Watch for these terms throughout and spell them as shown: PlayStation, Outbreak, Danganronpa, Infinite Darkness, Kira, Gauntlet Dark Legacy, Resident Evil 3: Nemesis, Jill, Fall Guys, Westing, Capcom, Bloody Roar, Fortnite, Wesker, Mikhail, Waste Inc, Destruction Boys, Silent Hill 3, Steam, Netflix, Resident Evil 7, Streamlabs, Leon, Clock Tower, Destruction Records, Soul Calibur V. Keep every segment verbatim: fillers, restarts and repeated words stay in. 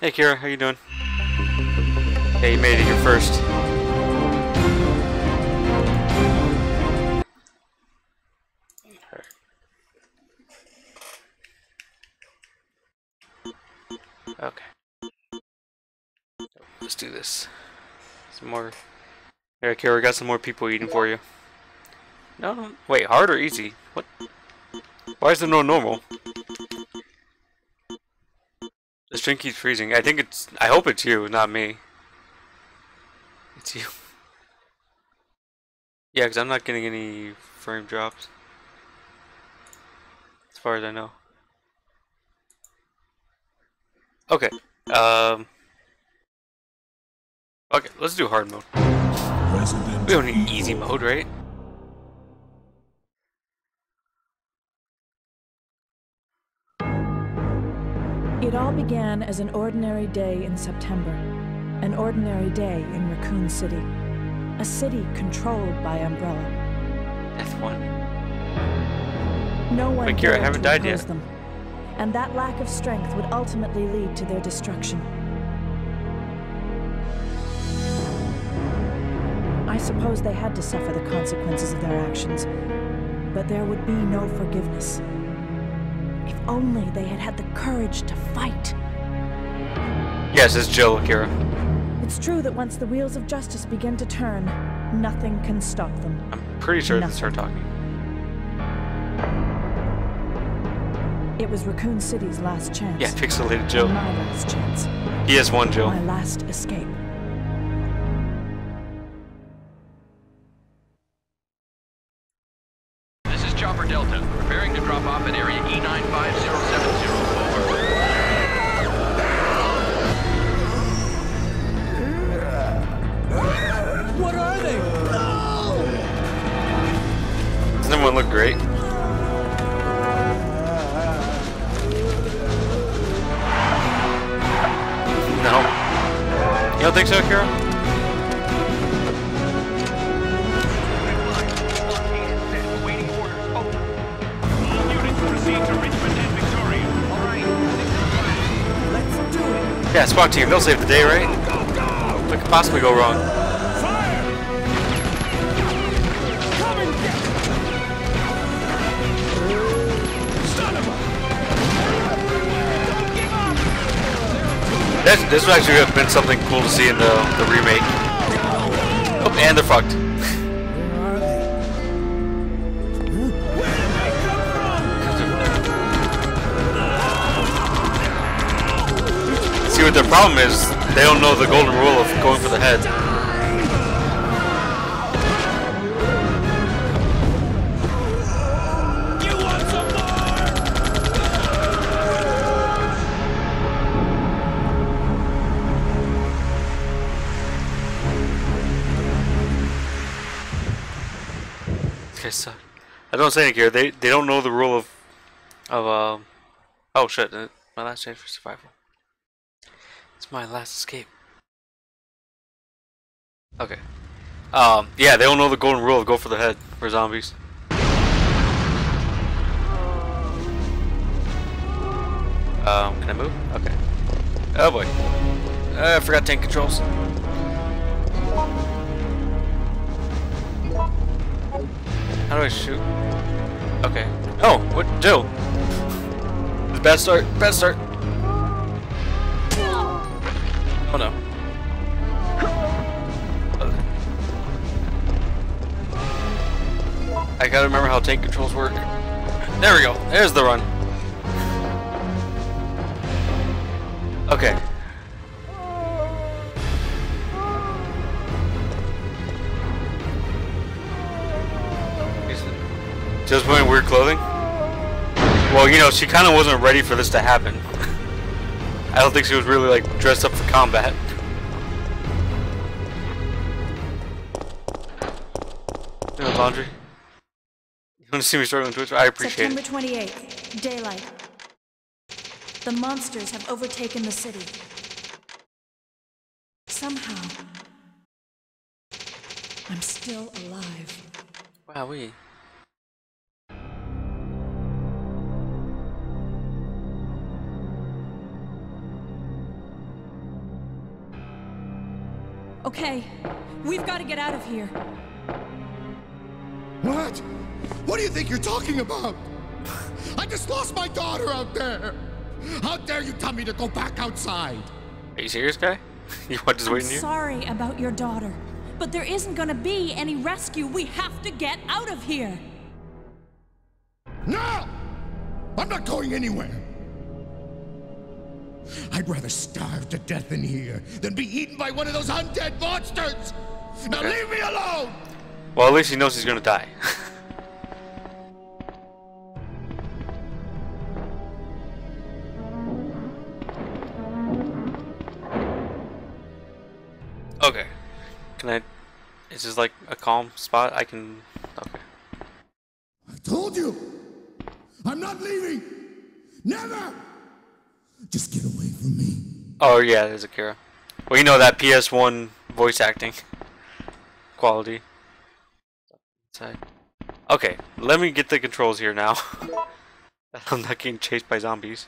Hey Kira, how you doing? Hey, you made it here first. Okay. Let's do this. Some more. Alright, Kira, we got some more people eating for you. No, no. Wait, hard or easy? What? Why is there no normal? This drink keeps freezing. I think it's. I hope it's you, not me. It's you. Yeah, because I'm not getting any frame drops. As far as I know. Okay. Um. Okay, let's do hard mode. Resident we don't need easy mode, right? It all began as an ordinary day in September. An ordinary day in Raccoon City. A city controlled by Umbrella. F one. No one Wait, Kira, I haven't died yet. Them, and that lack of strength would ultimately lead to their destruction. I suppose they had to suffer the consequences of their actions, but there would be no forgiveness. If only they had had the courage to fight. Yes, it's Jill, Kira. It's true that once the wheels of justice begin to turn, nothing can stop them. I'm pretty sure nothing. That's her talking. It was Raccoon City's last chance. Yeah, pixelated Jill. My last chance. He has one, Jill. My last escape. Team, they'll save the day, right? What could possibly go wrong? That's, this would actually have been something cool to see in the, the remake. Oh, and they're fucked. The problem is they don't know the golden rule of going for the head. You want some more? Okay, so I don't say it here. They they don't know the rule of of um. Uh, oh shit! My last chance for survival. It's my last escape. Okay. Um, yeah, they don't know the golden rule of go for the head for zombies. Um, can I move? Okay. Oh boy. Uh, I forgot tank controls. How do I shoot? Okay. Oh, what? Jill! Bad start. Bad start. Oh no. I gotta remember how tank controls work. There we go. There's the run. Okay. Just wearing weird clothing? Well, you know, she kind of wasn't ready for this to happen. I don't think she was really like dressed up for combat. You know, laundry. You want to see me start on Twitch? I appreciate it. September twenty-eighth, daylight. The monsters have overtaken the city. Somehow, I'm still alive. Wowee. Okay, we've got to get out of here. What? What do you think you're talking about? I just lost my daughter out there. How dare you tell me to go back outside? Are you serious, guy? You want to wait in here? I'm sorry about your daughter, but there isn't gonna be any rescue. We have to get out of here. No! I'm not going anywhere. I'd rather starve to death in here than be eaten by one of those undead monsters. Now leave me alone! Well, at least he knows he's gonna die. Okay. Can I... Is this like a calm spot? I can... Okay. I told you! I'm not leaving! Never! Just get away from me. Oh yeah, there's Akira. Well, you know that P S one voice acting quality. Okay, let me get the controls here now. I'm not getting chased by zombies.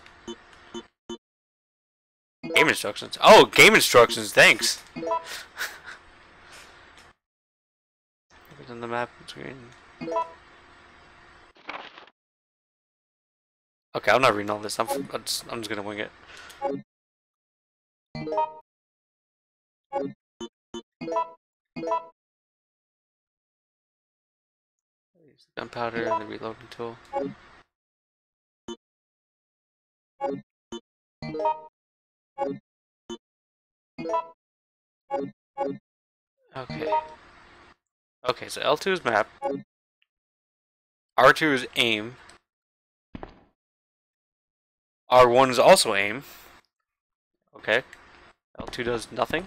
Game instructions. Oh, game instructions, thanks. It's on the map screen. Okay, I'm not reading all this. I'm, I'm, just, I'm just gonna wing it. Use the gunpowder and the reloading tool. Okay. Okay, so L two is map. R two is aim. R one is also aim. Okay. L two does nothing.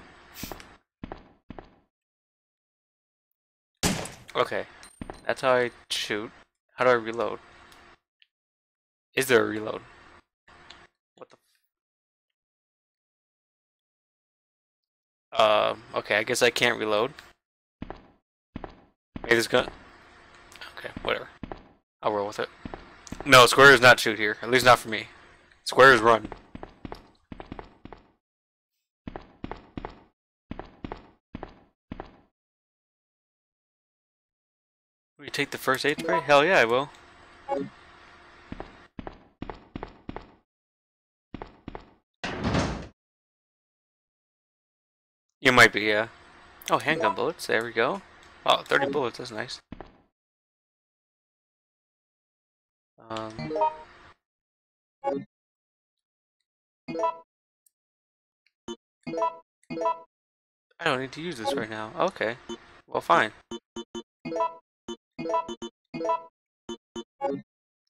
Okay. That's how I shoot. How do I reload? Is there a reload? What the f- Uh, okay, I guess I can't reload. Maybe this gun- Okay, whatever. I'll roll with it. No, square is not shoot here. At least not for me. Square is run. Will you take the first aid spray? Hell yeah, I will. You might be, yeah. Oh, handgun bullets. There we go. Oh, thirty bullets. That's nice. Um... I don't need to use this right now. Okay. Well, fine.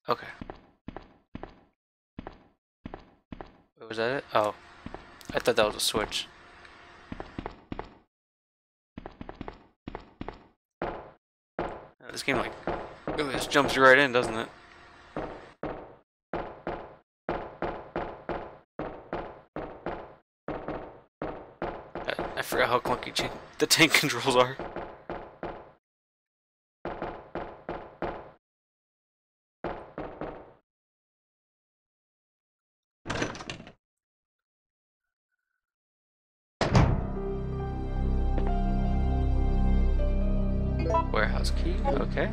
Okay. Wait, was that it? Oh. I thought that was a switch. This game, like, it just jumps you right in, doesn't it? I forgot how clunky the tank controls are. Warehouse key, okay.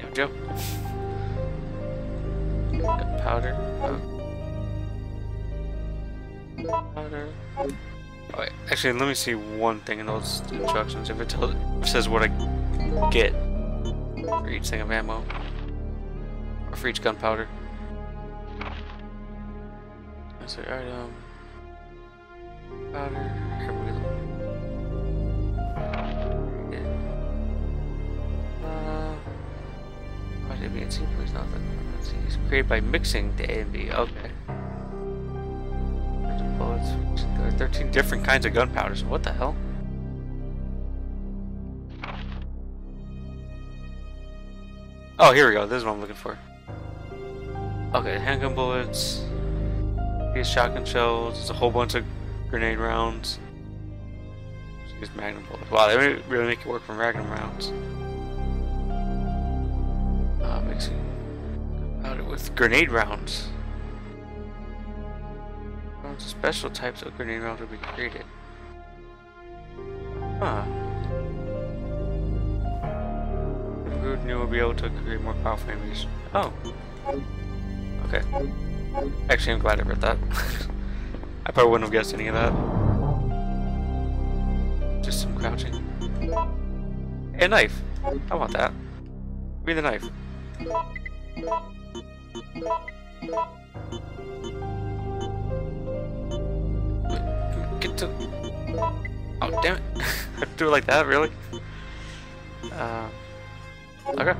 Yo, Joe. Gunpowder. Oh. Powder. Oh, wait. Actually, let me see one thing in those instructions. If it tells, it says what I get for each thing of ammo, or for each gunpowder. That's the item. Powder. Here we go. Yeah. Uh. Why did we get C? Please, nothing. It's created by mixing the A and B. Okay. Bullets. There are thirteen different kinds of gunpowder. So what the hell? Oh, here we go. This is what I'm looking for. Okay, handgun bullets. These shotgun shells. There's a whole bunch of grenade rounds. Use magnum bullets. Wow, they really make it work for magnum rounds. Uh, mixing. With grenade rounds. special types of grenade rounds will be created. Huh. The group new will be able to create more powerful enemies. Oh. Okay. Actually, I'm glad I read that. I probably wouldn't have guessed any of that. Just some crouching. A knife! I want that. Give me the knife. Get to... Oh, damn it. Do it like that, really? Uh, okay.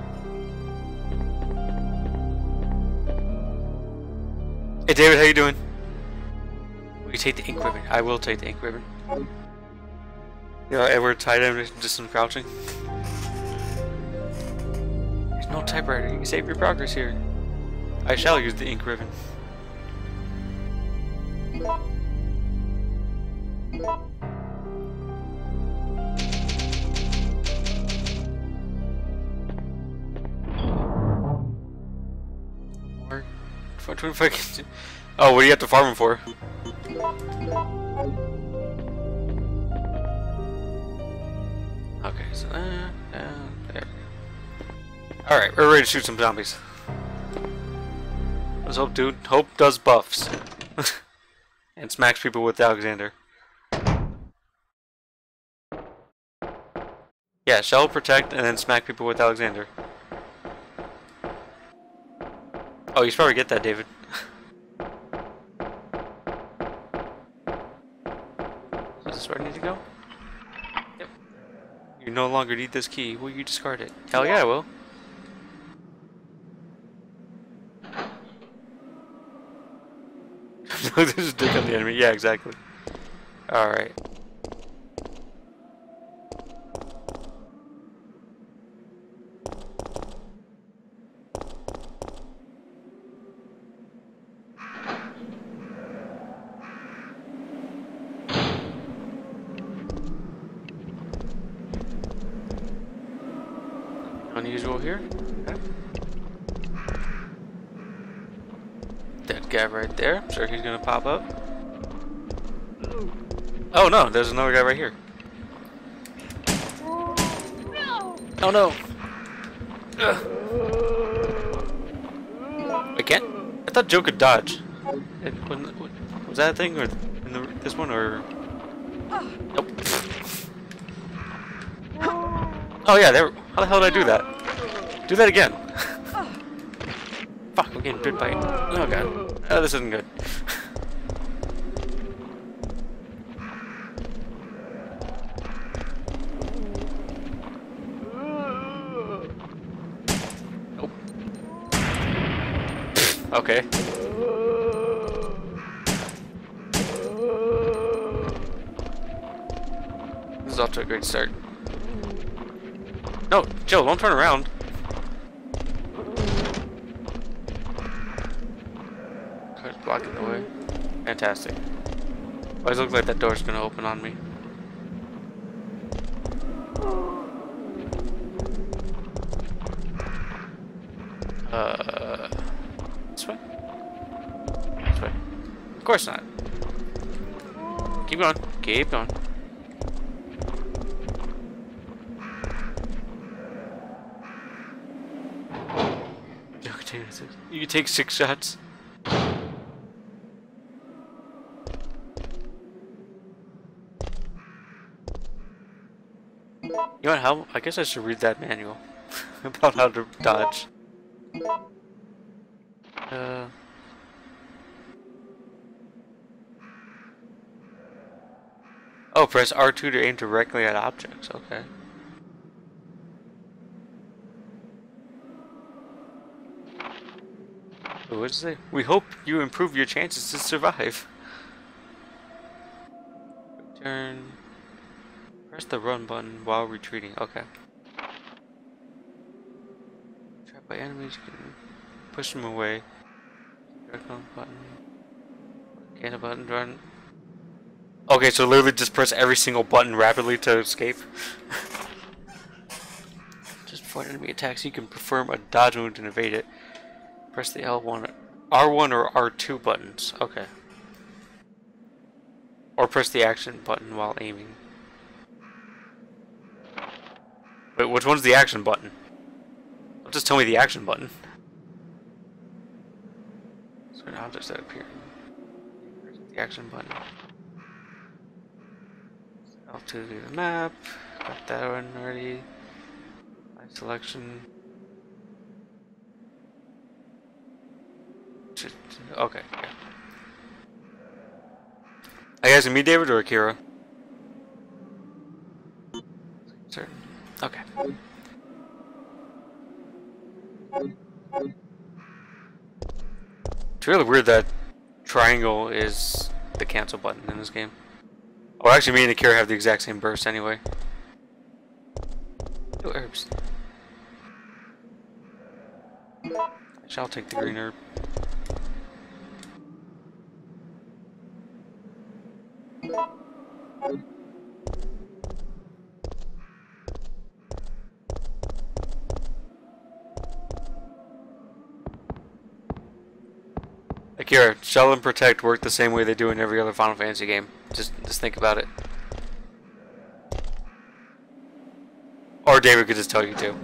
Hey, David, how you doing? Will you take the ink ribbon? I will take the ink ribbon. You know, Edward tied him to some crouching. There's no typewriter. You can save your progress here. I shall use the ink ribbon. Oh, what do you have to farm him for? Okay, so uh, down there. All right, we're ready to shoot some zombies. Let's hope, dude. Hope does buffs and smacks people with Alexander. Yeah, shell protect and then smack people with Alexander. Oh, you should probably get that, David. Is this where I need to go? Yep. You no longer need this key. Will you discard it? Hell yeah, I will. No, this is a dick on the enemy. Yeah, exactly. Alright. Right there. I'm sure he's gonna pop up. Oh no, there's another guy right here. No. Oh no. Ugh. I can't. I thought Joe could dodge. It, when, when, was that a thing or in the, this one or? Nope. Oh yeah, there. How the hell did I do that? Do that again. Fuck, we're getting bit by. Oh god. Oh, this isn't good. Nope. Okay. This is off to a great start. No, Jill, don't turn around. Blocking the way. Fantastic. Why does it look like that door's gonna open on me? Uh, this way? This way. Of course not. Keep going. Keep going. You can take six shots. You know what, how, I guess I should read that manual about how to dodge. Uh, oh, press R two to aim directly at objects, okay. What does it say? We hope you improve your chances to survive. Turn. Press the run button while retreating. Okay. Trapped by enemies, you can push them away. Run button. Get a button run. Okay, so literally just press every single button rapidly to escape. Just before an enemy attacks, you can perform a dodge move to evade it. Press the L one, R one, or R two buttons. Okay. Or press the action button while aiming. Wait, which one's the action button? Don't just tell me the action button. Certain objects that appear. Press the action button. I'll to do the map. Got that one already. My selection. Okay. Yeah. Are you guys me, David, or Akira? Sure. Okay. It's really weird that triangle is the cancel button in this game. Oh, actually, me and Akira have the exact same burst anyway. Two herbs. I shall take the green herb. Akira, shell and protect work the same way they do in every other Final Fantasy game. Just, just think about it. Or David could just tell you too.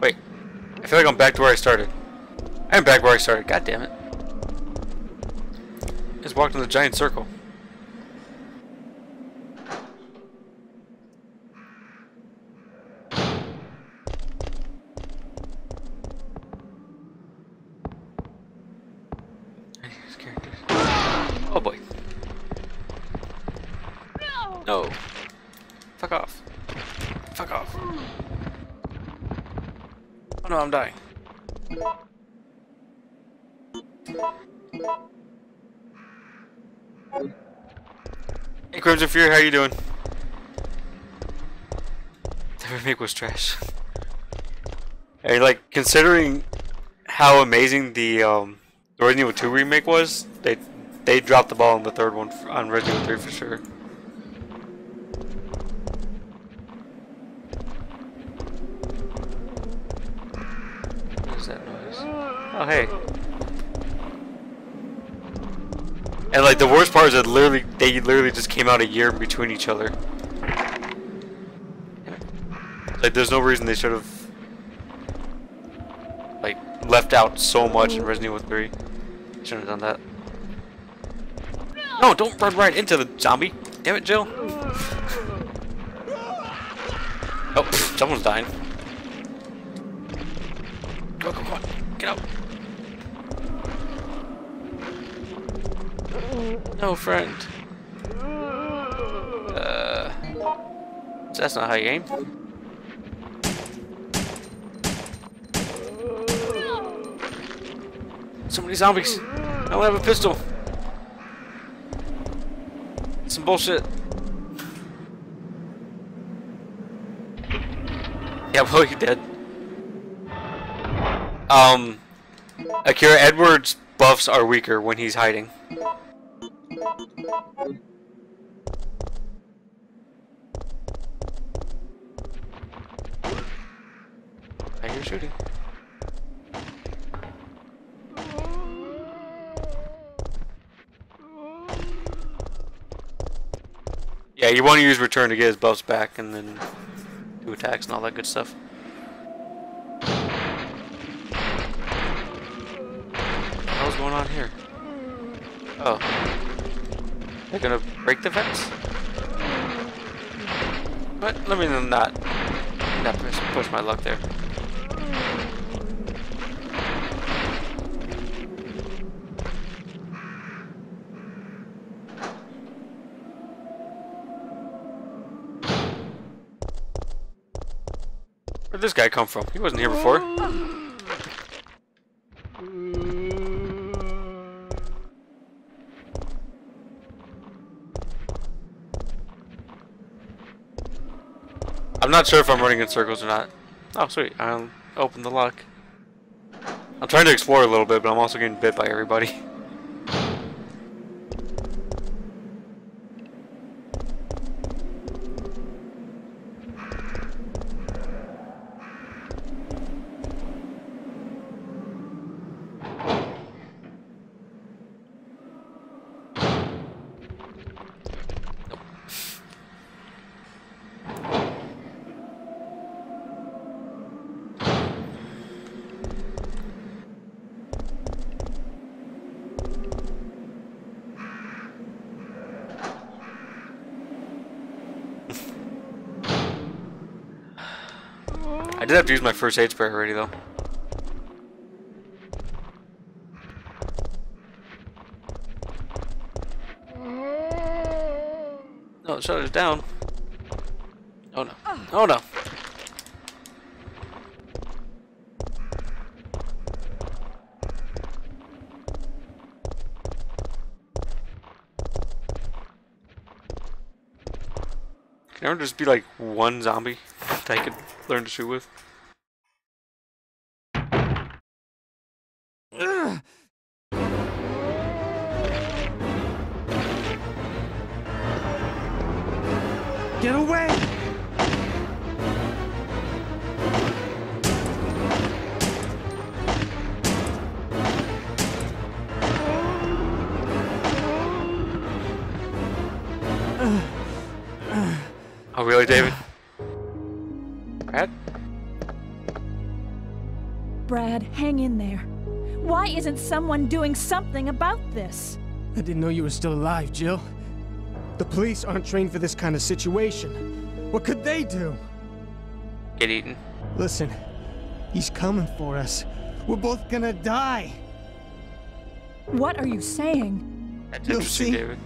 Wait, I feel like I'm back to where I started. I'm back where I started. God damn it! Just walked in the giant circle. I'm dying. Hey Crimson Fury, how you doing? The remake was trash. I mean, like, considering how amazing the um, Resident Evil two remake was, they they dropped the ball on the third one for, on Resident Evil three for sure. Hey. And like the worst part is that literally they literally just came out a year between each other. Like there's no reason they should have like left out so much in Resident Evil three. Shouldn't have done that. No, don't run right into the zombie. Damn it, Jill. Oh, someone's dying. Go, go, go. Get out. No, friend. Uh, that's not how you aim. So many zombies. I don't have a pistol. Some bullshit. Yeah, well, you're dead. Um, Akira, Edward's buffs are weaker when he's hiding. I hear shooting. Yeah, you want to use return to get his buffs back and then do attacks and all that good stuff. What the hell's going on here? Oh. They're gonna break the fence? But let me not, not push my luck there. Where'd this guy come from? He wasn't here before. I'm not sure if I'm running in circles or not. Oh, sweet. I'll open the lock. I'm trying to explore a little bit, but I'm also getting bit by everybody. I did have to use my first aid spray already though. No, it shut us down. Oh no. Oh no. Can there just be like one zombie that I could learn to shoot with? Ugh. Get away! Oh, really, David? Brad? Brad, hang in there. Why isn't someone doing something about this? I didn't know you were still alive, Jill. The police aren't trained for this kind of situation. What could they do? Get eaten. Listen, he's coming for us. We're both gonna die. What are you saying? That's interesting, David.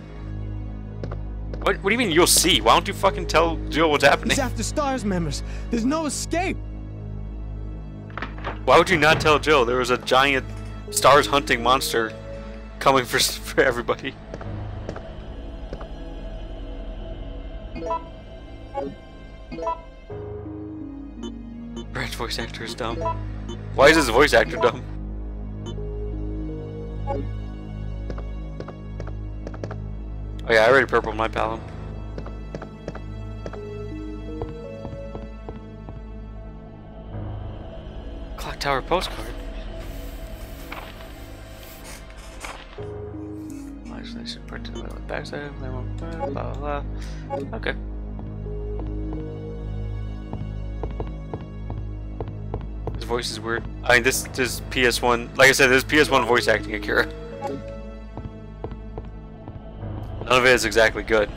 What, what do you mean you'll see? Why don't you fucking tell Jill what's happening? He's after STARS members. There's no escape. Why would you not tell Jill? There was a giant STARS hunting monster coming for, for everybody. Brad's voice actor is dumb. Why is his voice actor dumb? Oh yeah, I already purpled my paladin. Clock Tower postcard. Legislation part to the backside, blah blah blah. Okay. His voice is weird. I mean, this this P S one. Like I said, this P S one voice acting, Akira. None of it is exactly good.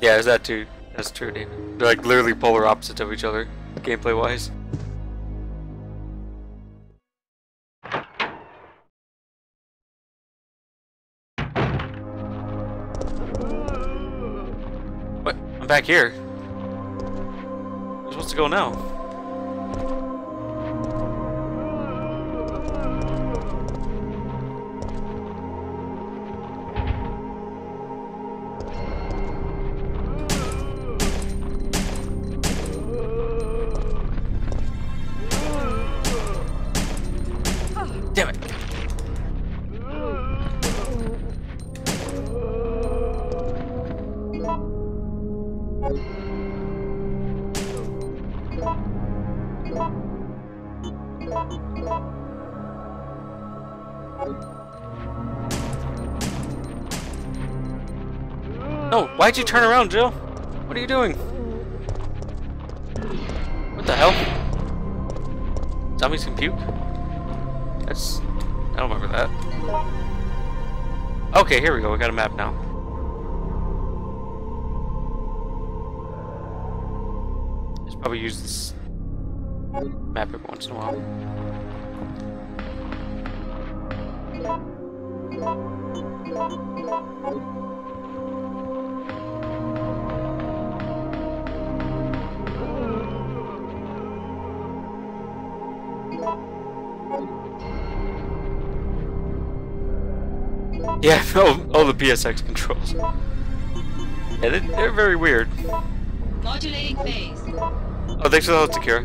Yeah, there's that too. That's true, dude. They're like literally polar opposites of each other, gameplay wise. What? I'm back here. I'm supposed to go now. Why'd you turn around, Jill? What are you doing? What the hell? Zombies can puke? That's... I don't remember that. Okay, here we go. We got a map now. I should probably use this map every once in a while. Yeah, oh, oh, the P S X controls. Yeah, they, they're very weird. Modulating phase. Oh, thanks for the help, Takira.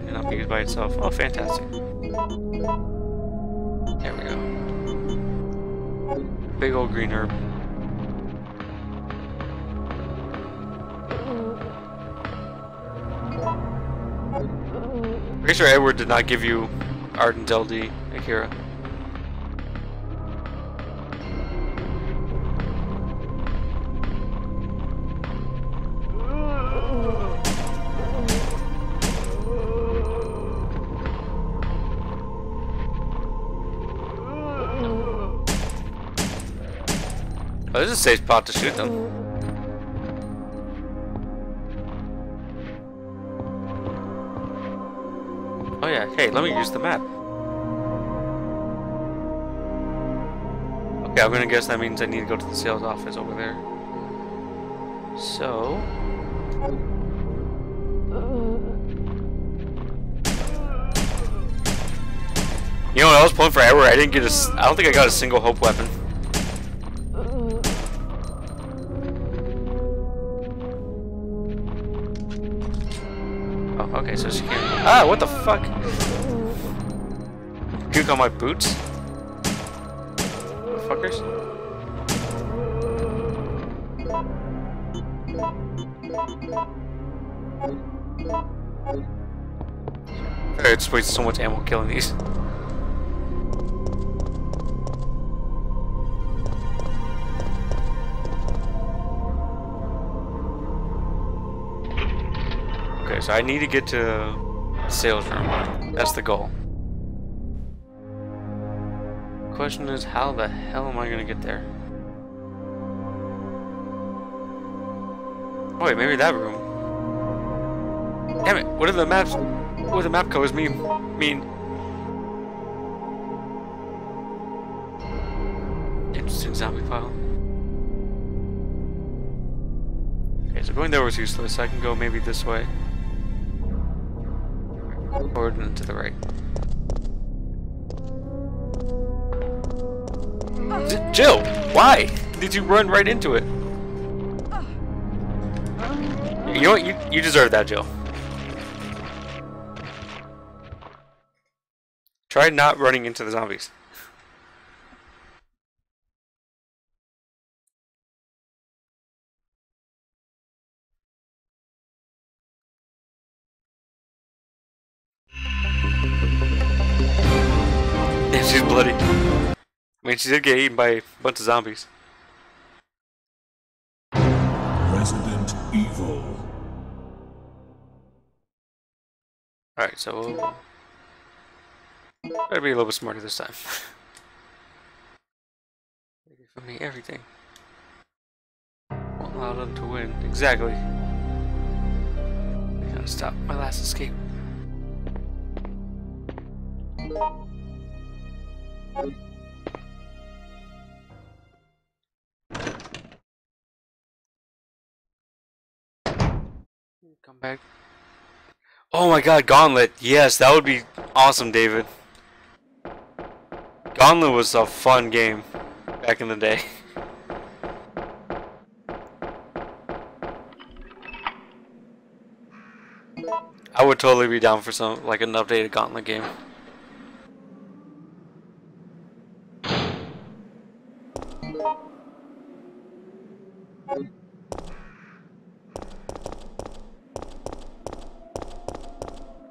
And not be used by itself. Oh, fantastic. There we go. Big old green herb. Pretty sure Edward did not give you Ardent L D, Akira. Oh, this is a safe spot to shoot them. Hey, let me use the map. Okay, I'm gonna guess that means I need to go to the sales office over there. So... You know what, I was pulling forever, I didn't get a... I don't think I got a single hope weapon. Oh, okay, so she can't... Ah, what the fuck? Puke on my boots? Fuckers. I just wasted so much ammo killing these. Okay, so I need to get to the sales room. That's the goal. Question is, how the hell am I gonna get there? Oh, wait, maybe that room. Damn it! What are the maps? What do the map codes mean? Mean? Interesting zombie file. Okay, so going there was useless. I can go maybe this way, or to the right. Jill, why did you run right into it? You know what? You, you deserve that, Jill. Try not running into the zombies. Yeah, she's bloody. I mean, she did get eaten by a bunch of zombies. Resident Evil. Alright, so... Better be a little bit smarter this time. They give me everything. Won't allow them to win. Exactly. I gotta stop my last escape. Come back. Oh my god, Gauntlet. Yes, that would be awesome, David. Gauntlet was a fun game back in the day. I would totally be down for some, like, an updated Gauntlet game.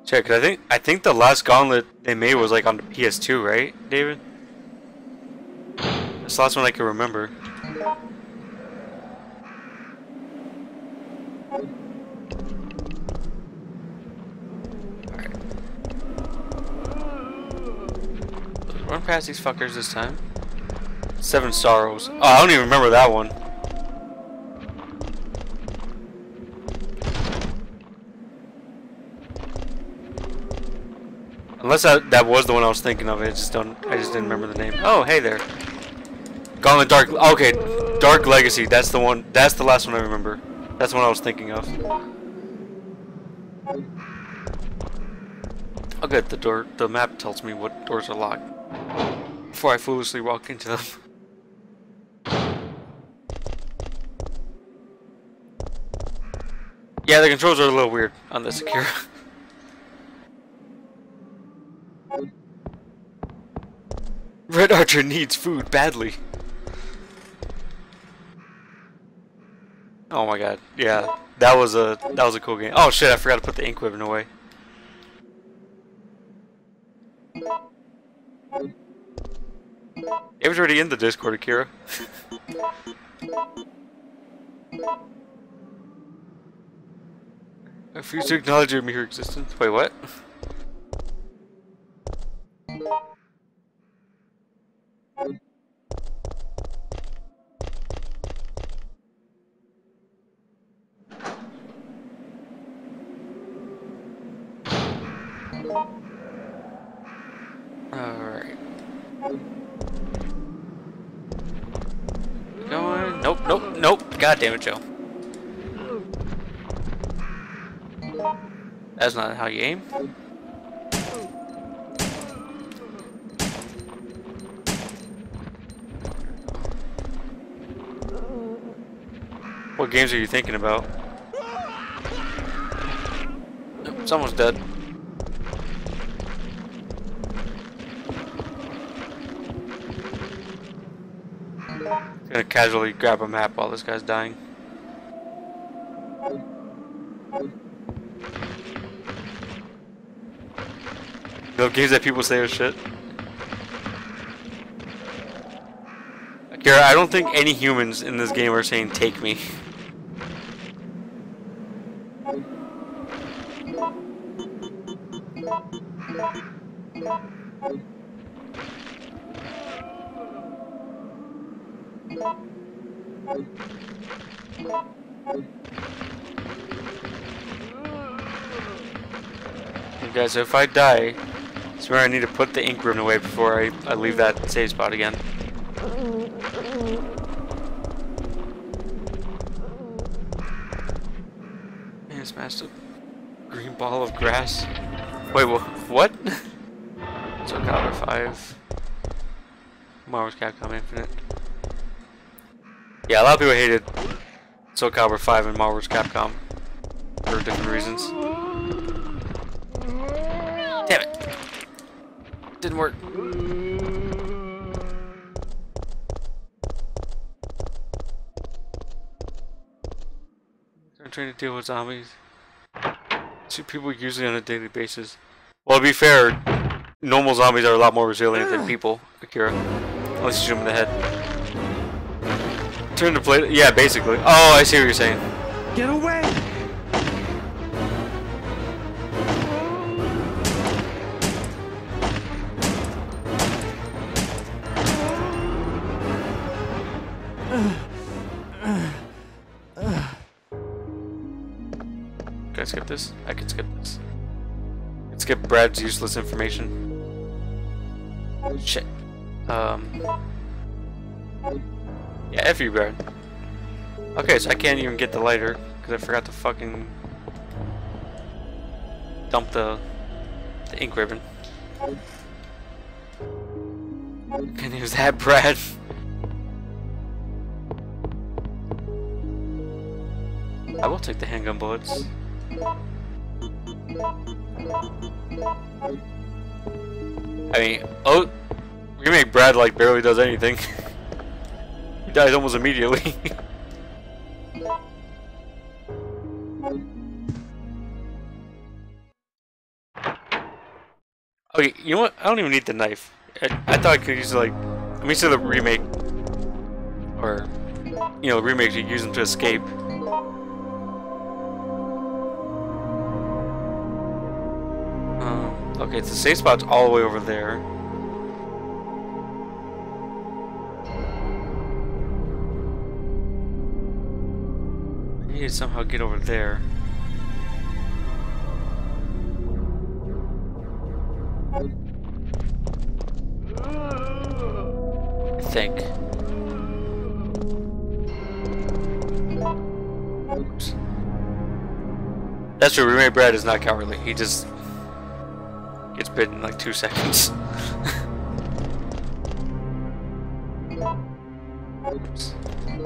Check, cause I think I think the last Gauntlet they made was like on the P S two, right, David? That's the last one I can remember. Alright. Run past these fuckers this time. Seven Sorrows. Oh, I don't even remember that one. Unless I, that was the one I was thinking of. I just don't. I just didn't remember the name. Oh, hey there. Gauntlet Dark. Okay, Dark Legacy. That's the one. That's the last one I remember. That's the one I was thinking of. Oh, good. The door. The map tells me what doors are locked before I foolishly walk into them. Yeah, the controls are a little weird on this Akira. Red Archer needs food badly. Oh my god, yeah, that was a that was a cool game. Oh shit, I forgot to put the ink ribbon away. It was already in the Discord, Akira. I refuse to acknowledge your mere existence. Wait, what? Alright. Going. Nope, nope, nope. God damn it, Joe. That's not how you aim. What games are you thinking about? Nope, someone's dead. Gonna casually grab a map while this guy's dying. The games that people say are shit. Kira, I don't think any humans in this game are saying "take me." Okay, so if I die, I swear I need to put the ink room away before I, I leave that save spot again. Man, smashed a green ball of grass. Wait, wh what? Soul Calibur five. Marvel versus. Capcom Infinite. Yeah, a lot of people hated Soul Calibur five and Marvel versus. Capcom for different reasons. Damn it! Didn't work. I'm trying to deal with zombies. Two people usually on a daily basis. Well, to be fair, normal zombies are a lot more resilient than people, Akira. Unless you shoot them in the head. Turn to play. Yeah, basically. Oh, I see what you're saying. Get away! Can I skip this? I can skip this. I can skip Brad's useless information. Shit. Um. Yeah, F you, Brad. Okay, so I can't even get the lighter because I forgot to fucking dump the, the ink ribbon. And it was that Brad. I will take the handgun bullets. I mean, oh, we make Brad like barely does anything. He dies almost immediately. Okay, you know what? I don't even need the knife. I, I thought I could use like, let me see the remake, or you know, remakes you use them to escape. Okay, it's the safe spot's all the way over there. I need to somehow get over there. I think. Oops. That's true, roommate Brad is not cowardly. He just gets bitten in like two seconds. Oops. This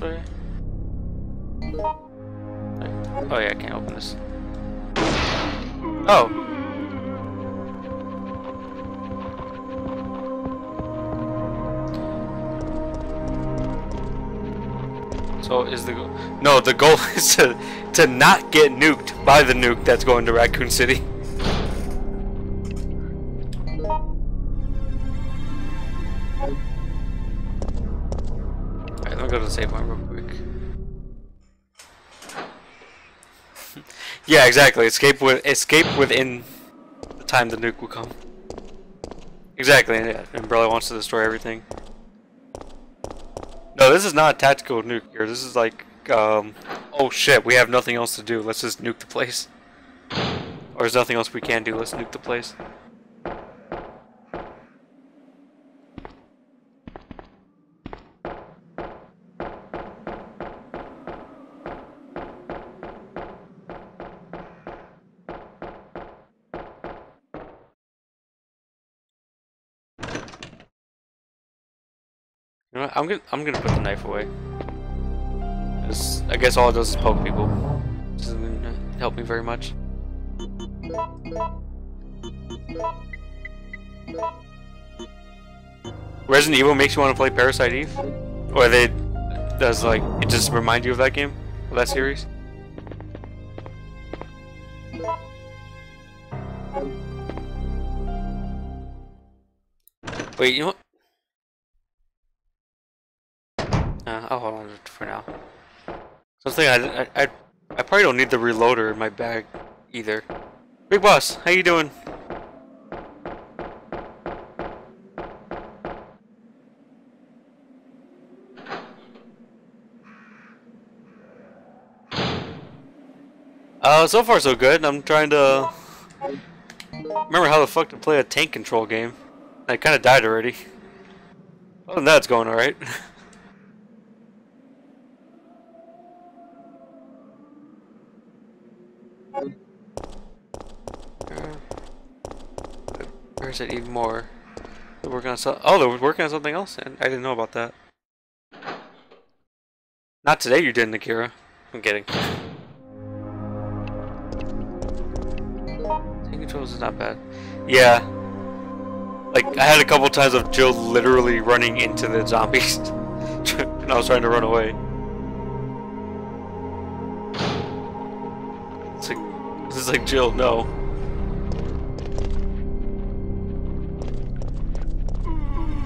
way. Oh yeah, I can't open this. Oh. So is the goal? No, the goal is to to not get nuked by the nuke that's going to Raccoon City. Alright, let me go to the save point real quick. Yeah, exactly. Escape with escape within the time the nuke will come. Exactly, yeah. Umbrella wants to destroy everything. No, this is not a tactical nuke here. This is like, um, oh shit, we have nothing else to do. Let's just nuke the place. Or there's nothing else we can do. Let's nuke the place. I'm gonna I'm gonna put the knife away. I guess all it does is poke people. It doesn't even help me very much. Resident Evil makes you want to play Parasite Eve, or they does like it just remind you of that game, of that series. Wait, you know what? Uh, I'll hold on to it for now. Something I, I, I, I probably don't need the reloader in my bag either. Big Boss, how you doing? Uh, so far so good. I'm trying to remember how the fuck to play a tank control game. I kind of died already. Other than that, it's going alright. Where's it even more? They're working on so oh, they're working on something else, and I didn't know about that. Not today, you didn't, Akira. I'm kidding. Tank controls is not bad. Yeah, like I had a couple times of Jill literally running into the zombies, and I was trying to run away. It's like this is like Jill, no.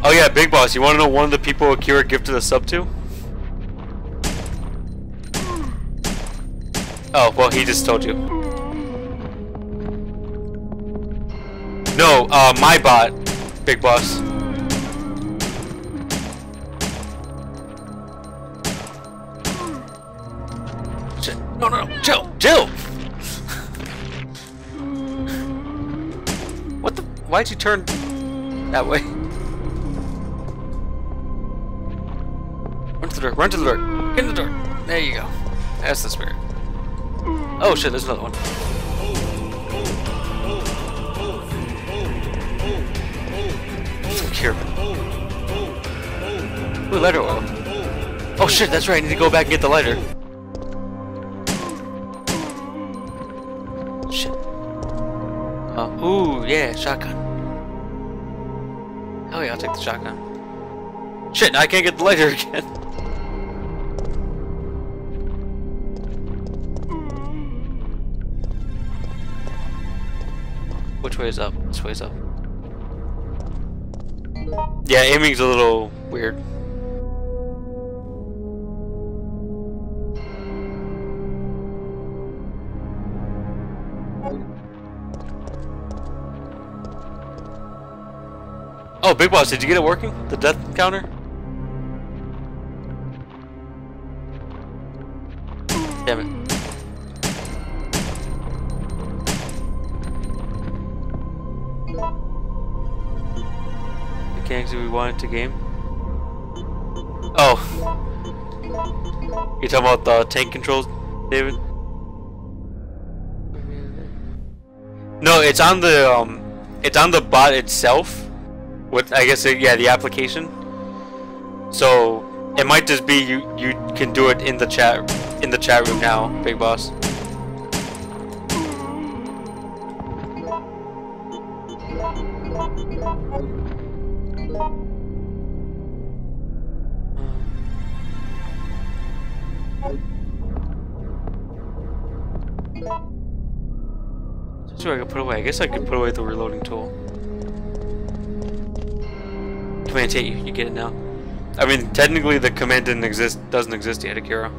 Oh yeah, Big Boss, you want to know one of the people Akira gifted a sub to? Oh, well he just told you. No, uh, my bot, Big Boss. No, no, no, Jill! Jill! What the? Why'd you turn that way? Run to the door. Get in the door. There you go. That's the spirit. Oh shit, there's another one. Secure. Ooh, lighter oil. Oh shit, that's right. I need to go back and get the lighter. Shit. Uh, ooh, yeah, shotgun. Oh yeah, I'll take the shotgun. Shit, now I can't get the lighter again. Which way is up? This way is up. Yeah, aiming's a little weird. Oh, Big Boss, did you get it working? The death counter? Damn it. We wanted to game. Oh, you talking about the tank controls, David? No, it's on the um, it's on the bot itself. With I guess it, yeah, the application. So it might just be you. You can do it in the chat in the chat room now, Big Boss. I could put away. I guess I could put away the reloading tool. Command eight, you, you get it now. I mean, technically the command didn't exist, doesn't exist yet, Akira.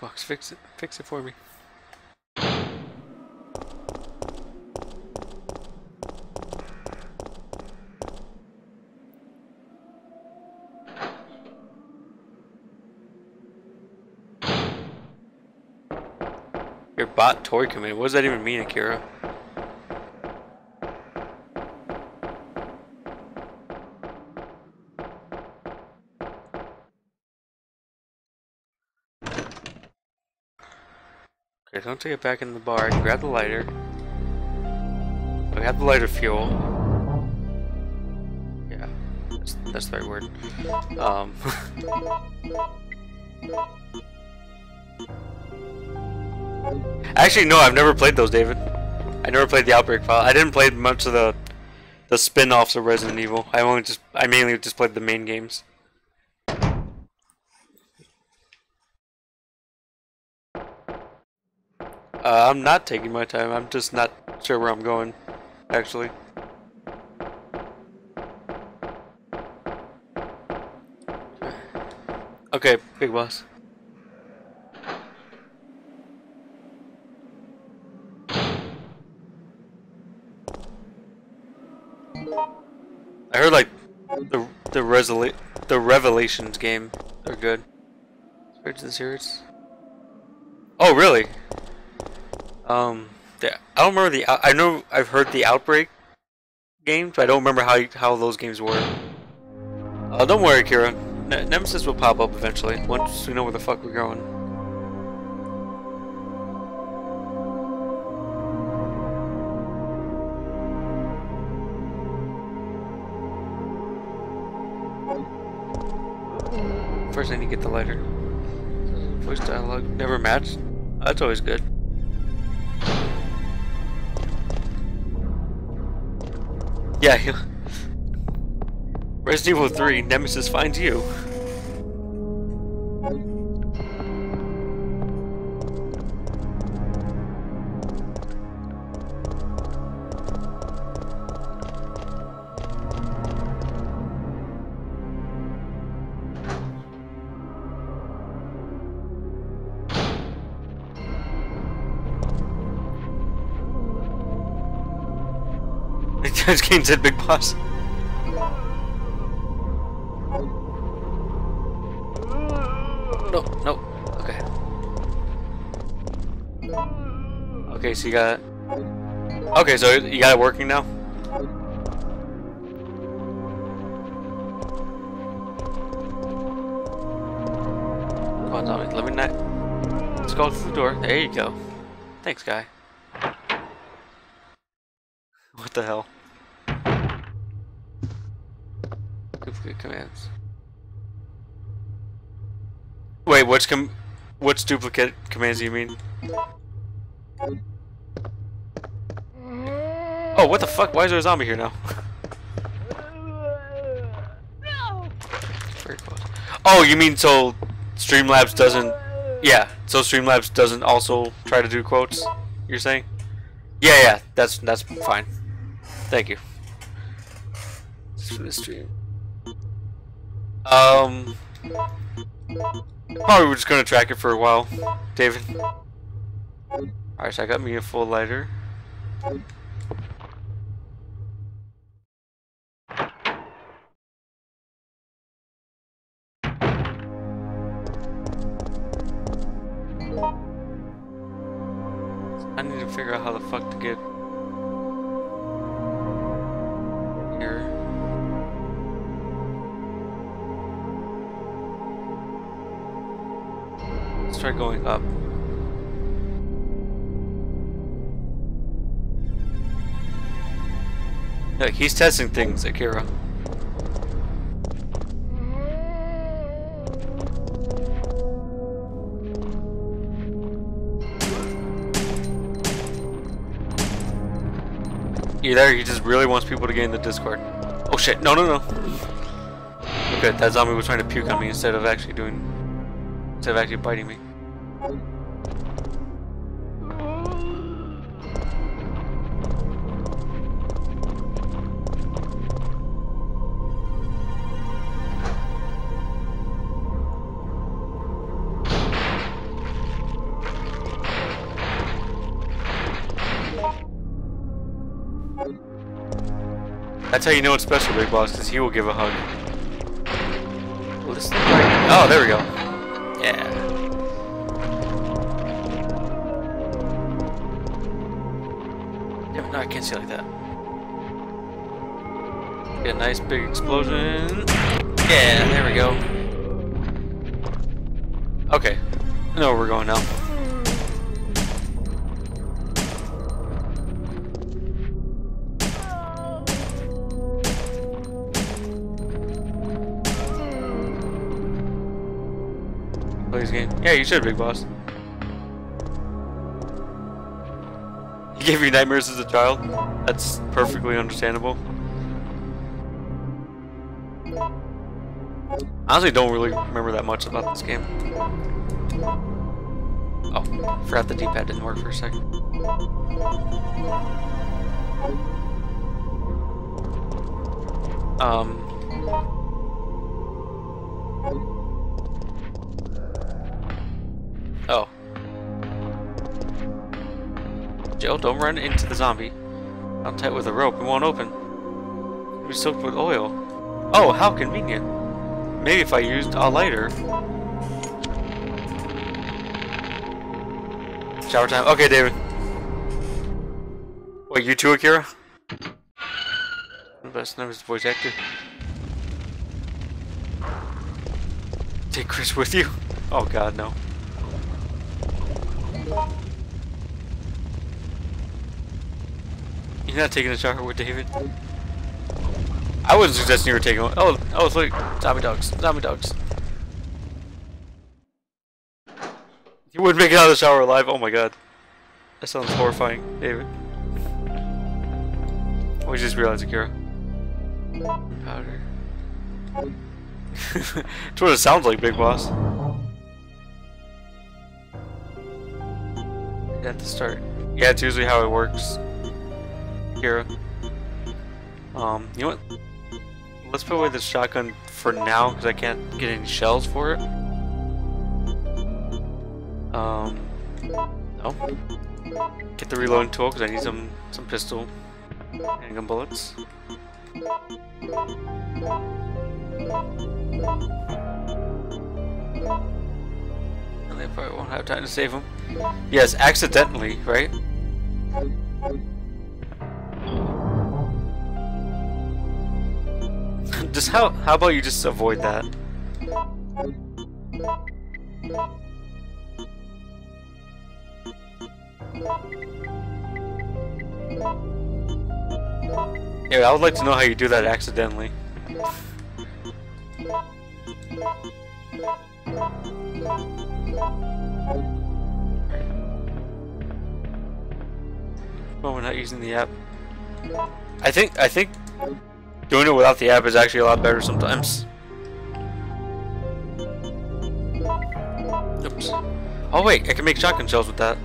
Xbox, fix it, fix it for me. Your bot toy command, what does that even mean, Akira? Don't take it back in the bar. Grab the lighter. Grab the lighter fuel. Yeah, that's, that's the right word. Um, Actually, no, I've never played those, David. I never played the Outbreak file. I didn't play much of the the spin-offs of Resident Evil. I only just, I mainly just played the main games. Uh, I'm not taking my time, I'm just not sure where I'm going, actually. Okay, big boss. I heard like the the resol the Revelations game are good. Search the series. Oh really? Um, the, I don't remember the. I know I've heard the Outbreak games, but I don't remember how how those games were. Uh, don't worry, Kira. Ne Nemesis will pop up eventually once we know where the fuck we're going. First, I need to get the lighter. Voice dialogue never matched. That's always good. Yeah, Resident Evil three, Nemesis finds you. This game said big boss. No, no. Okay. Okay, so you got. Okay, so you got it working now. Come on, Tommy. Let me not. Let's go through the door. There you go. Thanks, guy. What the hell? Duplicate commands. Wait, what's com what's duplicate commands do you mean? Oh, what the fuck? Why is there a zombie here now? No. Very close. Oh, you mean so Streamlabs doesn't? Yeah, so Streamlabs doesn't also try to do quotes. You're saying? Yeah, yeah, that's that's fine. Thank you. This stream. Um, probably we're just gonna track it for a while, David. Alright, so I got me a full lighter. I need to figure out how the fuck to get here. Let's try going up. Look, he's testing things, Akira. You there? He just really wants people to get in the Discord. Oh shit, no, no, no. Okay, that zombie was trying to puke on me instead of actually doing... Instead of actually biting me. That's how you know it's special, Big Boss, because he will give a hug. Will this look like... Oh, there we go. Yeah. Yeah, no, I can't see like that. Get a nice big explosion. Yeah, there we go. Okay. I know where we're going now. Game. Yeah, you should, Big Boss. He gave you nightmares as a child? That's perfectly understandable. Honestly, don't really remember that much about this game. Oh, forgot the D-pad didn't work for a second. Um... Oh. Jill, don't run into the zombie. I'll tie it with a rope. It won't open. It'll be soaked with oil. Oh, how convenient. Maybe if I used a lighter. Shower time. Okay, David. Wait, you too, Akira? Best known as voice actor. Take Chris with you? Oh, God, no. You're not taking a shower with David? I wasn't suggesting you were taking one. Oh, oh, look. Zombie dogs. Zombie dogs. You wouldn't make it out of the shower alive. Oh my god. That sounds horrifying, David. We just realized, Akira. Powder. That's what it sounds like, Big Boss. At the start. Yeah, it's usually how it works. Here. Um, you know what? Let's put away the shotgun for now because I can't get any shells for it. Um, oh. Get the reloading tool because I need some, some pistol handgun bullets. They probably won't have time to save him. Yes, accidentally, right? Just how how about you just avoid that? Yeah, I would like to know how you do that accidentally. Well, we're not using the app. I think I think doing it without the app is actually a lot better sometimes. Oops. Oh wait, I can make shotgun shells with that.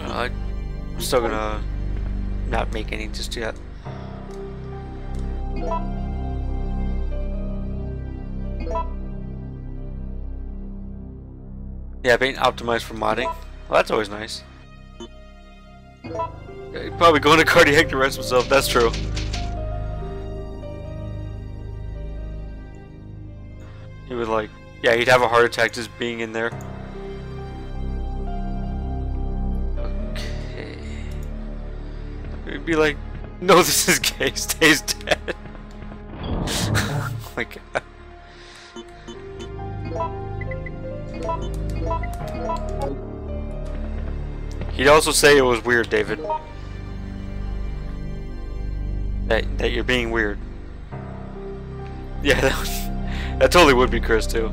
Uh, I'm still gonna not make any just yet. Yeah, being optimized for modding. Well, that's always nice. Yeah, probably going to cardiac to rest myself, that's true. He would like, yeah, he'd have a heart attack just being in there. Okay. It'd be like, no, this is gay, stays dead. Oh my god. He'd also say it was weird, David. That, that you're being weird. Yeah, that, was, that totally would be Chris, too.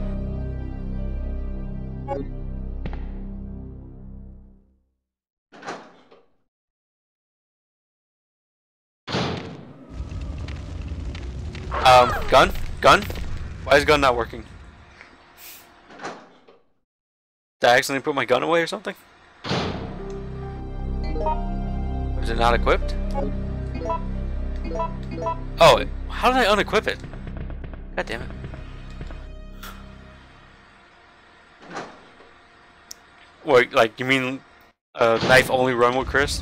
Um, gun? Gun? Why is gun not working? Did I accidentally put my gun away or something? Is it not equipped? Oh, how did I unequip it? God damn it. Wait, like, you mean a uh, knife only run with Chris?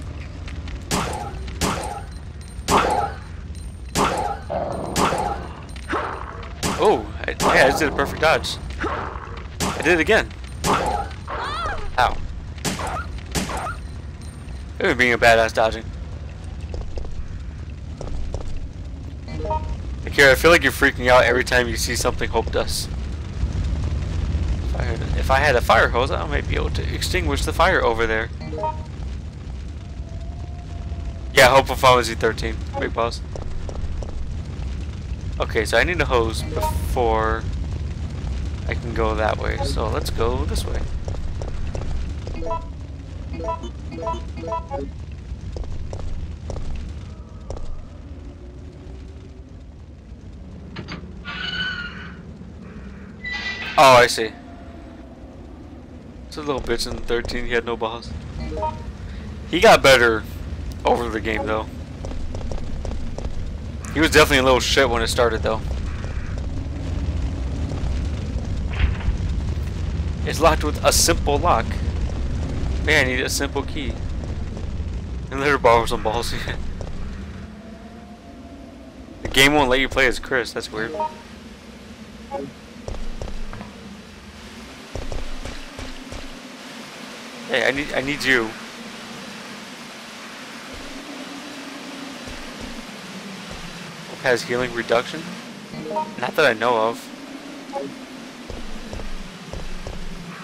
Oh, I, yeah, I just did a perfect dodge. I did it again. Ow. It would be a badass dodging. Akira, I feel like you're freaking out every time you see something Hope does. If I had, if I had a fire hose, I might be able to extinguish the fire over there. Yeah, Hope will follow Z thirteen. Wait, pause. Okay, so I need a hose before I can go that way. So let's go this way. Oh, I see. It's a little bitch in thirteen. He had no balls. He got better over the game, though. He was definitely a little shit when it started, though. It's locked with a simple lock. Man, I need a simple key. And let her borrow some balls. The game won't let you play as Chris. That's weird. Hey, I need I need you. Has healing reduction? Not that I know of.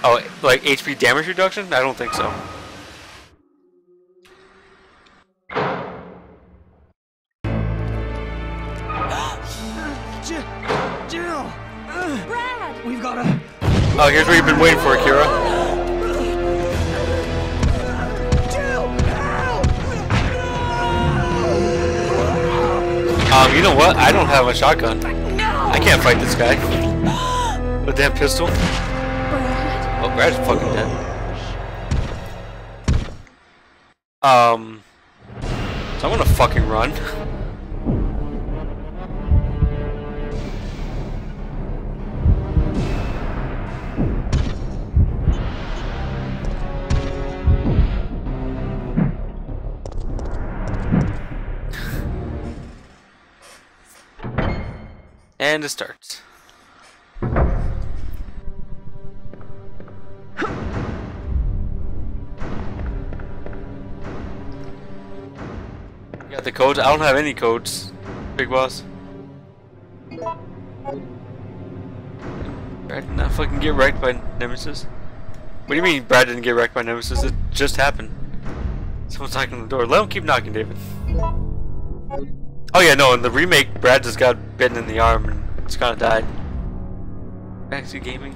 Oh, like H P damage reduction? I don't think so. Jill! Brad! We've got a... Oh, here's what you've been waiting for, Akira. Um, you know what? I don't have a shotgun. No. I can't fight this guy. With that pistol. Brad. Oh, Brad's fucking dead. Um, so I'm gonna fucking run. And it starts. Got the codes? I don't have any codes, Big Boss. Brad did not fucking get wrecked by Nemesis. What do you mean Brad didn't get wrecked by Nemesis? It just happened. Someone's knocking on the door. Let him keep knocking, David. Oh yeah, no, in the remake, Brad just got bitten in the arm and just kinda died. Back to gaming.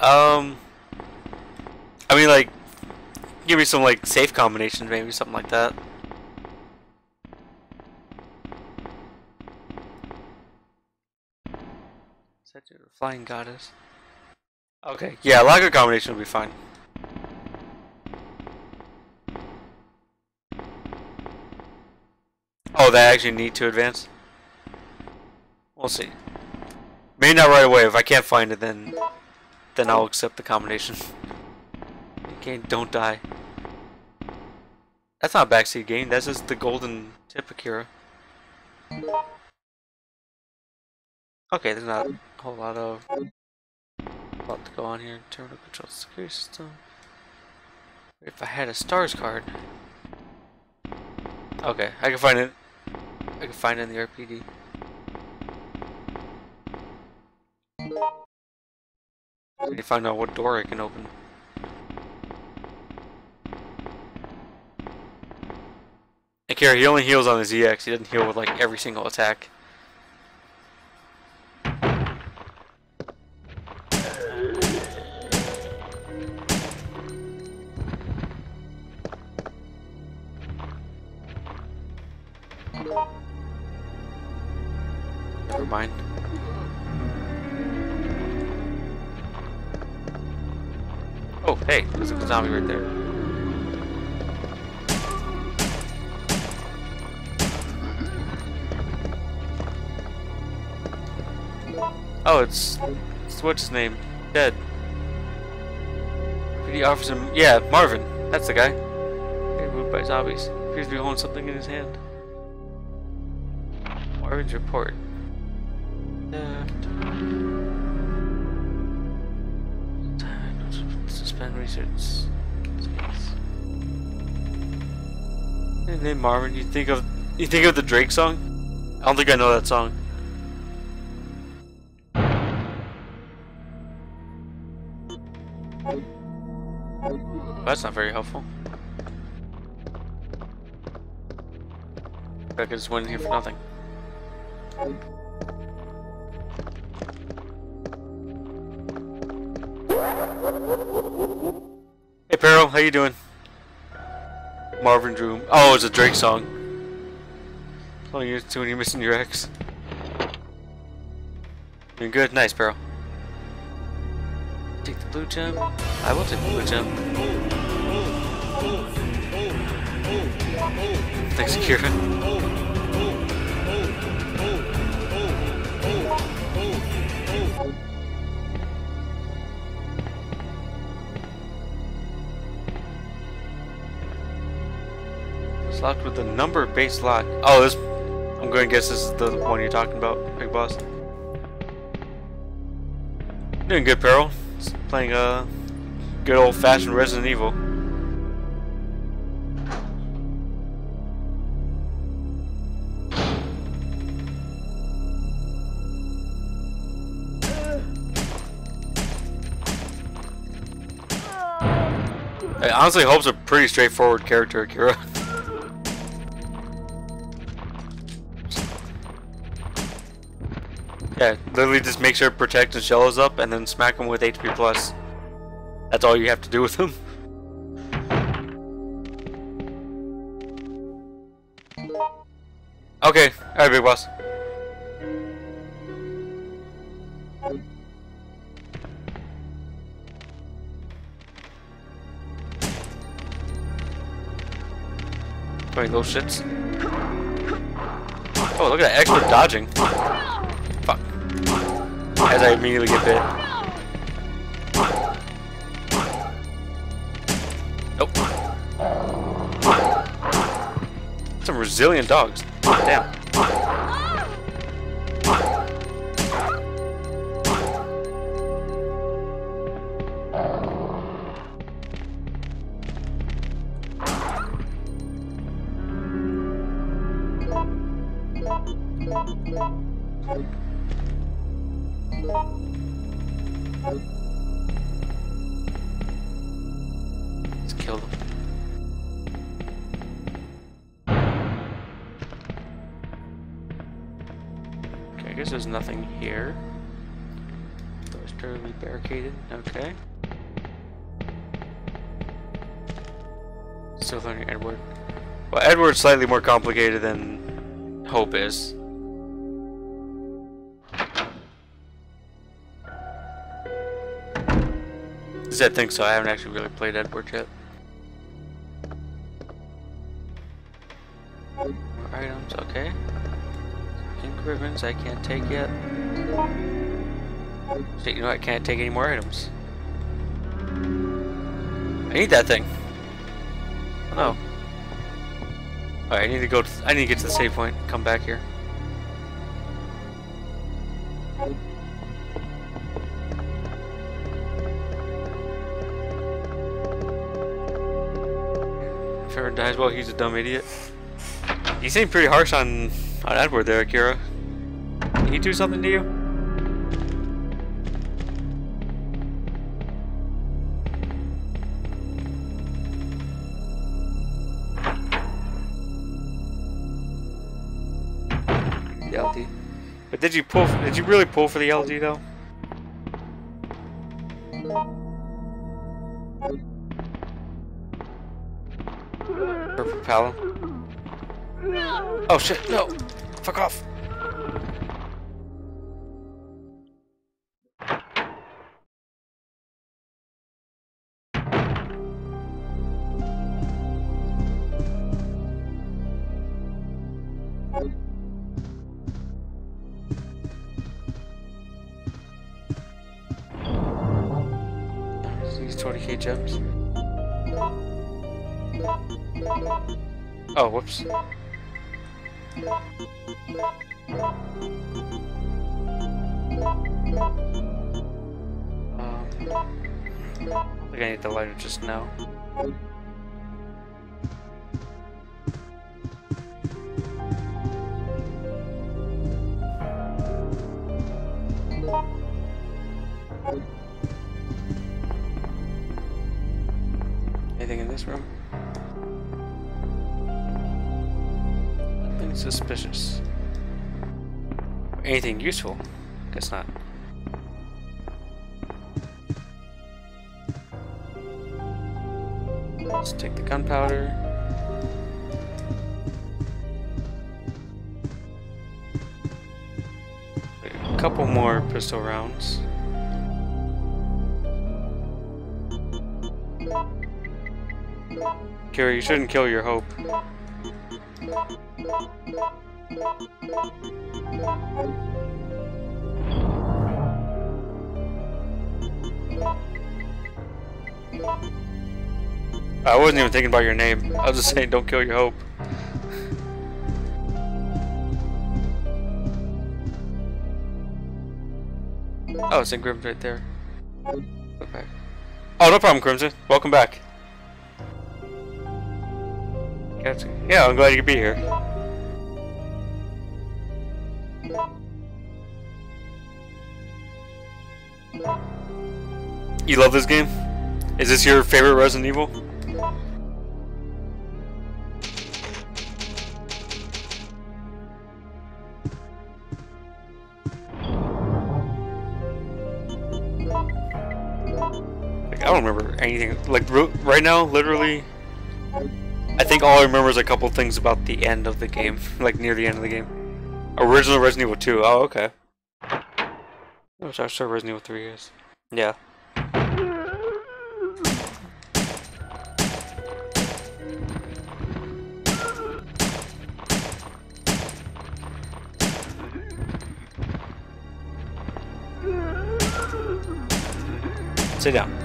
Um... I mean, like, give me some, like, safe combinations, maybe, something like that. Set to the Flying Goddess. Okay, yeah, locker combination will be fine. Oh, they actually need to advance? We'll see. Maybe not right away. If I can't find it, then then I'll accept the combination. Okay, don't die. That's not backseat game. That's just the golden tip, Akira. Okay, there's not a whole lot of... a lot to go on here. Terminal control security system. If I had a STARS card... Okay, I can find it. I can find it in the R P D. I need to find out what door I can open. And Kara, he only heals on his E X. He doesn't heal with like every single attack. Never mind. Oh, hey, there's a zombie right there. Oh, it's, it's what's his name? Dead. R P D officer, yeah, Marvin. That's the guy. Getting moved by zombies. Appears to be holding something in his hand. Marvin's report. Uh, and research space. His name Marvin. You think of you think of the Drake song? I don't think I know that song. Well, that's not very helpful. I could just went in here for nothing. Hey Peril, how you doing? Marvin Drew. Oh, it's a Drake song. Oh, you're too when you're missing your ex. Doing good, nice Peril. Take the blue gem. I will take the blue gem. Thanks, Kieran. Locked with a number based lock. Oh, this. I'm going to guess this is the one you're talking about, Big Boss. Doing good, Peril. Just playing a uh, good old fashioned Resident Evil. I honestly hope's a pretty straightforward character, Akira. Yeah, literally just make sure to protect his shells up and then smack him with H P plus. That's all you have to do with him. Okay, alright Big Boss. Playing those shits. Oh, look at that extra dodging. Fuck. As I immediately get bit. Nope. Some resilient dogs. Damn. There's nothing here. Door's totally barricaded. Okay. Still learning Edward. Well, Edward's slightly more complicated than Hope is. Is that thing so? I haven't actually really played Edward yet. More items, okay. Ribbons I can't take yet. So, you know I can't take any more items. I need that thing. Oh. Alright, I need to go to I need to get to the save point, come back here. If everyone dies, well he's a dumb idiot. You seem pretty harsh on on Edward there, Akira. Did he do something to you? The L D. But did you pull? Did you really pull for the L D though? Purple Palom. Oh shit! No. Fuck off. Gems. Oh, whoops. Um. think I need the lighter just now. Anything in this room? Nothing suspicious. Anything useful? Guess not. Let's take the gunpowder. A couple more pistol rounds. Kira, you shouldn't kill your hope. I wasn't even thinking about your name. I was just saying, don't kill your hope. Oh, it's in Grim's right there. Okay. Oh, no problem, Crimson. Welcome back. Yeah, I'm glad you could be here. You love this game? Is this your favorite Resident Evil? Like, I don't remember anything. Like, right now, literally, I think all I remember is a couple things about the end of the game, like near the end of the game. Original Resident Evil two. Oh, okay. Which I'm sure Resident Evil three is. Yeah. Sit down.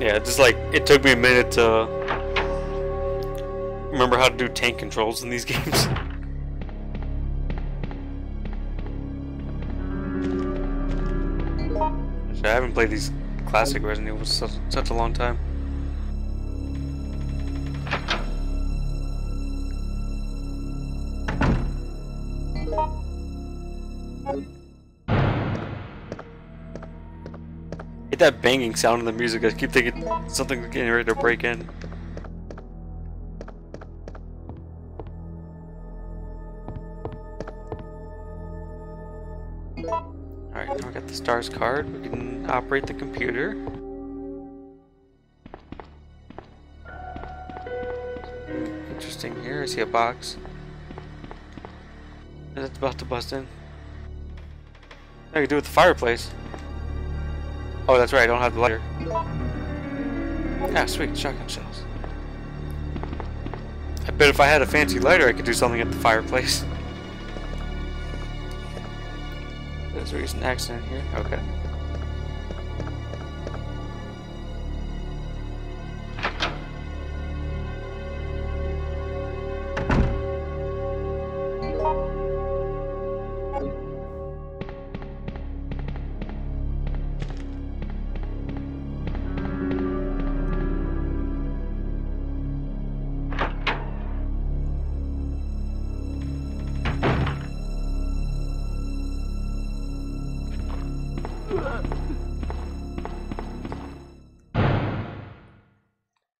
Yeah, just like it took me a minute to remember how to do tank controls in these games. I haven't played these classic Resident Evil for such a long time. Hit that banging sound in the music. I keep thinking something's getting ready to break in. Alright, now we got the STARS card. We can operate the computer. Interesting here. I see a box. And it's about to bust in. I can do it with the fireplace. Oh, that's right. I don't have the lighter. Ah, sweet. Shotgun shells. I bet if I had a fancy lighter, I could do something at the fireplace. There's a recent accident here. Okay.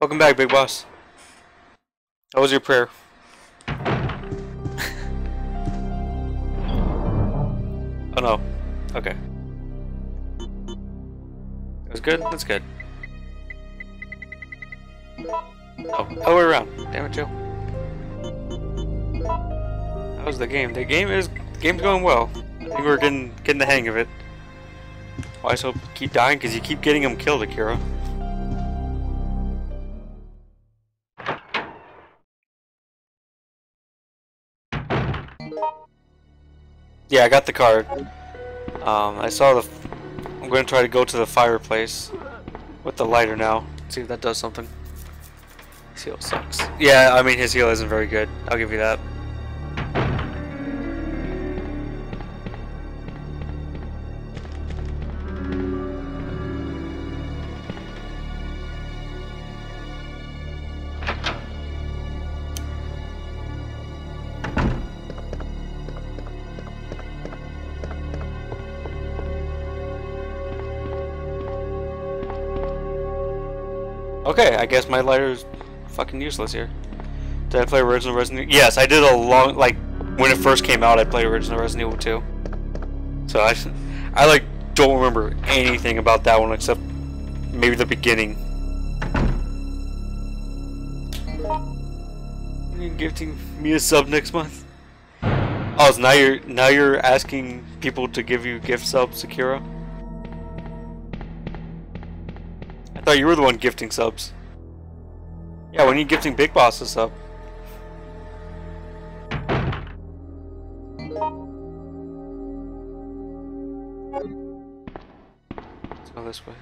Welcome back, Big Boss. That was your prayer. Oh no. Okay. That was good? That's good. Oh, other way around. Damn it, Jill. That was the game. The game is the game's going well. I think we're getting getting the hang of it. Why oh, so keep dying? Because you keep getting them killed, Akira. Yeah, I got the card. Um, I saw the... F I'm going to try to go to the fireplace with the lighter now. See if that does something. His heal sucks. Yeah, I mean, his heal isn't very good. I'll give you that. Okay, I guess my lighter's fucking useless here. Did I play original Resident Evil? Yes, I did a long, like, when it first came out, I played original Resident Evil two. So I, I like, don't remember anything about that one except maybe the beginning. You're gifting me a sub next month? Oh, so now you're, now you're asking people to give you gift subs, Akira? I thought you were the one gifting subs. Yeah, when are you gifting Big Boss a sub? Let's go this way.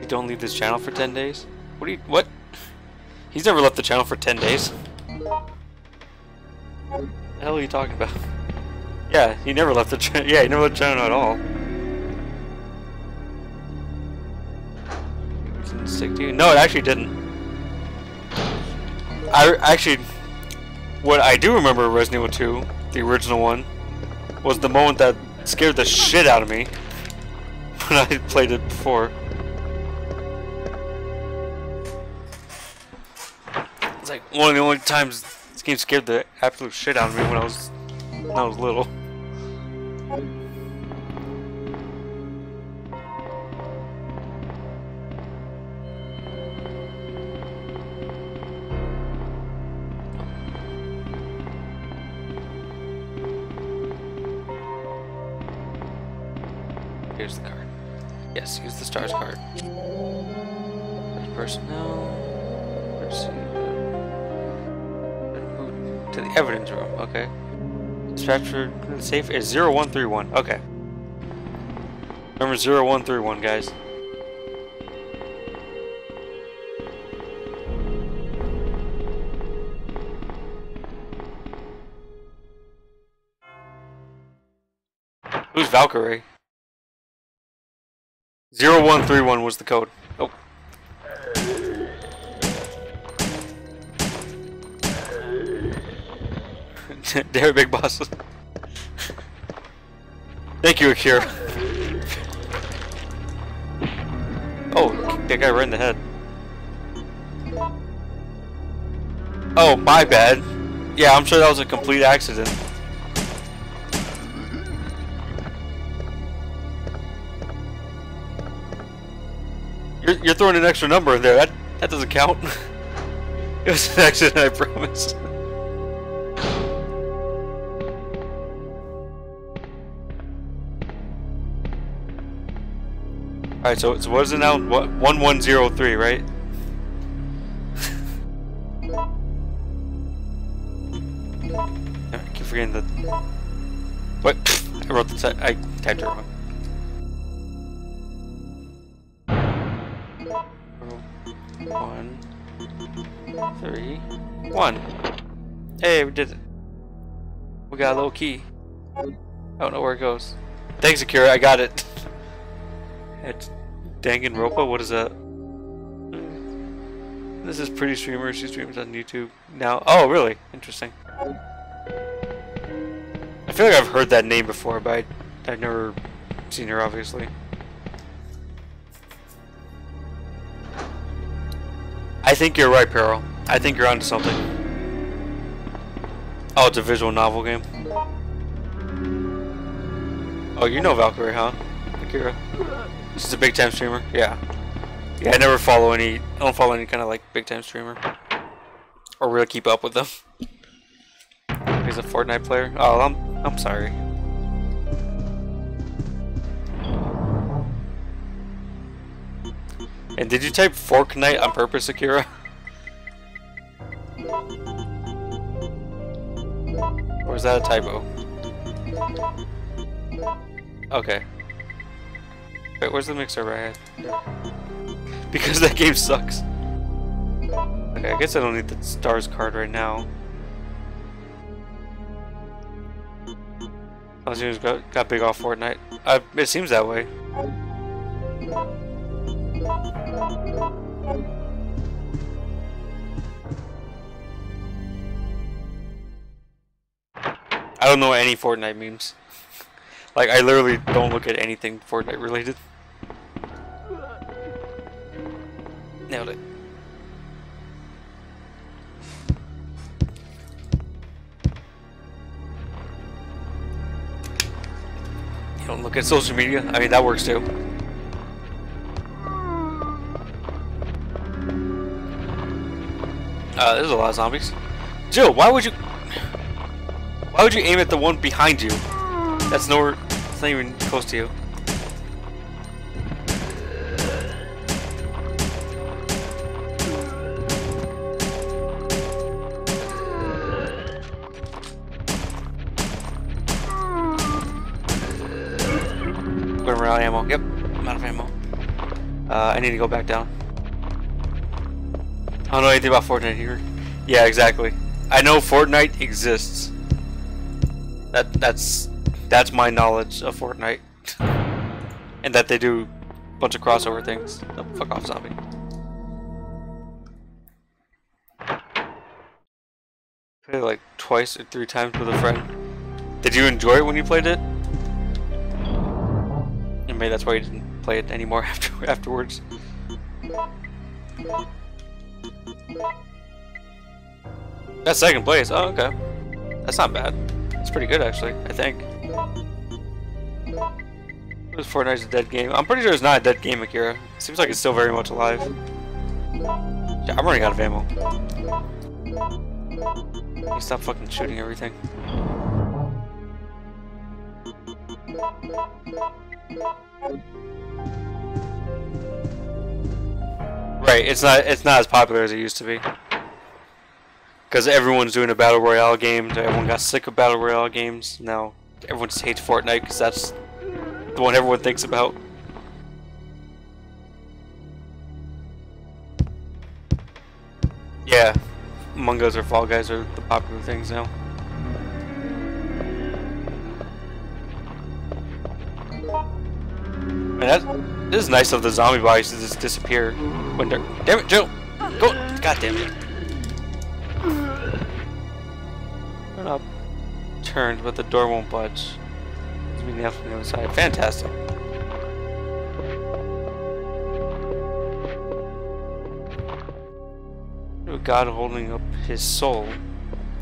You don't leave this channel for ten days? What do you. What? He's never left the channel for ten days. What the hell are you talking about? Yeah, he never left the channel. Yeah, he never left the channel at all. Sick to you. No, it actually didn't. I actually, what I do remember of Resident Evil two, the original one, was the moment that scared the shit out of me when I played it before. It's like one of the only times this game scared the absolute shit out of me when I was when I was little. Here's the card. Yes, use the STARS card. First personnel. First, uh, to the evidence room. Okay. Structure safe is zero one three one. Okay. Remember zero one three one, guys. Who's Valkyrie? zero one three one was the code. Oh. There, Big Boss. Thank you, Akira. Oh, kicked that guy right in the head. Oh, my bad. Yeah, I'm sure that was a complete accident. You're throwing an extra number in there. That that doesn't count. It was an accident, I promise. All right, so it's so what is it now? What one one zero three, right? I keep forgetting the what I wrote the I typed it wrong. One, three, one. Hey, we did it. We got a little key. I don't know where it goes. Thanks, Akira. I got it. It's Danganronpa. What is that? This is Pretty Streamer. She streams on YouTube now. Oh, really? Interesting. I feel like I've heard that name before, but I, I've never seen her, obviously. I think you're right, Peril. I think you're onto something. Oh, it's a visual novel game. Oh, you know Valkyrie, huh? Akira. This is a big time streamer. Yeah. Yeah. I never follow any. I don't follow any kind of like big time streamer, or really keep up with them. He's a Fortnite player. Oh, I'm. I'm sorry. And did you type Fortnite on purpose, Akira? Or is that a typo? Okay. Wait, where's the mixer right here? Because that game sucks. Okay, I guess I don't need the STARS card right now. I was got, got big off Fortnite. I, it seems that way. I don't know any Fortnite memes. Like, I literally don't look at anything Fortnite related. Nailed it. You don't look at social media? I mean, that works too. Uh, there's a lot of zombies. Jill, why would you... Why would you aim at the one behind you? That's nowhere... It's not even close to you. Going around ammo. Yep, I'm out of ammo. Uh, I need to go back down. I don't know anything about Fortnite here. Yeah, exactly. I know Fortnite exists. That that's that's my knowledge of Fortnite, and that they do a bunch of crossover things. Oh, fuck off, zombie. Played it like twice or three times with a friend. Did you enjoy it when you played it? And maybe that's why you didn't play it anymore after afterwards. That's second place. Oh, okay. That's not bad. It's pretty good, actually, I think. It was Fortnite's a dead game. I'm pretty sure it's not a dead game, Akira. It seems like it's still very much alive. Yeah, I'm running out of ammo. Stop fucking shooting everything. Right, it's not it's not as popular as it used to be. Because everyone's doing a battle royale game, everyone got sick of battle royale games. Now everyone just hates Fortnite because that's the one everyone thinks about. Yeah, Among Us or Fall Guys are the popular things now. Man, that this is nice of the zombie bodies to just disappear when they're. Damn it, Jill! Go! God damn it! Up turned, but the door won't budge. It's been nailed from the other side. Fantastic. God holding up his soul.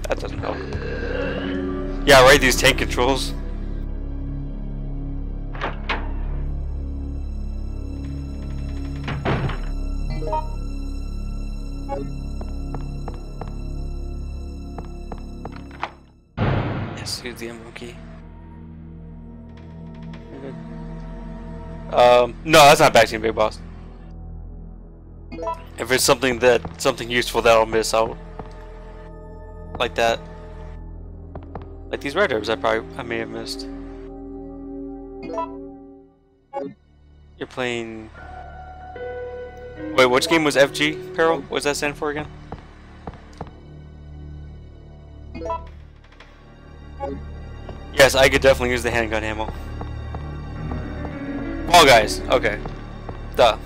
That doesn't help. Yeah, right, these tank controls. Use the ammo key. Um, no, that's not back to you, big boss. If it's something that something useful that I'll miss out, like that, like these red herbs, I probably I may have missed. You're playing. Wait, which game was F G? Peril? What does that stand for again? Yes, I could definitely use the handgun ammo. Fall Guys, okay. Duh.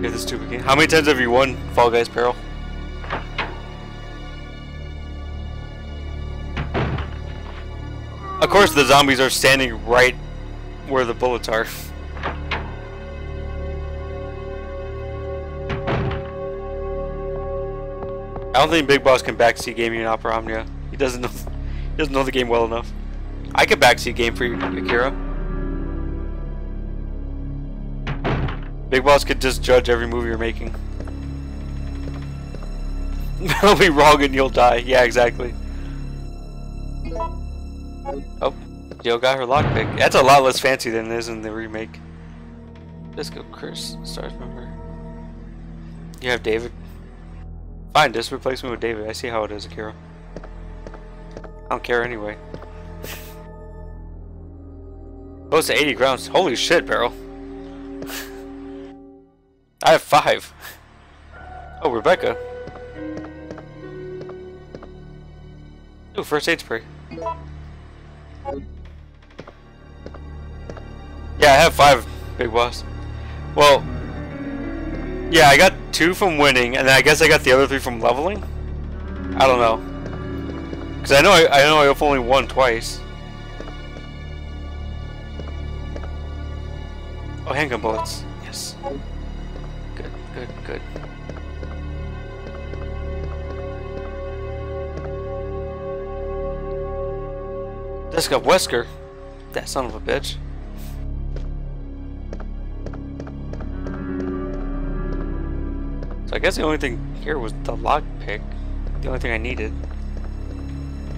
Get this stupid game. How many times have you won Fall Guys Peril? Of course the zombies are standing right where the bullets are. I don't think Big Boss can backseat game you in Opera Omnia. He doesn't know, he doesn't know the game well enough. I can backseat game for you, Akira. Big Boss could just judge every movie you're making. That'll be wrong and you'll die. Yeah, exactly. Oh, Jill got her lockpick. That's a lot less fancy than it is in the remake. Disco Curse, Stars member. You have David. Fine, just replace me with David. I see how it is, Akira. I don't care anyway. Close to eighty grams. Holy shit, Barrel. I have five. Oh, Rebecca. Ooh, first aid spray. Yeah, I have five, Big Boss. Well, yeah, I got two from winning, and I guess I got the other three from leveling? I don't know. Because I know I, I know I've only won twice. Oh, handgun bullets. Yes. Good, good, good. That's got Wesker. That son of a bitch. So I guess the only thing here was the lockpick. The only thing I needed.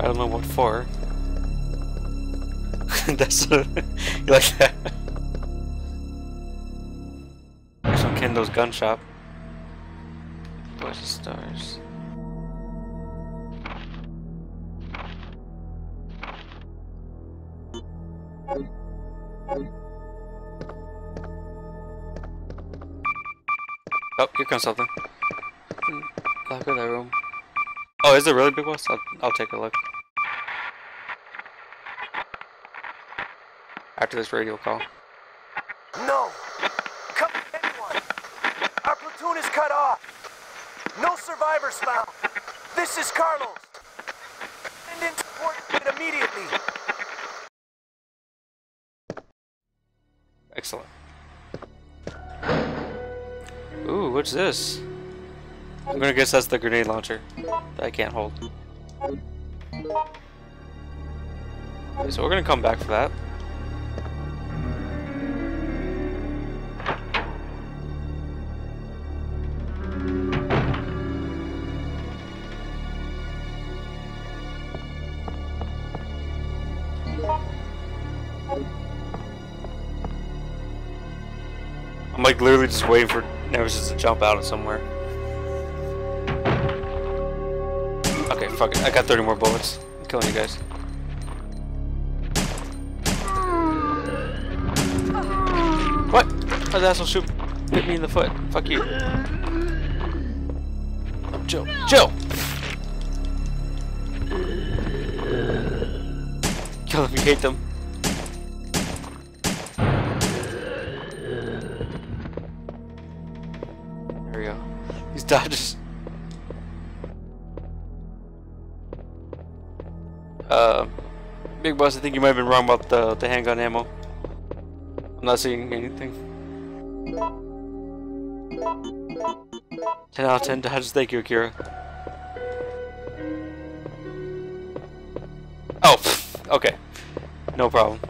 I don't know what for. That's a, you like that? There's no Kendo's gun shop. Bunch of stars. Oh, here comes something. Lock in that room. Oh, is it really Big Boss? I'll, I'll take a look. After this radio call. No! Come, anyone! Our platoon is cut off! No survivors found! This is Carlos! Send in support unit immediately! Excellent. Ooh, what's this? I'm gonna guess that's the grenade launcher that I can't hold. Okay, so we're gonna come back for that. I'm like literally just waiting for Nemesis to jump out of somewhere. Okay, fuck it. I got thirty more bullets. I'm killing you guys. What? How'd that asshole shoot? Hit me in the foot. Fuck you. Jill. Jill! Kill them, you hate them. Dodges. Uh, Big Boss, I think you might have been wrong about the, the handgun ammo. I'm not seeing anything. ten out of ten dodges, thank you, Akira. Oh, okay. No problem.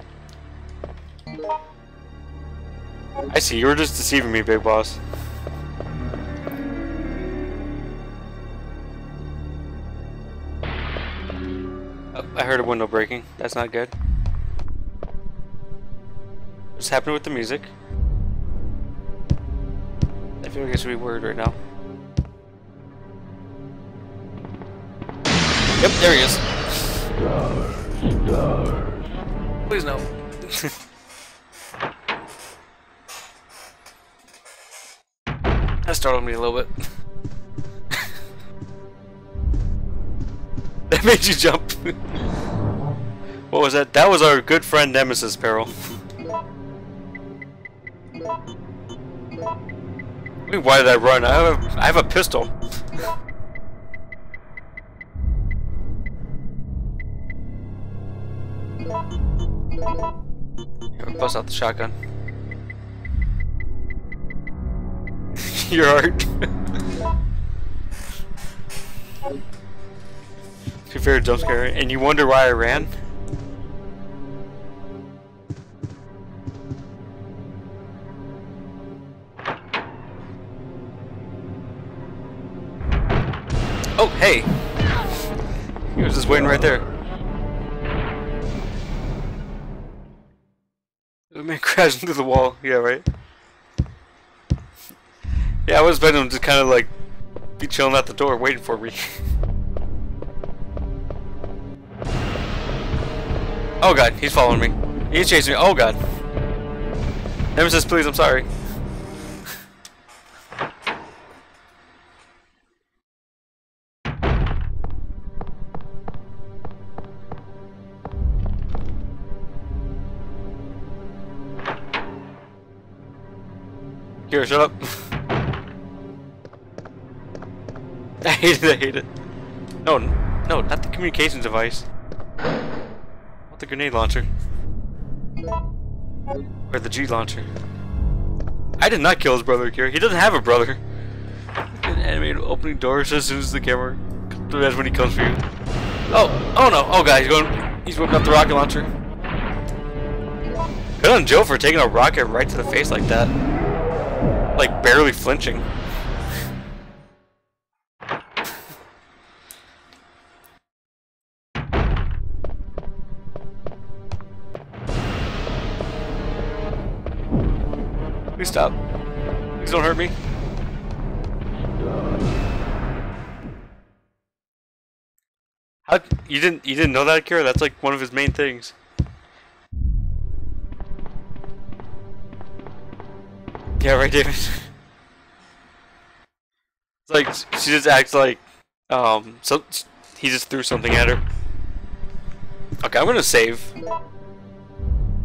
I see, you were just deceiving me, Big Boss. I heard a window breaking. That's not good. What's happening with the music? I feel like I should be worried right now. Yep, there he is. Stars, stars. Please no. That startled me a little bit. That made you jump. What was that? That was our good friend Nemesis, Peril. Why did I run? I have a, I have a pistol. Here, bust out the shotgun. You're hurt. It's your favorite jump scare, and you wonder why I ran? Oh, hey! He was just waiting right there. The man crashed into the wall. Yeah, right? Yeah, I was expecting him to kind of like be chilling at the door waiting for me. Oh god, he's following me. He's chasing me. Oh god. Nemesis, please, I'm sorry. Here, shut up. I hate it, I hate it. No, no, not the communications device. Not the grenade launcher. Or the G launcher. I did not kill his brother, Akira. He doesn't have a brother. An animated opening doors as soon as the camera. That's when he comes for you. Oh, oh no. Oh, guys, he's going. He's whipping up the rocket launcher. Good on Joe for taking a rocket right to the face like that. Like, barely flinching. Please stop. Please don't hurt me. How you didn't you didn't know that, Akira? That's like one of his main things. Yeah, right, David. It's like she just acts like um so he just threw something at her. Okay, I'm gonna save.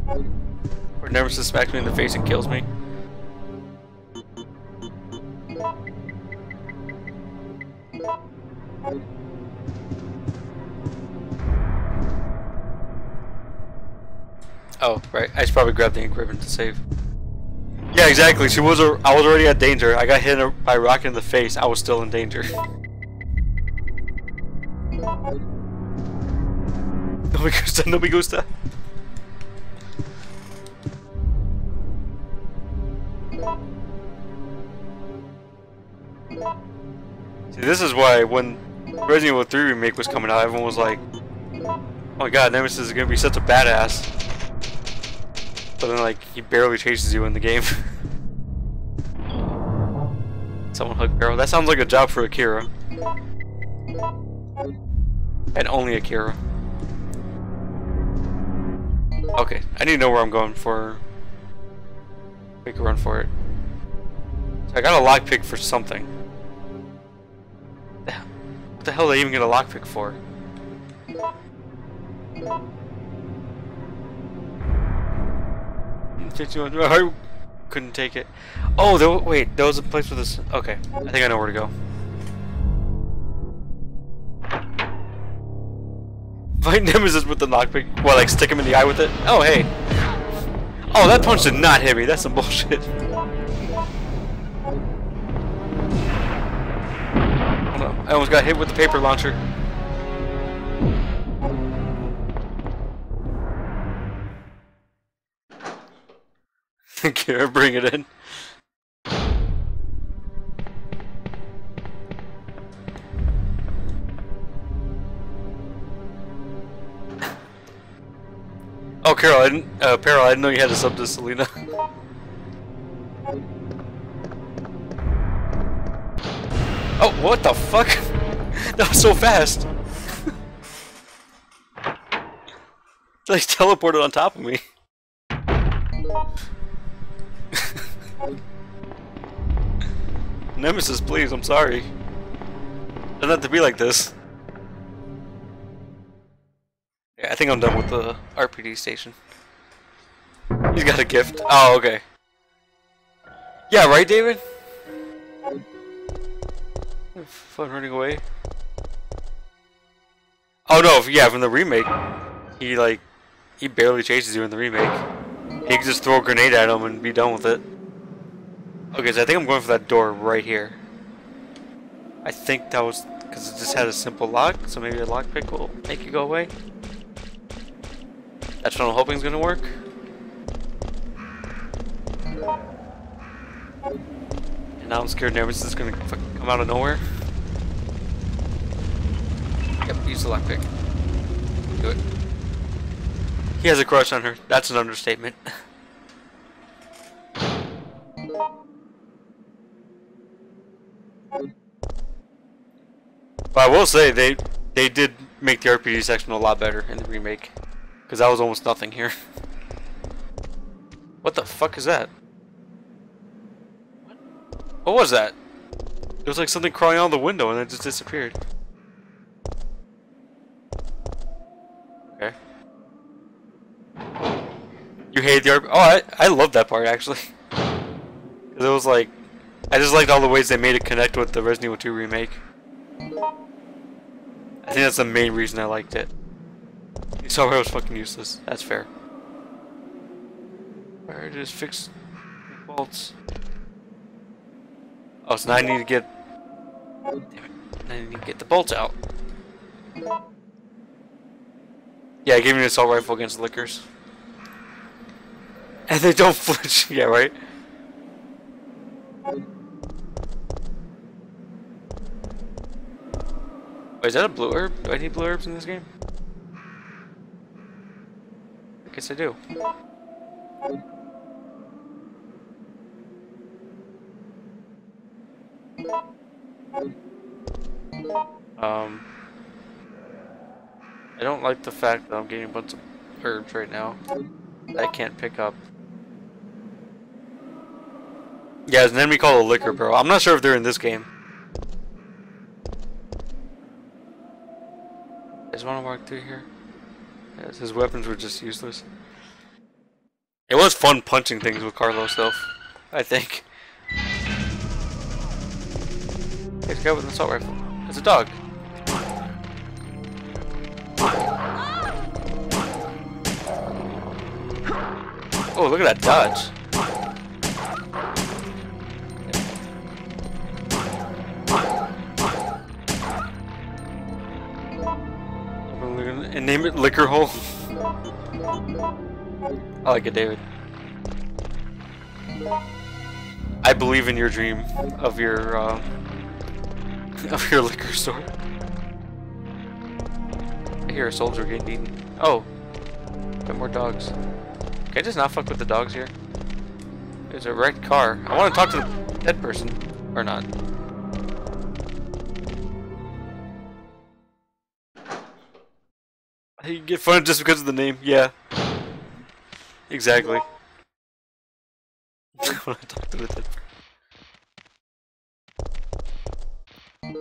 Or Nemesis smacks me in the face and kills me. Oh, right. I should probably grab the ink ribbon to save. Yeah, exactly. She was a, I was already at danger. I got hit by a rocket in the face. I was still in danger. No me gusta, no me gusta. See, this is why when Resident Evil three Remake was coming out, everyone was like, oh my god, Nemesis is gonna be such a badass. But then, like, he barely chases you in the game. Someone hug Barrel. That sounds like a job for Akira. And only Akira. Okay, I need to know where I'm going for. Make a run for it. So I got a lockpick for something. What the hell did I even get a lockpick for? I couldn't take it. Oh, there, wait, there was a place for this. Okay, I think I know where to go. Fight Nemesis with the knockpick. What, like stick him in the eye with it? Oh, hey. Oh, that punch did not hit me. That's some bullshit. I almost got hit with the paper launcher. Akira, bring it in. Oh, Carol, I didn't, uh, Peril, I didn't know you had to sub to Selena. Oh, what the fuck? That was so fast. They like, teleported on top of me. Nemesis, please, I'm sorry. Doesn't have to be like this. Yeah, I think I'm done with the R P D station. He's got a gift. Oh, okay. Yeah, right, David? Fun running away. Oh no, yeah, from the remake. He like, he barely chases you in the remake. He can just throw a grenade at him and be done with it. Okay, so I think I'm going for that door right here. I think that was because it just had a simple lock, so maybe a lockpick will make it go away. That's what I'm hoping is going to work. And now I'm scared Nemesis is going to come out of nowhere. Yep, use the lockpick. Do it. He has a crush on her. That's an understatement. But I will say they they did make the R P G section a lot better in the remake, because that was almost nothing here. What the fuck is that? What? What was that? It was like something crawling out of the window and it just disappeared. Okay. You hated the R P D? Oh, I, I love that part, actually. It was like... I just liked all the ways they made it connect with the Resident Evil two remake. I think that's the main reason I liked it. So it was fucking useless. That's fair. Alright, just fix the bolts. Oh, so now I need to get... Damn it. Now I need to get the bolts out. Yeah, I gave me an assault rifle against lickers. And they don't flinch. Yeah, right? Wait, is that a blue herb? Do I need blue herbs in this game? I guess I do. Um, I don't like the fact that I'm getting a bunch of herbs right now that I can't pick up. Yeah, there's an enemy called a liquor, bro. I'm not sure if they're in this game. I just want to walk through here. Yeah, his weapons were just useless. It was fun punching things with Carlos, though, I think. This guy with an assault rifle. It's a dog. Oh, look at that dodge. And name it Liquor Hole. I like it, David. I believe in your dream of your, uh... of your liquor store. I hear a soldier getting eaten. Oh, got more dogs. Can I just not fuck with the dogs here? There's a wrecked car. I want to talk to the dead person. Or not. You get funded just because of the name. Yeah. Exactly. I want to talk to the dead person.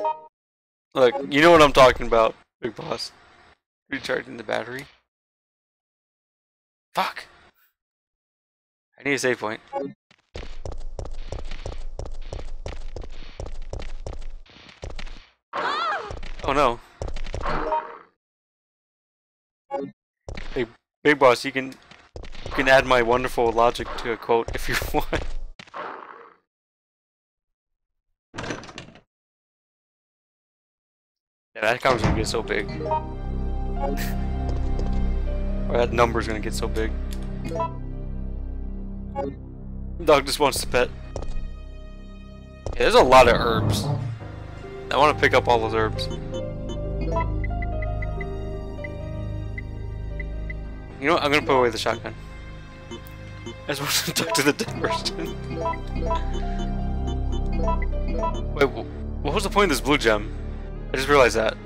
Look, you know what I'm talking about, Big Boss. Recharging the battery. Fuck! I need a save point. Oh no. Hey, Big Boss, you can, you can add my wonderful logic to a quote if you want. Yeah, that account's gonna get so big. Or that number's gonna get so big. Dog just wants to pet. Yeah, there's a lot of herbs. I want to pick up all those herbs. You know what? I'm gonna put away the shotgun. I just want to talk to the dead person. Wait, what was the point of this blue gem? I just realized that.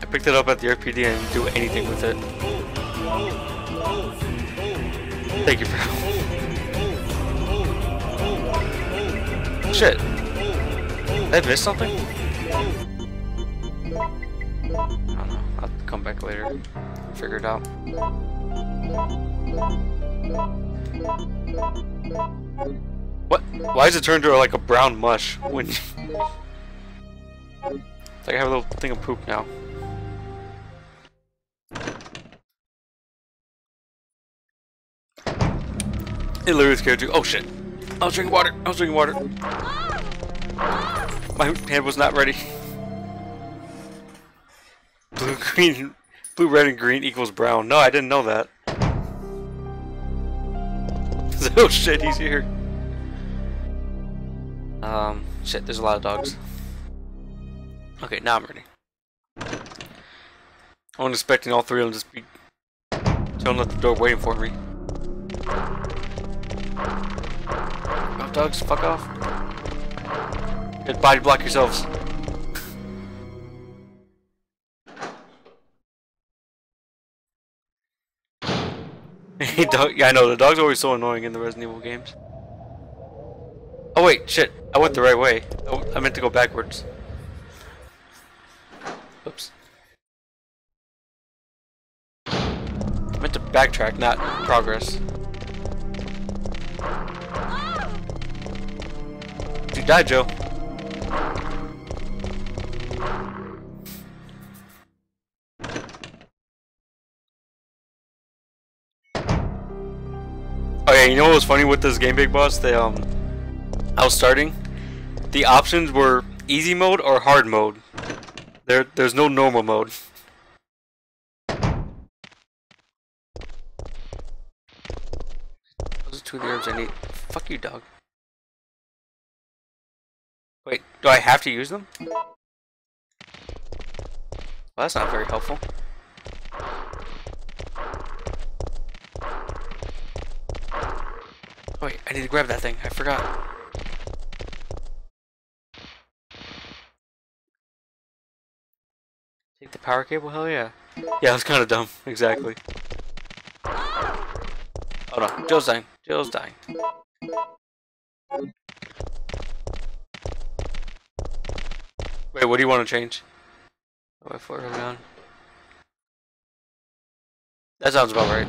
I picked it up at the R P D and didn't do anything with it. Thank you, bro. Shit. Did I miss something? I don't know. I'll come back later. Figure it out. What? Why is it turned to like a brown mush when... It's like I have a little thing of poop now. It literally scared you. Oh shit! I was drinking water! I was drinking water! My hand was not ready. Blue, green... Blue, red, and green equals brown. No, I didn't know that. Oh shit, he's here. Um, shit, there's a lot of dogs. Okay, now I'm ready. I'm expecting all three of them just be chilling at the door waiting for me. Oh, dogs, fuck off. Good body block yourselves. I know, the dog's always so annoying in the Resident Evil games. Oh wait, shit, I went the right way. I meant to go backwards. Oops. I meant to backtrack, not progress. You died, Joe. Oh yeah, you know what was funny with this game, Big Boss? They, um, I was starting. The options were easy mode or hard mode. There, there's no normal mode. Those are two of the herbs I need. Fuck you, dog. Wait, do I have to use them? Well, that's not very helpful. Wait, I need to grab that thing. I forgot. Take the power cable? Hell yeah. Yeah, that's kind of dumb. Exactly. Hold on. Jill's dying. Jill's dying. Wait, what do you want to change? Oh, I early on. That sounds about right.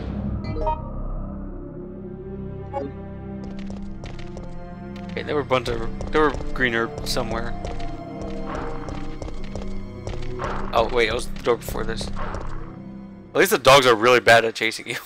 Okay, there were a bunch of there were green herbs somewhere. Oh wait, I was at the door before this. At least the dogs are really bad at chasing you.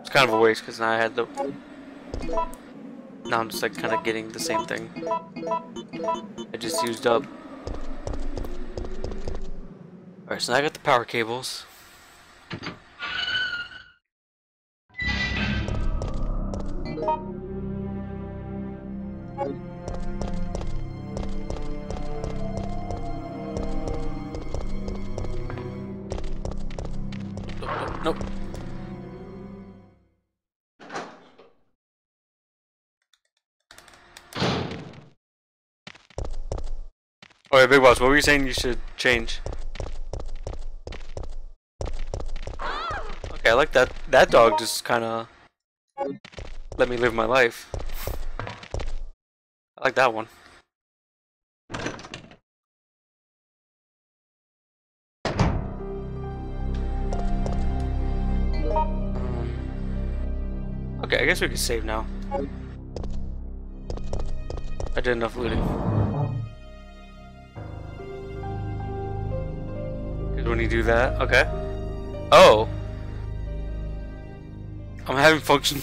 It's kind of a waste because now I had the. Now I'm just like kind of getting the same thing I just used up. Alright, so now I got the power cables. Nope. Alright, Big Boss, what were you saying you should change? Okay, I like that. That dog just kinda let me live my life. I like that one. Okay, I guess we can save now. I did enough looting. Because when you do that, okay. Oh! I'm having function.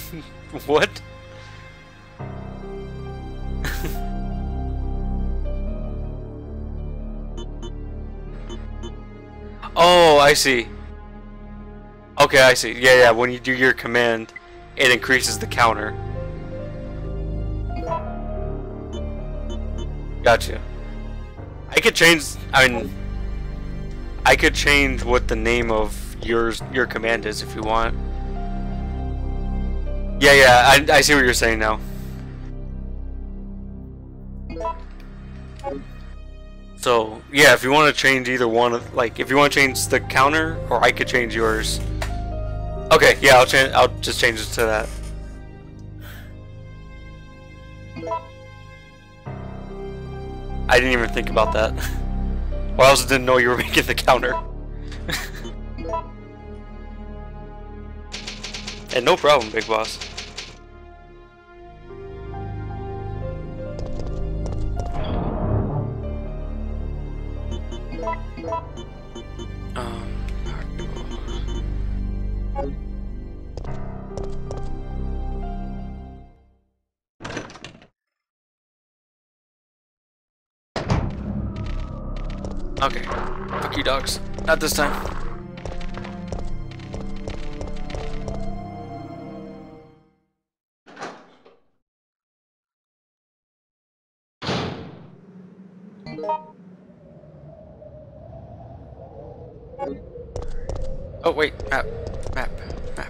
What? Oh, I see. Okay, I see. Yeah, yeah, when you do your command, it increases the counter. Gotcha. I could change. I mean, I could change what the name of yours, your command is, if you want. Yeah, yeah. I I see what you're saying now. So yeah, if you want to change either one of, like, if you want to change the counter, or I could change yours. Okay, yeah, I'll change. I'll just change it to that. I didn't even think about that. Or I also didn't know you were making the counter. And no problem, Big Boss. Um. Okay. Fuck you, dogs. Not this time. Oh wait, map, map, map.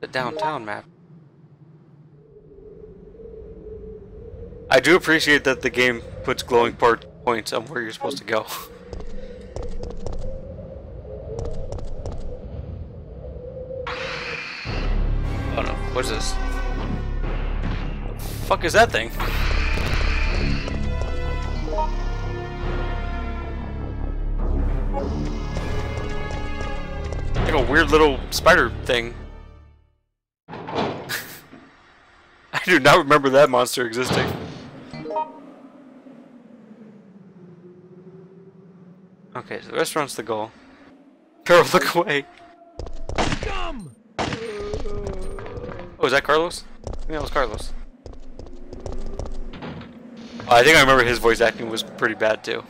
The downtown map. I do appreciate that the game puts glowing part points on where you're supposed to go. Oh no, what's this? What the fuck is that thing? Like a weird little spider thing. I do not remember that monster existing. Okay, so the restaurant's the goal. Carol, look away! Come! Oh, is that Carlos? Yeah, it was Carlos. Oh, I think I remember his voice acting was pretty bad too.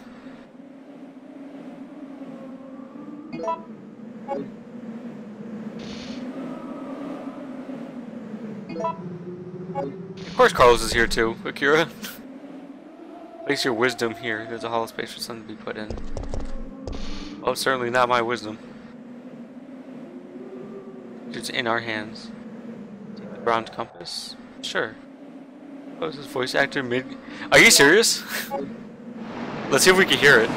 Of course Carlos is here too, Akira. Place your wisdom here. There's a hollow space for something to be put in. Oh, certainly not my wisdom. It's in our hands. Take the bronze compass? Sure. Oh, is this voice actor mid- Are you serious? Let's see if we can hear it.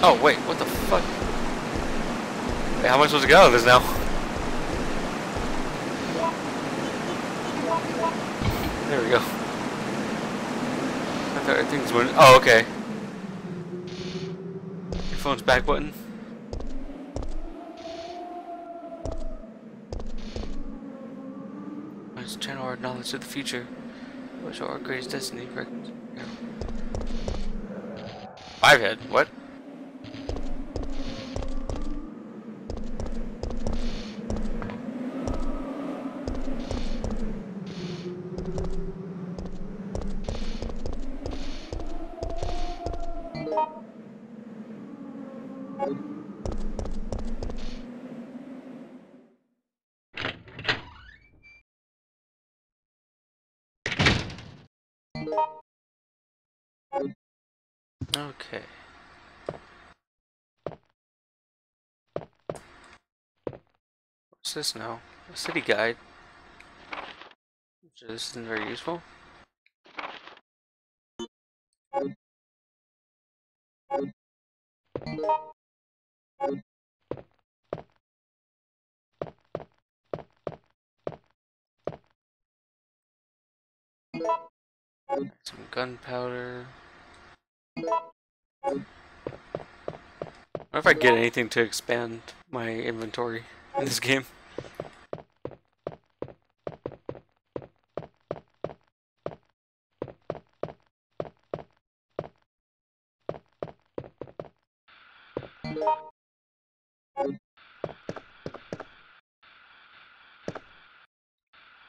Oh wait, what the fuck? Wait, how am I supposed to get out of this now? There we go. I thought I think it's one. Oh, okay. Your phone's back button. Let's channel our knowledge to the future. What's our greatest destiny? Yeah. Five head. What? Okay. What's this now? A city guide. This isn't very useful. Some gunpowder. I wonder if I get anything to expand my inventory in this game.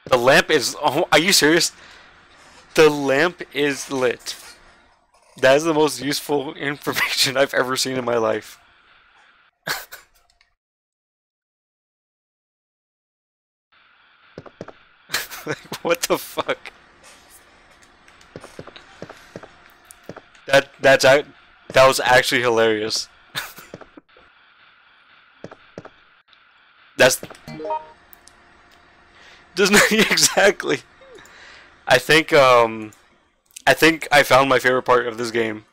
The lamp is... Oh, are you serious? The lamp is lit. That is the most useful information I've ever seen in my life. Like, what the fuck? That that's that was actually hilarious. That's doesn't exactly. I think um. I think I found my favorite part of this game.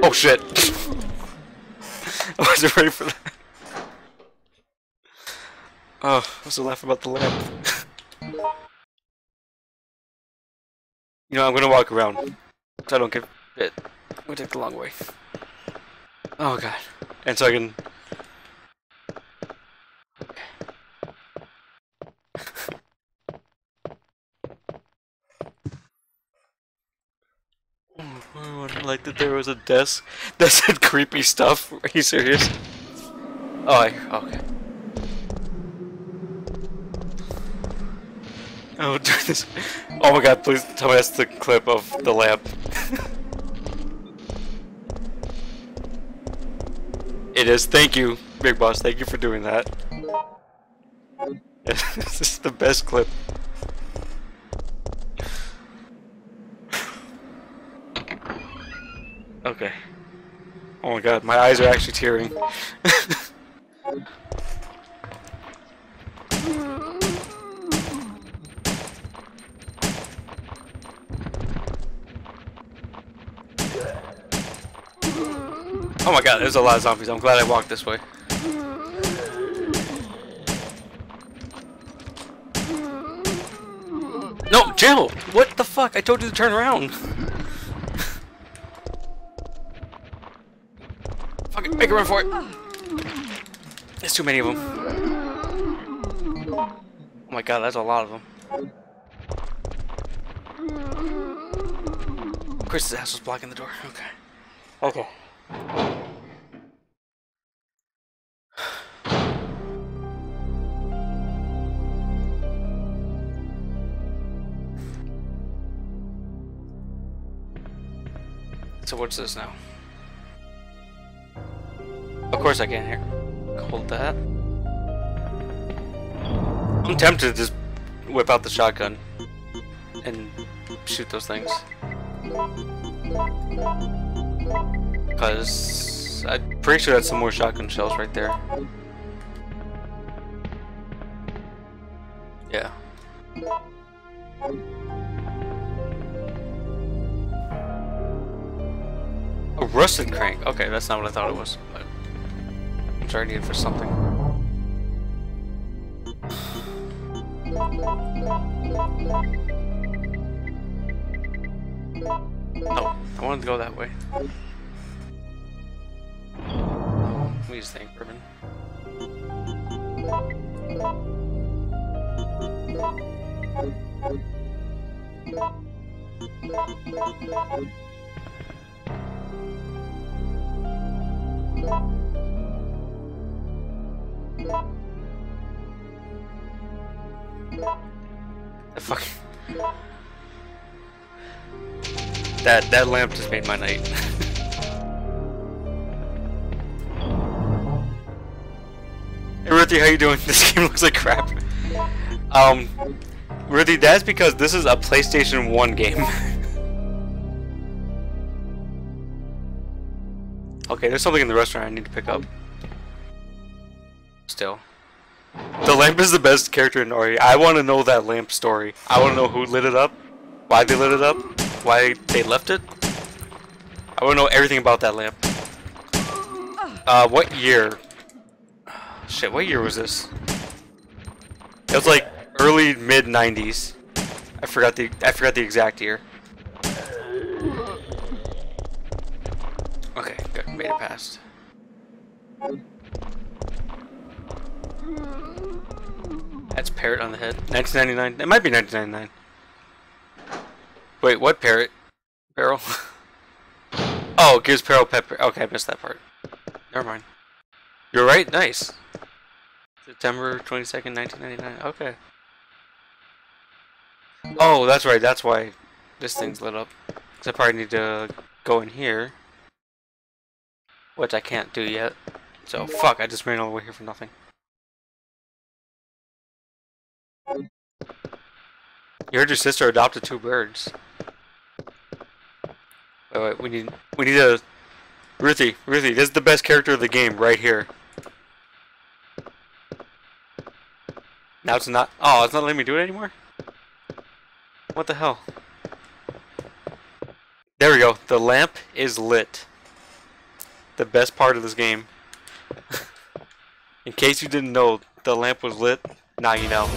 Oh shit! I wasn't ready for that. Oh, I was so laughing about the lamp. You know, I'm gonna walk around. So I don't get bit. I'm gonna take the long way. Oh god. And so I can... Like that there was a desk that said creepy stuff. Are you serious? Oh, I, okay. Oh, do this. Oh my god, please tell me that's the clip of the lamp. It is. Thank you, Big Boss. Thank you for doing that. This is the best clip. Okay. Oh my god, my eyes are actually tearing. Oh my god, there's a lot of zombies. I'm glad I walked this way. No, Jill! What the fuck? I told you to turn around! Fucking make a run for it! There's too many of them. Oh my god, that's a lot of them. Chris's ass was blocking the door. Okay. Okay. So what's this now? Of course I can't hear. Hold that. I'm tempted to just whip out the shotgun and shoot those things. Cause I'm pretty sure that's some more shotgun shells right there. Yeah. A rusted crank. Okay, that's not what I thought it was. But I'm sorry, I need it for something. No, I wanted to go that way. Let me just think, Ruben. The fuck. That that lamp just made my night. Hey Ruthie, how you doing? This game looks like crap. Um, Ruthie, that's because this is a PlayStation one game. Okay, there's something in the restaurant I need to pick up. Still. The lamp is the best character in Ori. I want to know that lamp story. I want to know who lit it up, why they lit it up, why they left it. I want to know everything about that lamp. Uh, what year? Shit, what year was this? It was like early mid nineties. I forgot the I forgot the exact year. Okay, good. Made it past. That's Parrot on the head. nineteen ninety-nine. It might be nineteen ninety-nine. Wait, what Parrot? Peril? Oh, gives Peril pepper. Okay, I missed that part. Never mind. You're right. Nice. September twenty-second, nineteen ninety-nine. Okay. Oh, that's right. That's why this thing's lit up. Because I probably need to go in here. Which I can't do yet. So, fuck, I just ran all the way here for nothing. You heard your sister adopted two birds. Wait, wait, we need, we need a... Ruthie, Ruthie, this is the best character of the game, right here. Now it's not... Oh, it's not letting me do it anymore? What the hell? There we go, the lamp is lit. The best part of this game. In case you didn't know, the lamp was lit. Now you know.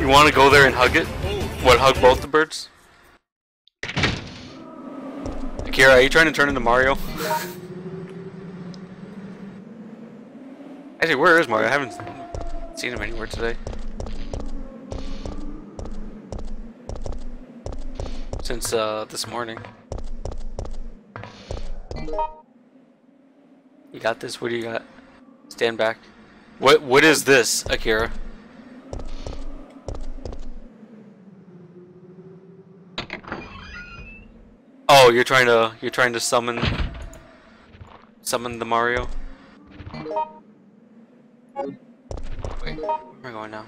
You want to go there and hug it? What, hug both the birds? Akira, are you trying to turn into Mario? Actually, where is Mario? I haven't seen him anywhere today. Since uh, this morning. You got this? What do you got? Stand back. What what is this, Akira? Oh, you're trying to you're trying to summon summon the Mario? Wait, where am I going now?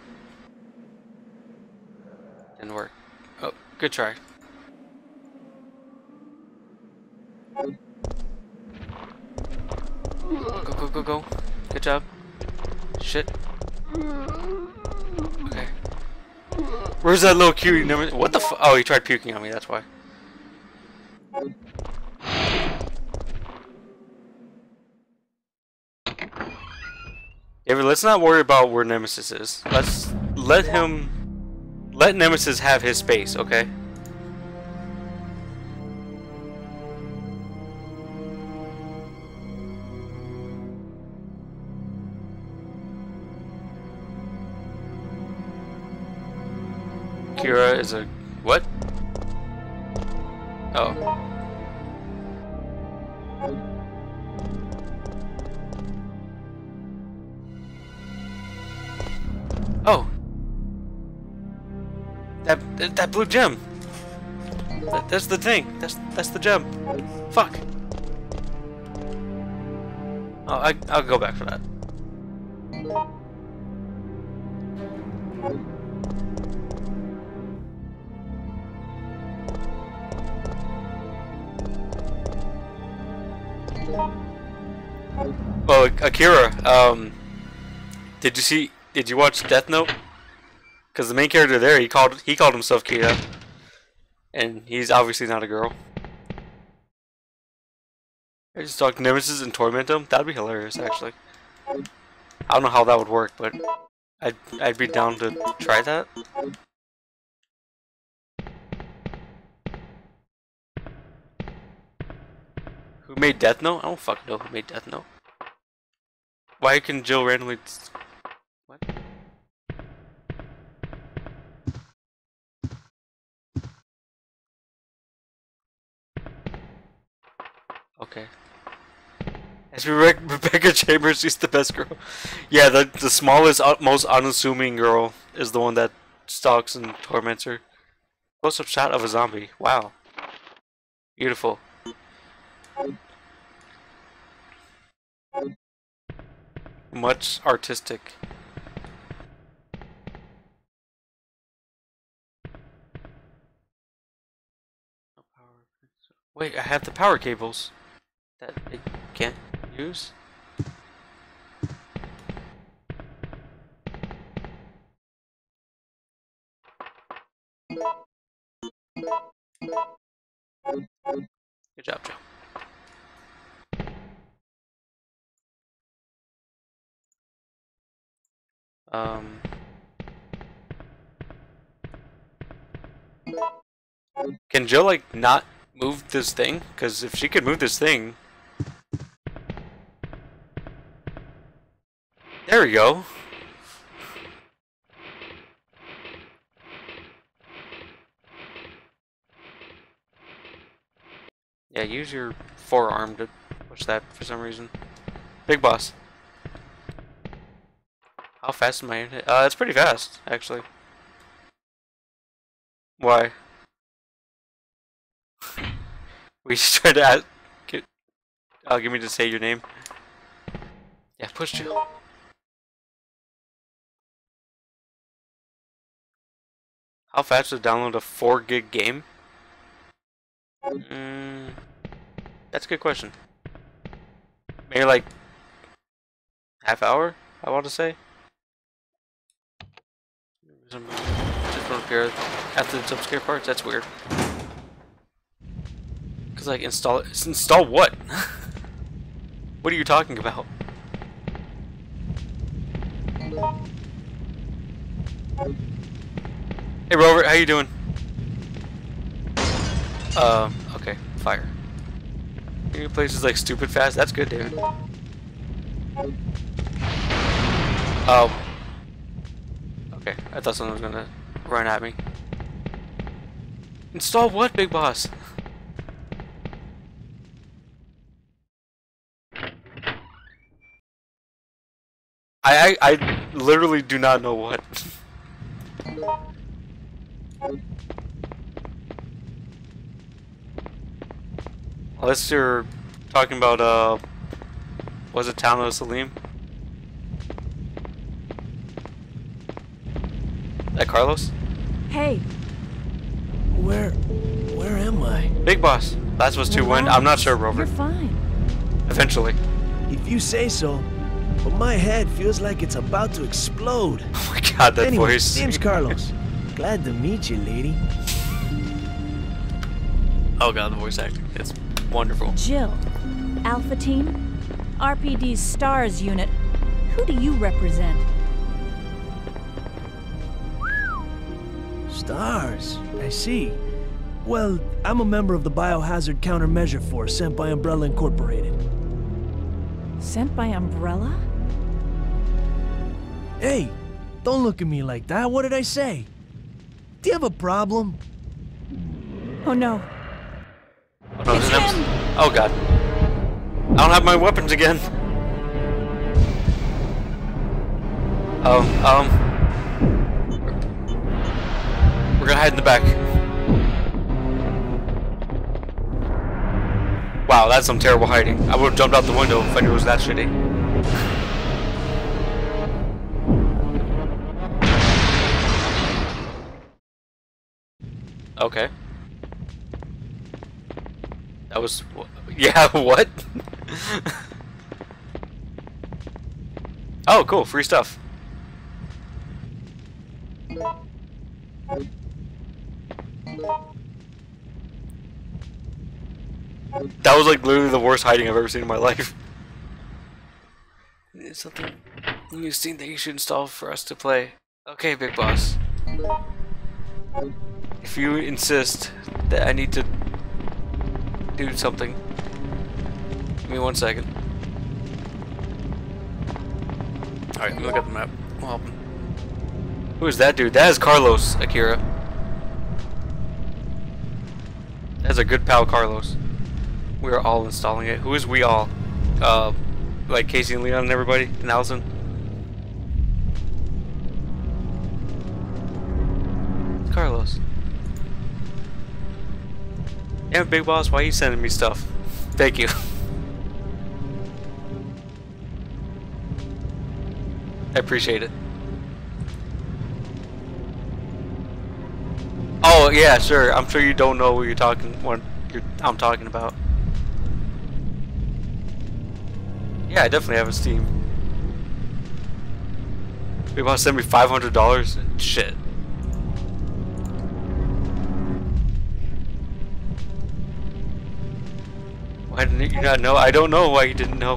Didn't work. Oh, good try. Go, go, go, go. Good job. Shit. Okay. Where's that little cutie number? What the fu- Oh, he tried puking on me, that's why. David, let's not worry about where Nemesis is. Let's let him... Let Nemesis have his space, okay? Kira is a... What? Oh. Oh! That, that, that blue gem! That, that's the thing! That's, that's the gem! Fuck! Oh, I, I'll go back for that. Oh, Akira, um, did you see, did you watch Death Note? Because the main character there, he called, he called himself Kira. And he's obviously not a girl. I just talk Nemesis and torment him? That'd be hilarious, actually. I don't know how that would work, but I'd, I'd be down to try that. Who made Death Note? I don't fucking know who made Death Note. Why can Jill randomly... What? Okay. As we re Rebecca Chambers, she's the best girl. Yeah, the, the smallest, most unassuming girl is the one that stalks and torments her. Close-up shot of a zombie. Wow. Beautiful. Much artistic. Wait, I have the power cables that I can't use. Good job, Joe. Um. Can Jill, like, not move this thing? Because if she could move this thing... There we go! Yeah, use your forearm to push that for some reason. Big boss. How fast is my internet? Uh, it's pretty fast, actually. Why? We just tried to ask... Get, uh, give me to say your name. Yeah, push you. How fast to download a four gig game? Mm, that's a good question. Maybe like... Half hour, I want to say. Just don't appear after the jump scare parts. That's weird. Cause like install it. Install what? What are you talking about? Hey Robert, how you doing? Um. Uh, okay. Fire. Your place is like stupid fast. That's good, David. Oh. Okay, I thought someone was gonna run at me. Install what, big boss? I, I I literally do not know what. Unless you're talking about uh, was it Town of Salim? That Carlos? Hey. Where, where am I? Big Boss. Last was two one. I'm not sure, Rover. You're fine. Eventually. If you say so. But my head feels like it's about to explode. Oh my god, that anyway, voice. Name's Carlos. Glad to meet you, lady. Oh god, the voice acting. It's wonderful. Jill, Alpha Team, R P D's STARS unit. Who do you represent? STARS? I see. Well, I'm a member of the Biohazard Countermeasure Force sent by Umbrella Incorporated. Sent by Umbrella? Hey, don't look at me like that. What did I say? Do you have a problem? Oh no. Oh, no, it's him. Oh god. I don't have my weapons again. Um, um. We're gonna hide in the back. Wow, that's some terrible hiding. I would have jumped out the window if I knew it was that shitty. Okay. That was... Yeah, what? Oh, cool. Free stuff. That was like literally the worst hiding I've ever seen in my life. It's something you've seen that you should install for us to play. Okay, Big Boss. If you insist that I need to do something, give me one second. Alright, let me look at the map. Well, who is that dude? That is Carlos, Akira. That's a good pal, Carlos. We are all installing it. Who is we all? Uh, like Casey and Leon and everybody? And Allison? It's Carlos. Damn it, Big Boss, why are you sending me stuff? Thank you. I appreciate it. Oh yeah, sure. I'm sure you don't know what you're talking what you're I'm talking about. Yeah, I definitely have a Steam. Big Boss sent me five hundred dollars? Shit. Why didn't you not know? I don't know why you didn't know.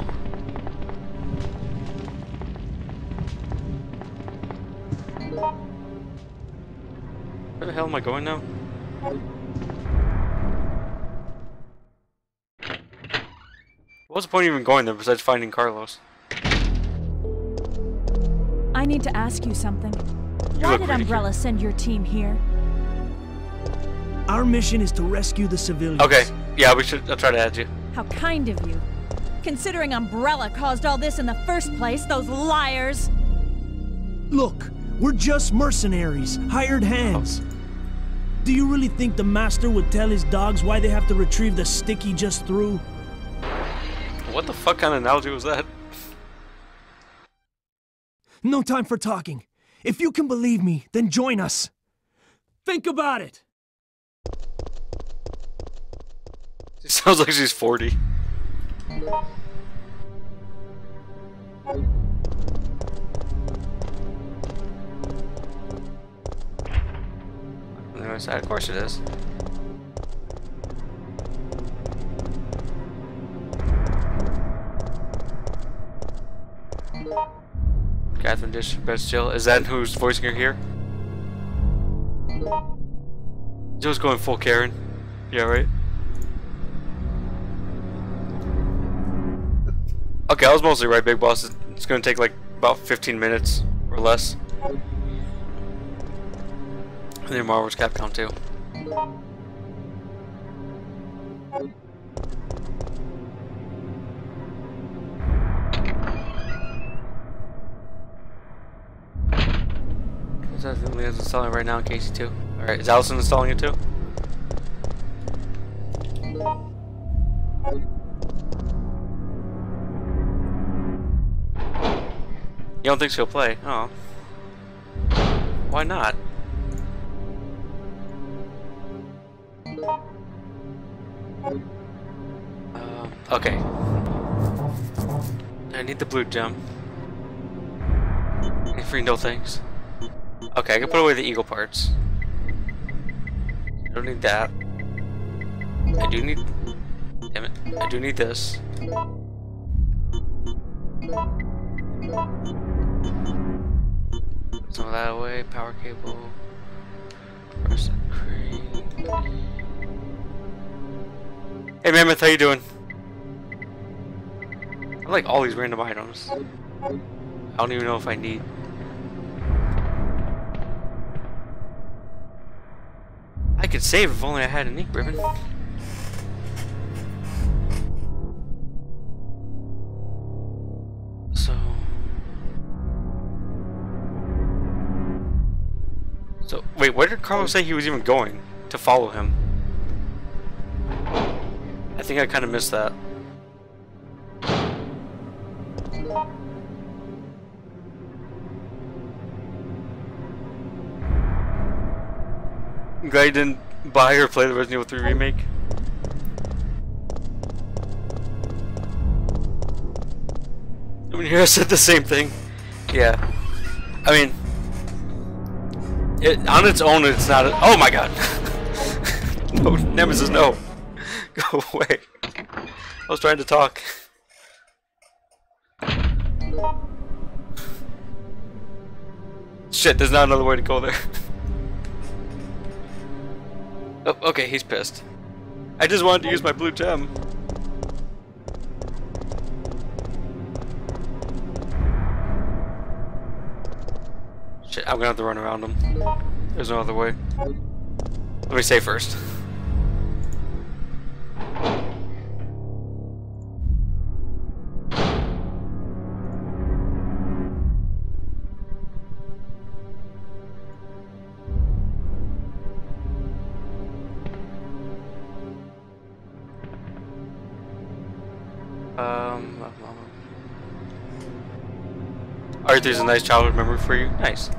Where the hell am I going now? What's the point of even going there besides finding Carlos? I need to ask you something. You why did Umbrella cute. send your team here? Our mission is to rescue the civilians. Okay, yeah, we should. I'll try to add you. How kind of you. Considering Umbrella caused all this in the first place, those liars! Look, we're just mercenaries, hired hands. Oh. Do you really think the master would tell his dogs why they have to retrieve the stick he just threw? What the fuck kind of analogy was that? No time for talking. If you can believe me, then join us. Think about it! It sounds like she's forty. On the other side, of course it is. Catherine Dish, Best Jill. Is that who's voicing her here? Jill's going full Karen. Yeah, right? Okay, I was mostly right, Big Boss. It's gonna take like about fifteen minutes or less. And then Marvel versus. Capcom too. Is that something Leon's installing right now in K C two? Alright, is Allison installing it too? You don't think she'll play? Oh. Why not? Uh, okay. I need the blue gem. Any free no things? Okay, I can put away the eagle parts. I don't need that. I do need... Damn it. I do need this. Put some of that away. Power cable. First crane. Hey Mammoth, how you doing? I like all these random items. I don't even know if I need... I could save if only I had an ink ribbon. So... So, wait, where did Carlos say he was even going to follow him? I think I kind of missed that. I'm glad you didn't buy or play the Resident Evil three remake. I mean, here I said the same thing. Yeah. I mean, it, on its own, it's not. A, oh my God! No, Nemesis, no. Go away. I was trying to talk. Shit, there's not another way to go there. Oh, okay, he's pissed. I just wanted to use my blue gem. Shit, I'm gonna have to run around him. There's no other way. Let me save first. There's a nice childhood memory for you. Nice.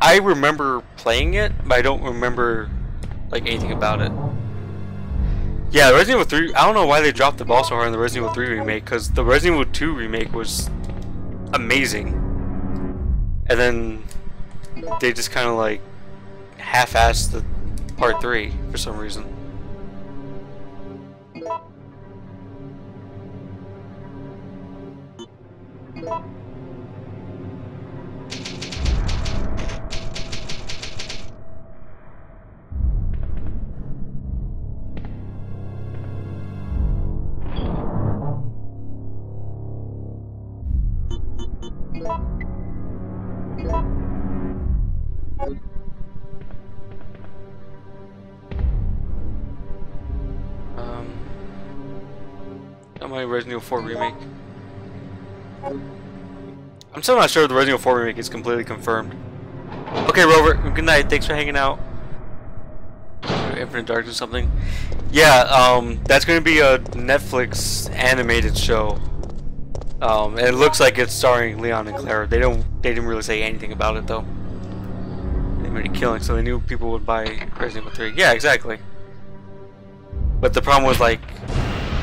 I remember playing it, but I don't remember like anything about it. Yeah, the Resident Evil three, I don't know why they dropped the ball so hard on the Resident Evil three remake, because the Resident Evil two remake was amazing. And then they just kind of like half-assed the part three for some reason. Resident Evil four remake. I'm still not sure if the Resident Evil four remake is completely confirmed. Okay, Rover, good night. Thanks for hanging out. Infinite Darkness or something. Yeah, um, that's going to be a Netflix animated show. Um, and it looks like it's starring Leon and Claire. They don't. They didn't really say anything about it though. They made a killing, so they knew people would buy Resident Evil three. Yeah, exactly. But the problem was like,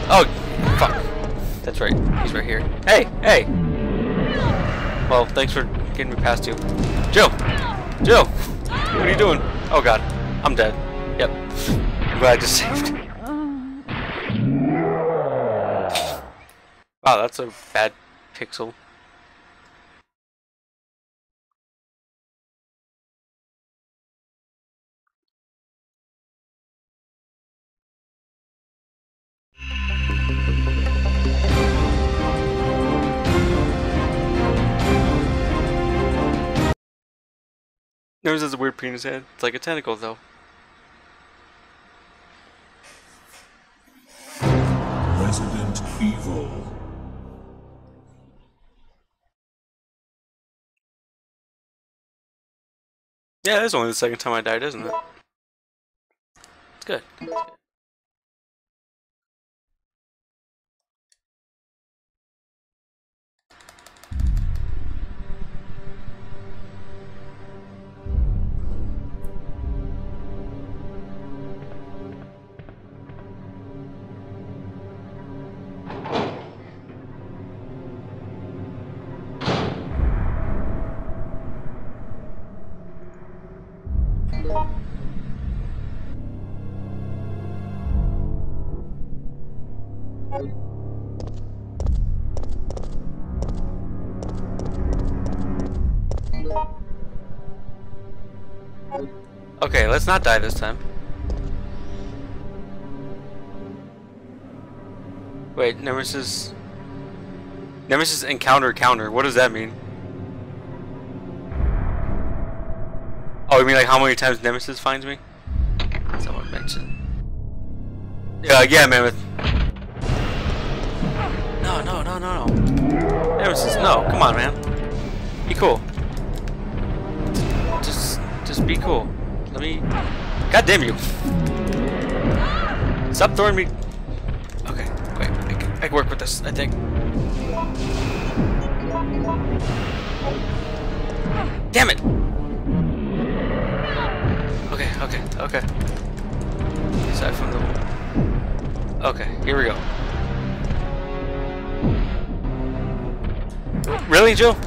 oh, fuck. That's right, he's right here. Hey, hey! Well, thanks for getting me past you. Jill! Jill! What are you doing? Oh god, I'm dead. Yep. I'm glad I just saved. Wow, that's a bad pixel. Nose has a weird penis head. It's like a tentacle, though. Resident Evil. Yeah, that's only the second time I died, isn't it? It's good. It's good. Okay, let's not die this time. Wait, Nemesis... Nemesis encounter counter, what does that mean? Oh, you mean like how many times Nemesis finds me? Someone mentioned. Yeah, yeah, Mammoth. No, no, no, no, no. Nemesis, no, come on, man. Be cool. Just, just be cool. Let me... God damn you! Stop throwing me... Okay, wait. I can, I can work with this, I think. Damn it! Okay, okay, okay. Aside from the... Okay, here we go. Really, Jill?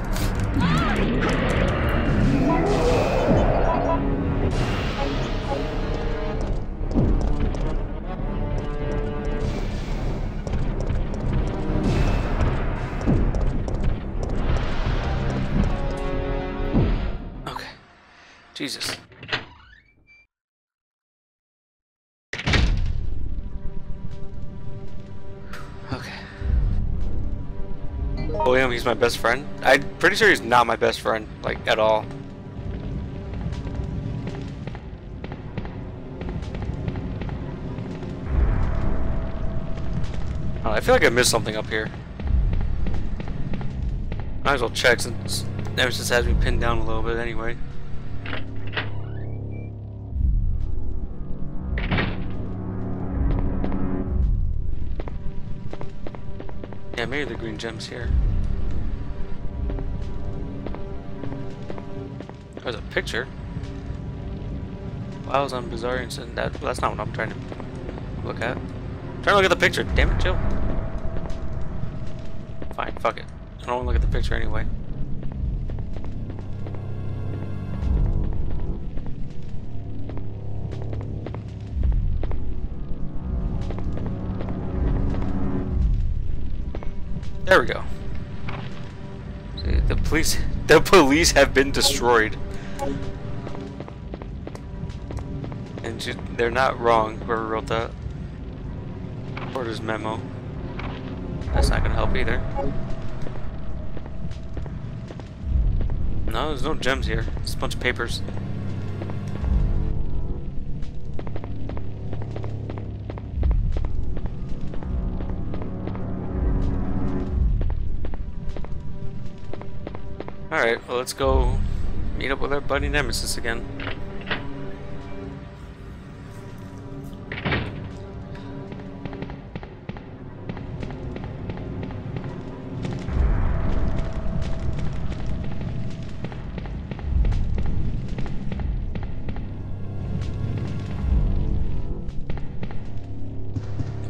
Jesus. Okay. William, he's my best friend. I'm pretty sure he's not my best friend, like, at all. Oh, I feel like I missed something up here. Might as well check since Nemesis has me pinned down a little bit anyway. Yeah, maybe the green gem's here. There's a picture. Wow, I was on Bizarre Instant. That, that's not what I'm trying to look at. I'm trying to look at the picture. Damn it, Jill. Fine, fuck it. I don't want to look at the picture anyway. There we go. See, the police, the police have been destroyed, and ju they're not wrong. Whoever wrote that reporter's memo. That's not gonna help either. No, there's no gems here. It's a bunch of papers. Alright, well, let's go meet up with our buddy Nemesis again.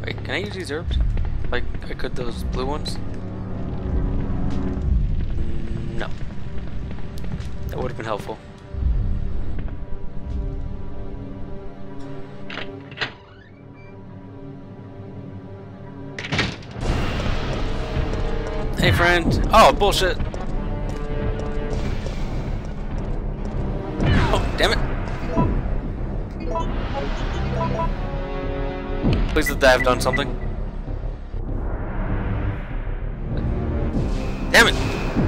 Wait, can I use these herbs? Like, I could those blue ones? That would have been helpful. Hey, friend. Oh, bullshit. Oh, damn it. Please let that have done something. Damn it.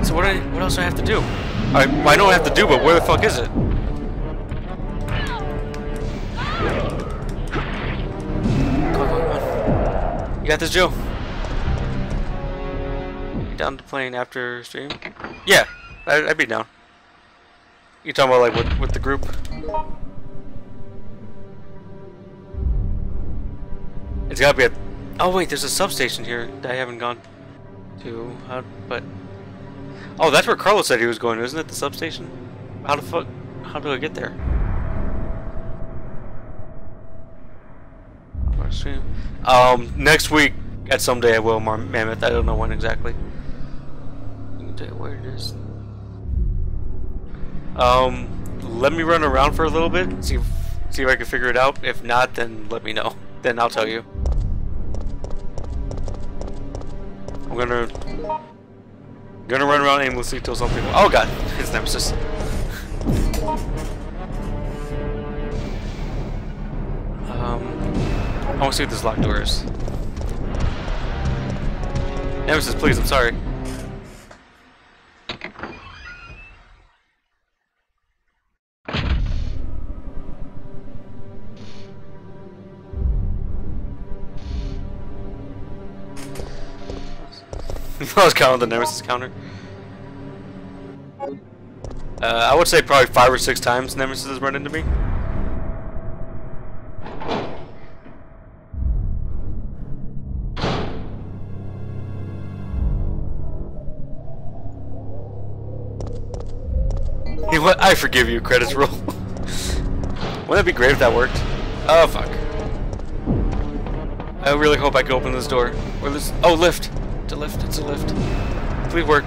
So what do I, what else do I have to do? I, I know what I have to do, but where the fuck is it? Come on, come on. You got this, Joe? You down to playing after stream? Yeah, I, I'd be down. You're talking about like with, with the group? It's gotta be a... Oh wait, there's a substation here that I haven't gone to, uh, but... Oh, that's where Carlos said he was going, isn't it? The substation? How the fuck... How do I get there? Um, next week, at some day I will, Mammoth. I don't know when exactly. I can tell you where it is. Um, let me run around for a little bit, see if, see if I can figure it out. If not, then let me know. Then I'll tell you. I'm gonna... Gonna run around aimlessly till something... Oh god! It's Nemesis. um... I want to see what this locked door is. Nemesis, please, I'm sorry. I was counting the Nemesis counter. Uh, I would say probably five or six times Nemesis has run into me. What? I forgive you, credits roll. Wouldn't that be great if that worked? Oh, fuck. I really hope I can open this door. Or this. Oh, lift. It's a lift. It's a lift. Please work.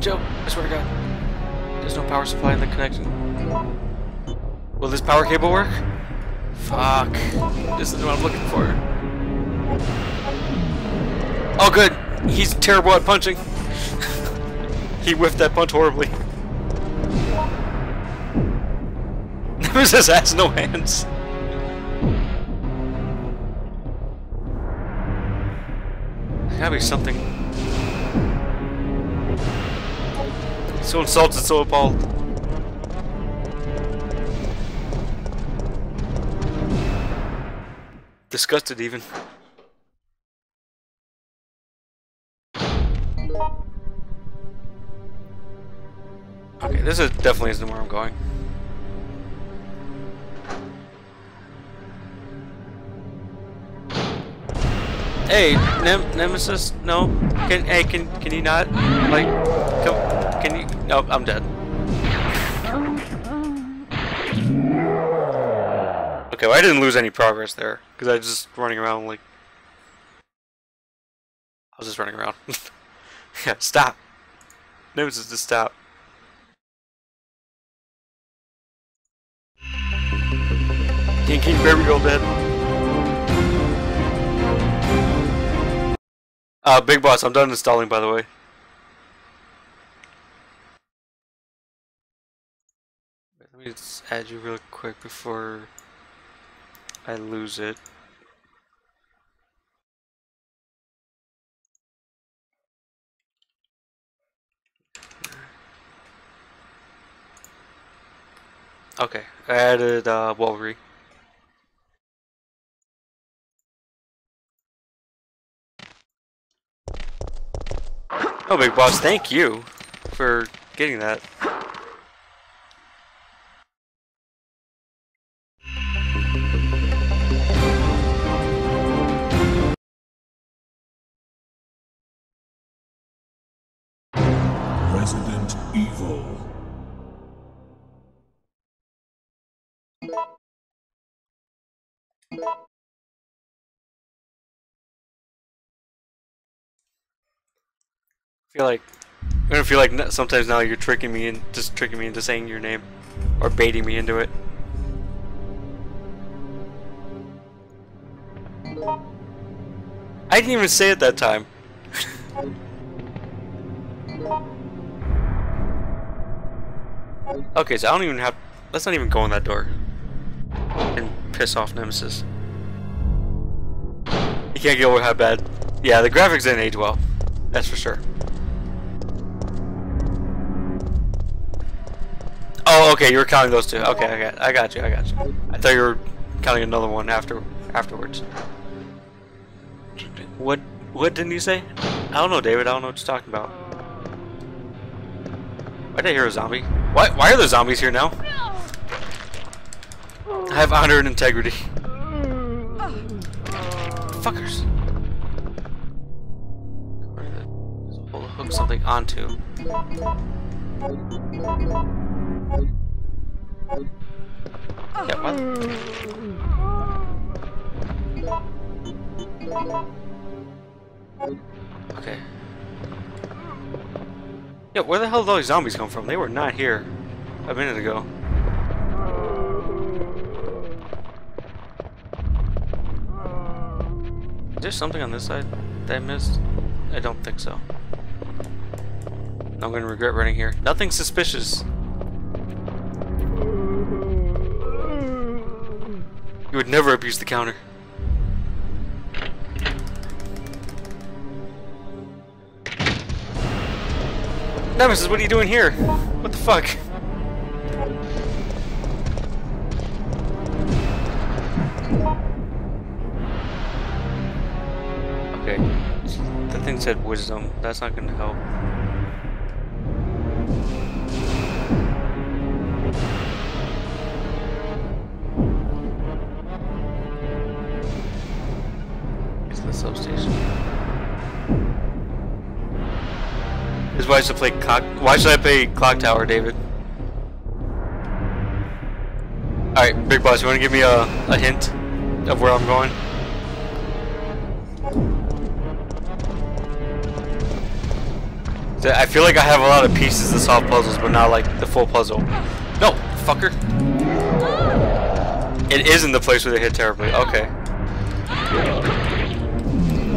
Joe, I swear to God. There's no power supply in the connection. Will this power cable work? Fuck. This is what I'm looking for. Oh, good. He's terrible at punching. He whiffed that punch horribly. Nemesis has no hands. There's gotta be something. So insulted, so appalled. Disgusted, even. Okay, this is definitely isn't where I'm going. Hey, Nem Nemesis, no. Can hey can can you not? Like, can, can you? No, I'm dead. Okay, well, I didn't lose any progress there because I was just running around like I was just running around. Yeah, stop. Nemesis, just stop. Can you bury your old dead? Uh, Big Boss, I'm done installing, by the way. Let me just add you real quick before I lose it. Okay, I added uh, Walry. Oh, Big Boss, thank you for getting that. Resident Evil. I feel like I'm gonna feel like sometimes now you're tricking me and just tricking me into saying your name or baiting me into it. I didn't even say it that time. Okay, so I don't even have. Let's not even go in that door and piss off Nemesis. You can't get over how bad. Yeah, the graphics didn't age well. That's for sure. Oh, okay, you were counting those two. Okay, I got, I got you, I got you. I thought you were counting another one after, afterwards. What, what didn't you say? I don't know, David, I don't know what you're talking about. Why did I hear a zombie? Why, why are there zombies here now? I have honor and integrity. Fuckers. I'll hook something onto. Yeah, what? Okay. Yeah, where the hell did all these zombies come from? They were not here a minute ago. Is there something on this side that I missed? I don't think so. I'm gonna regret running here. Nothing suspicious. You would never abuse the counter. Nemesis, what are you doing here? What the fuck? Okay. That thing said wisdom. That's not gonna help. It's the substation. This is why I should play clock. Why should I play Clock Tower, David? All right, Big Boss, you want to give me a a hint of where I'm going? So I feel like I have a lot of pieces to solve puzzles, but not like the full puzzle. No, fucker! It is in the place where they hit terribly. Okay.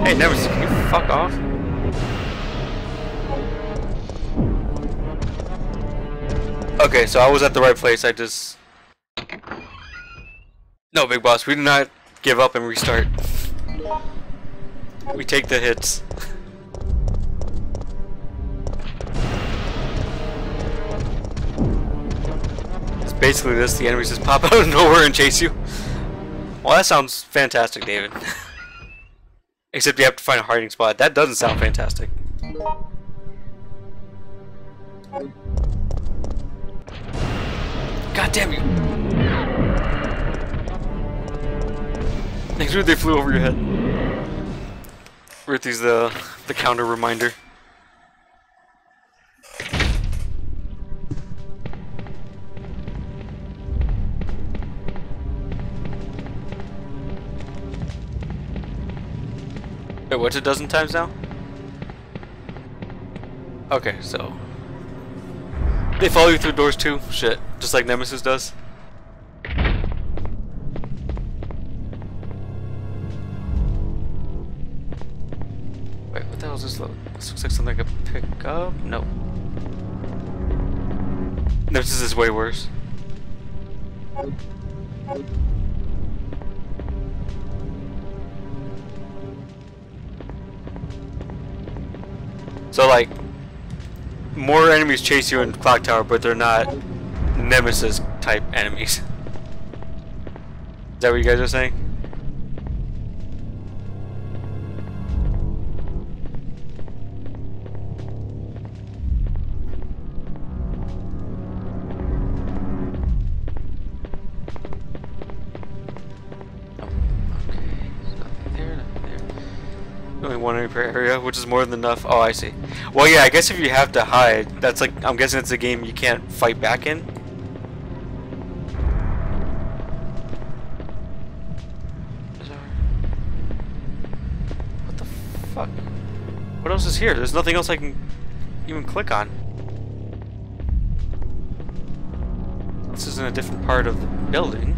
Hey, Nemesis, can you fuck off? Okay, so I was at the right place, I just... No, Big Boss, we do not give up and restart. We take the hits. It's basically this, the enemies just pop out of nowhere and chase you. Well, that sounds fantastic, David. Except you have to find a hiding spot. That doesn't sound fantastic. God damn you! Next week they flew over your head. Ruthie's the the counter reminder. Wait, what's a dozen times now? Okay, so they follow you through doors too? Shit. Just like Nemesis does? Wait, what the hell is this load? This looks like something I could pick up? No. Nemesis is way worse. So like, more enemies chase you in Clock Tower, but they're not Nemesis type enemies. Is that what you guys are saying? Oh, okay, there's nothing there, nothing there. Only one enemy per area, which is more than enough. Oh, I see. Well, yeah, I guess if you have to hide, that's like, I'm guessing it's a game you can't fight back in. What the fuck? What else is here? There's nothing else I can even click on. This is in a different part of the building.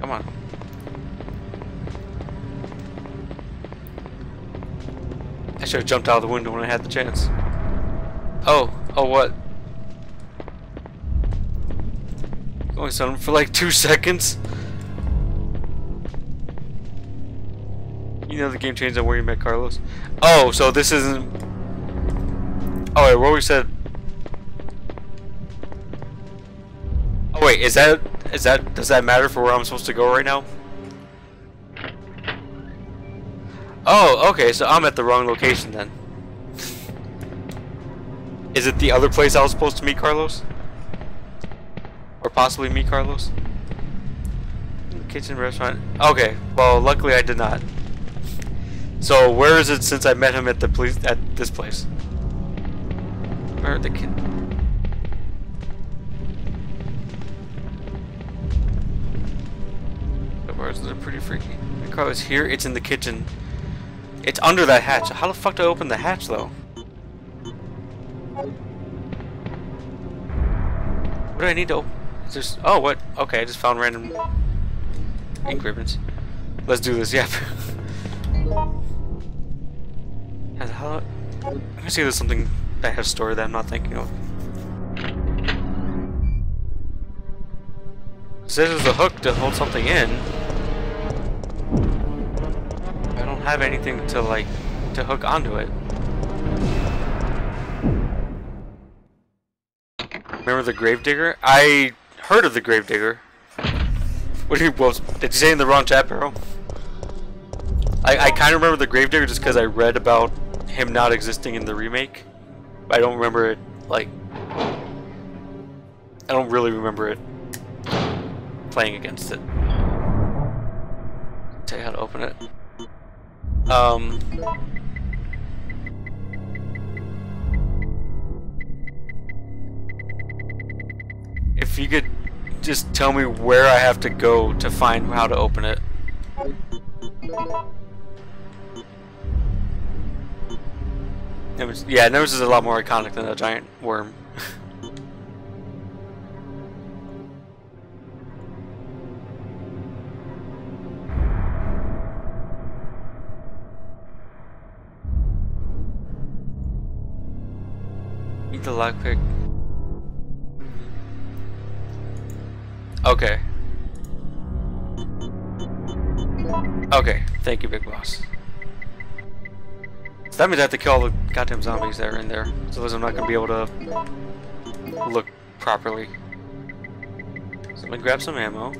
Come on. I should have jumped out of the window when I had the chance. Oh, oh what? Only saw him for like two seconds. You know the game changed on where you met Carlos. Oh, so this isn't. Oh wait, what we said. Oh wait, is that? Is that, does that matter for where I'm supposed to go right now? Oh, okay, so I'm at the wrong location then. Is it the other place I was supposed to meet Carlos? Or possibly meet Carlos? The kitchen, restaurant. Okay, well, luckily I did not. So where is it since I met him at the police at this place? Where are the kid? The bars are pretty freaky. The car is here. It's in the kitchen. It's under that hatch. How the fuck do I open the hatch though? What do I need to open? Just oh what? Okay, I just found random ink ribbons. Let's do this. Yep. Hello. I'm gonna see if there's something I have stored that I'm not thinking of. So this is a hook to hold something in. I don't have anything to like to hook onto it. Remember the gravedigger? I heard of the gravedigger. What did you? Well, did you say in the wrong chat, bro? I, I kind of remember the gravedigger just because I read about him not existing in the remake. But I don't remember it, like... I don't really remember it playing against it. I'll tell you how to open it. Um... If you could just tell me where I have to go to find how to open it. Was, yeah, Nemesis is a lot more iconic than a giant worm. Eat the lockpick. Okay. Okay, thank you, Big Boss. So that means I have to kill all the goddamn zombies that are in there. So I'm not going to be able to look properly. So I'm going to grab some ammo.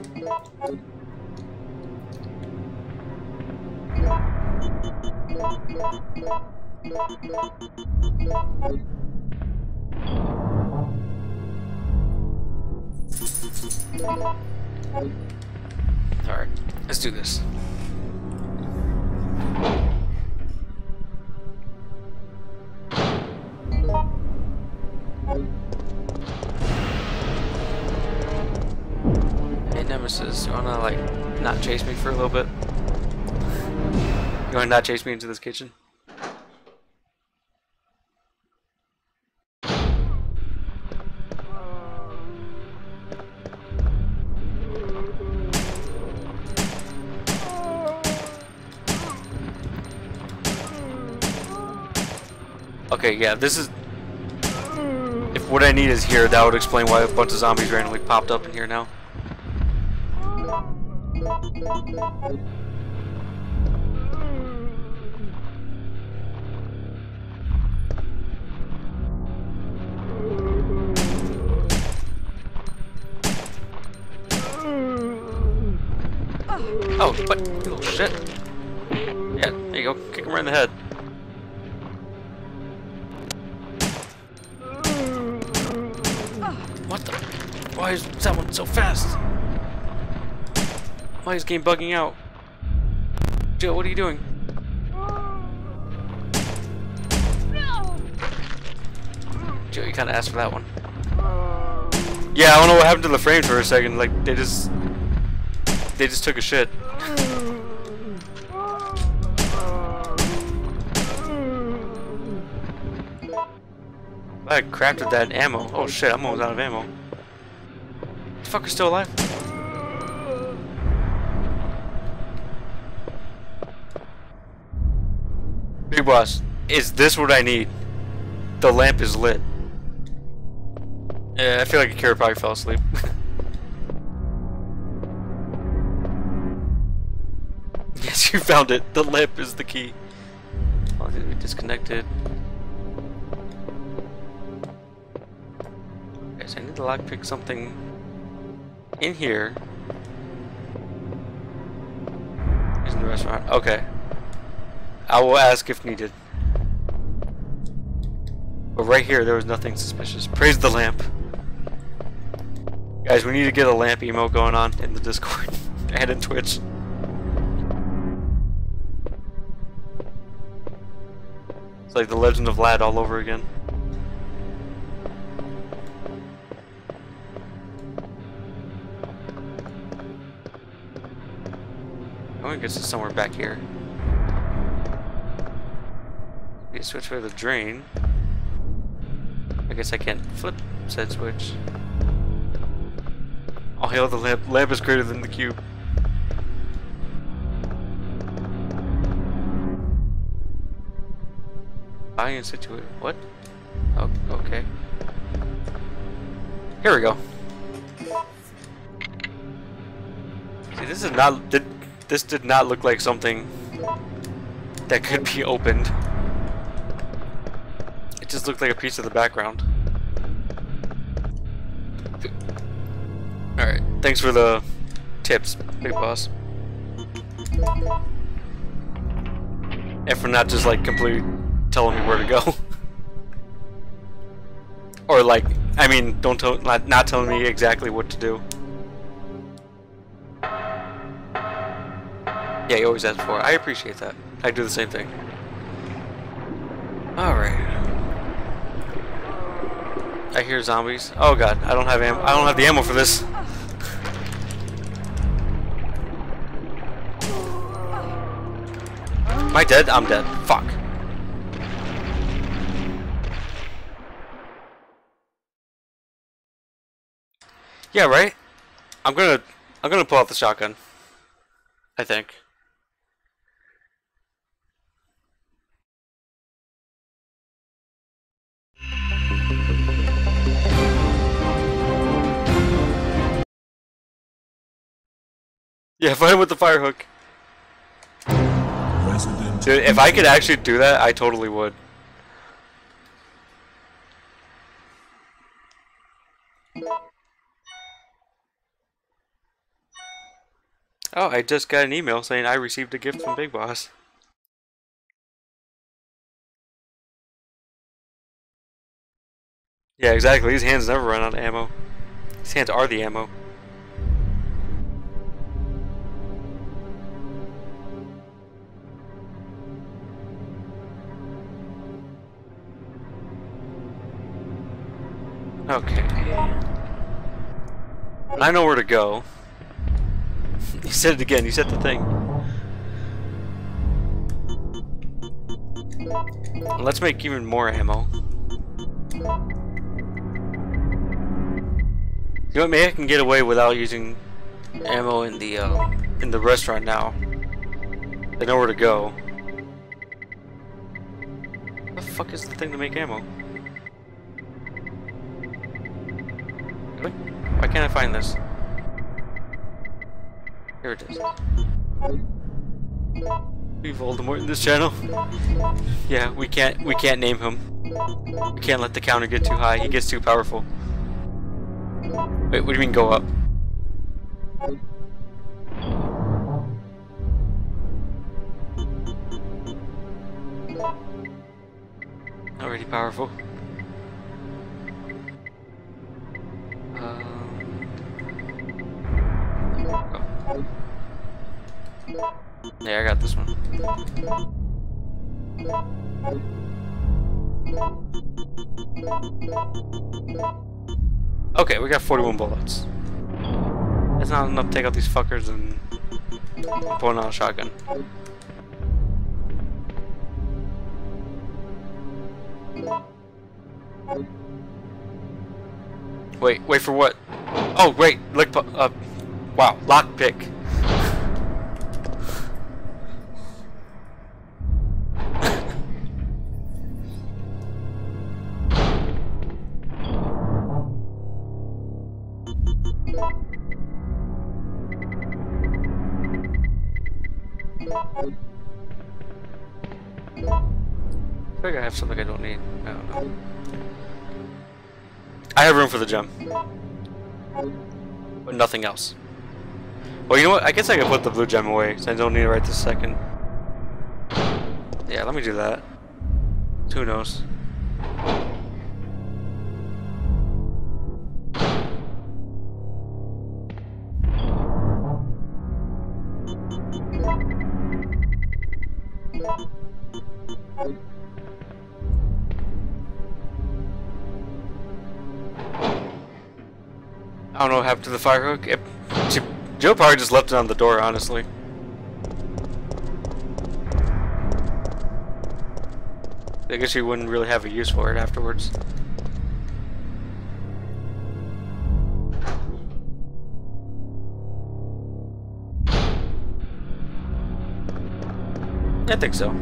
Alright, let's do this. Hey Nemesis, you wanna like not chase me for a little bit? You wanna not chase me into this kitchen? Okay, yeah, this is... If what I need is here, that would explain why a bunch of zombies randomly popped up in here now. Oh, what? You little shit. Yeah, there you go. Kick him right in the head. What the? Why is that one so fast? Why is game bugging out? Jill, what are you doing? No. Jill, you kind of asked for that one. Yeah, I don't know what happened to the frames for a second. Like they just, they just took a shit. I crafted that ammo. Oh shit, I'm almost out of ammo. The fucker's still alive. Big Boss, is this what I need? The lamp is lit. Yeah, I feel like a carrot probably fell asleep. Yes, you found it. The lamp is the key. Oh, we disconnected. I need to lockpick something in here. Is in the restaurant. Okay. I will ask if needed. But right here, there was nothing suspicious. Praise the lamp. Guys, we need to get a lamp emote going on in the Discord and in Twitch. It's like the Legend of Vlad all over again. I want to get to somewhere back here. Okay, switch for the drain. I guess I can't flip said switch. I'll hail the lamp. Lamp is greater than the cube. I am situated. What? Oh, okay. Here we go. See, this is not. Did, This did not look like something that could be opened. It just looked like a piece of the background. Alright, thanks for the tips, Big Boss. And for not just like completely telling me where to go. Or like, I mean, don't tell, not, not telling me exactly what to do. Yeah, you always ask for it. I appreciate that. I do the same thing. Alright. I hear zombies. Oh god, I don't have ammo. I don't have the ammo for this. Am I dead? I'm dead. Fuck. Yeah, right? I'm gonna I'm gonna pull out the shotgun. I think. Yeah, fight him with the fire hook. Resident Dude, if I could actually do that, I totally would. Oh, I just got an email saying I received a gift from Big Boss. Yeah, exactly. These hands never run out of ammo. These hands are the ammo. Okay. I know where to go. You said it again, you said the thing. Let's make even more ammo. You know what, maybe I can get away without using ammo in the uh, in the restaurant now. I know where to go. What the fuck is the thing to make ammo? Why can't I find this? Here it is. We Voldemort in this channel. Yeah, we can't we can't name him. We can't let the counter get too high. He gets too powerful. Wait, what do you mean go up? Already powerful. Yeah, I got this one. Okay, we got forty-one bullets. That's not enough to take out these fuckers and pulling out a shotgun. Wait, wait for what? Oh, wait, look up. Wow, lockpick. I think I have something I don't need. I don't know. I have room for the gem. But nothing else. Well, you know what? I guess I can put the blue gem away, since I don't need it right this second. Yeah, let me do that. Who knows? I don't know what happened to the firehook. It, she, Jill probably just left it on the door, honestly. I guess she wouldn't really have a use for it afterwards. I think so.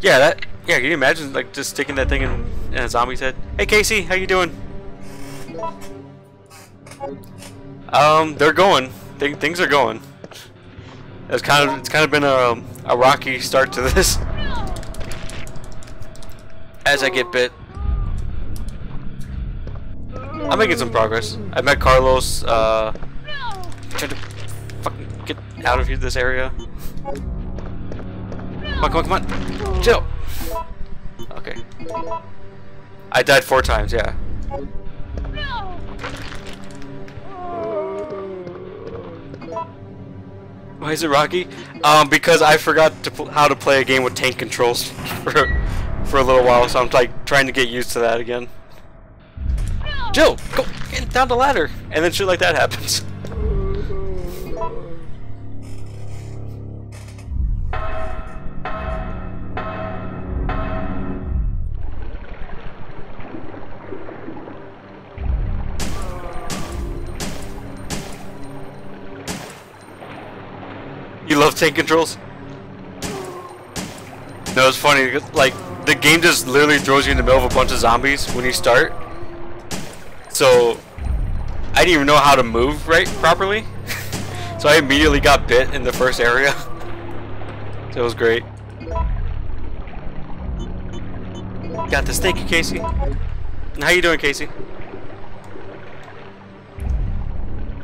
Yeah, that. Yeah, can you imagine like just sticking that thing in, in a zombie's head? Hey, Casey, how you doing? Um, they're going. Th things are going. It's kind of it's kind of been a a rocky start to this. As I get bit, I'm making some progress. I met Carlos. Uh, tried to fucking get out of here, this area. Come on, come on, come on, Jill. Okay. I died four times. Yeah. Why is it rocky? Um, because I forgot to pl how to play a game with tank controls for, for a little while, so I'm like trying to get used to that again. Jill, go get down the ladder, and then shit like that happens. You love tank controls? No, it's funny, because, like, the game just literally throws you in the middle of a bunch of zombies when you start. So, I didn't even know how to move right properly. So I immediately got bit in the first area. So it was great. Got this, thank you, Casey. How you doing, Casey?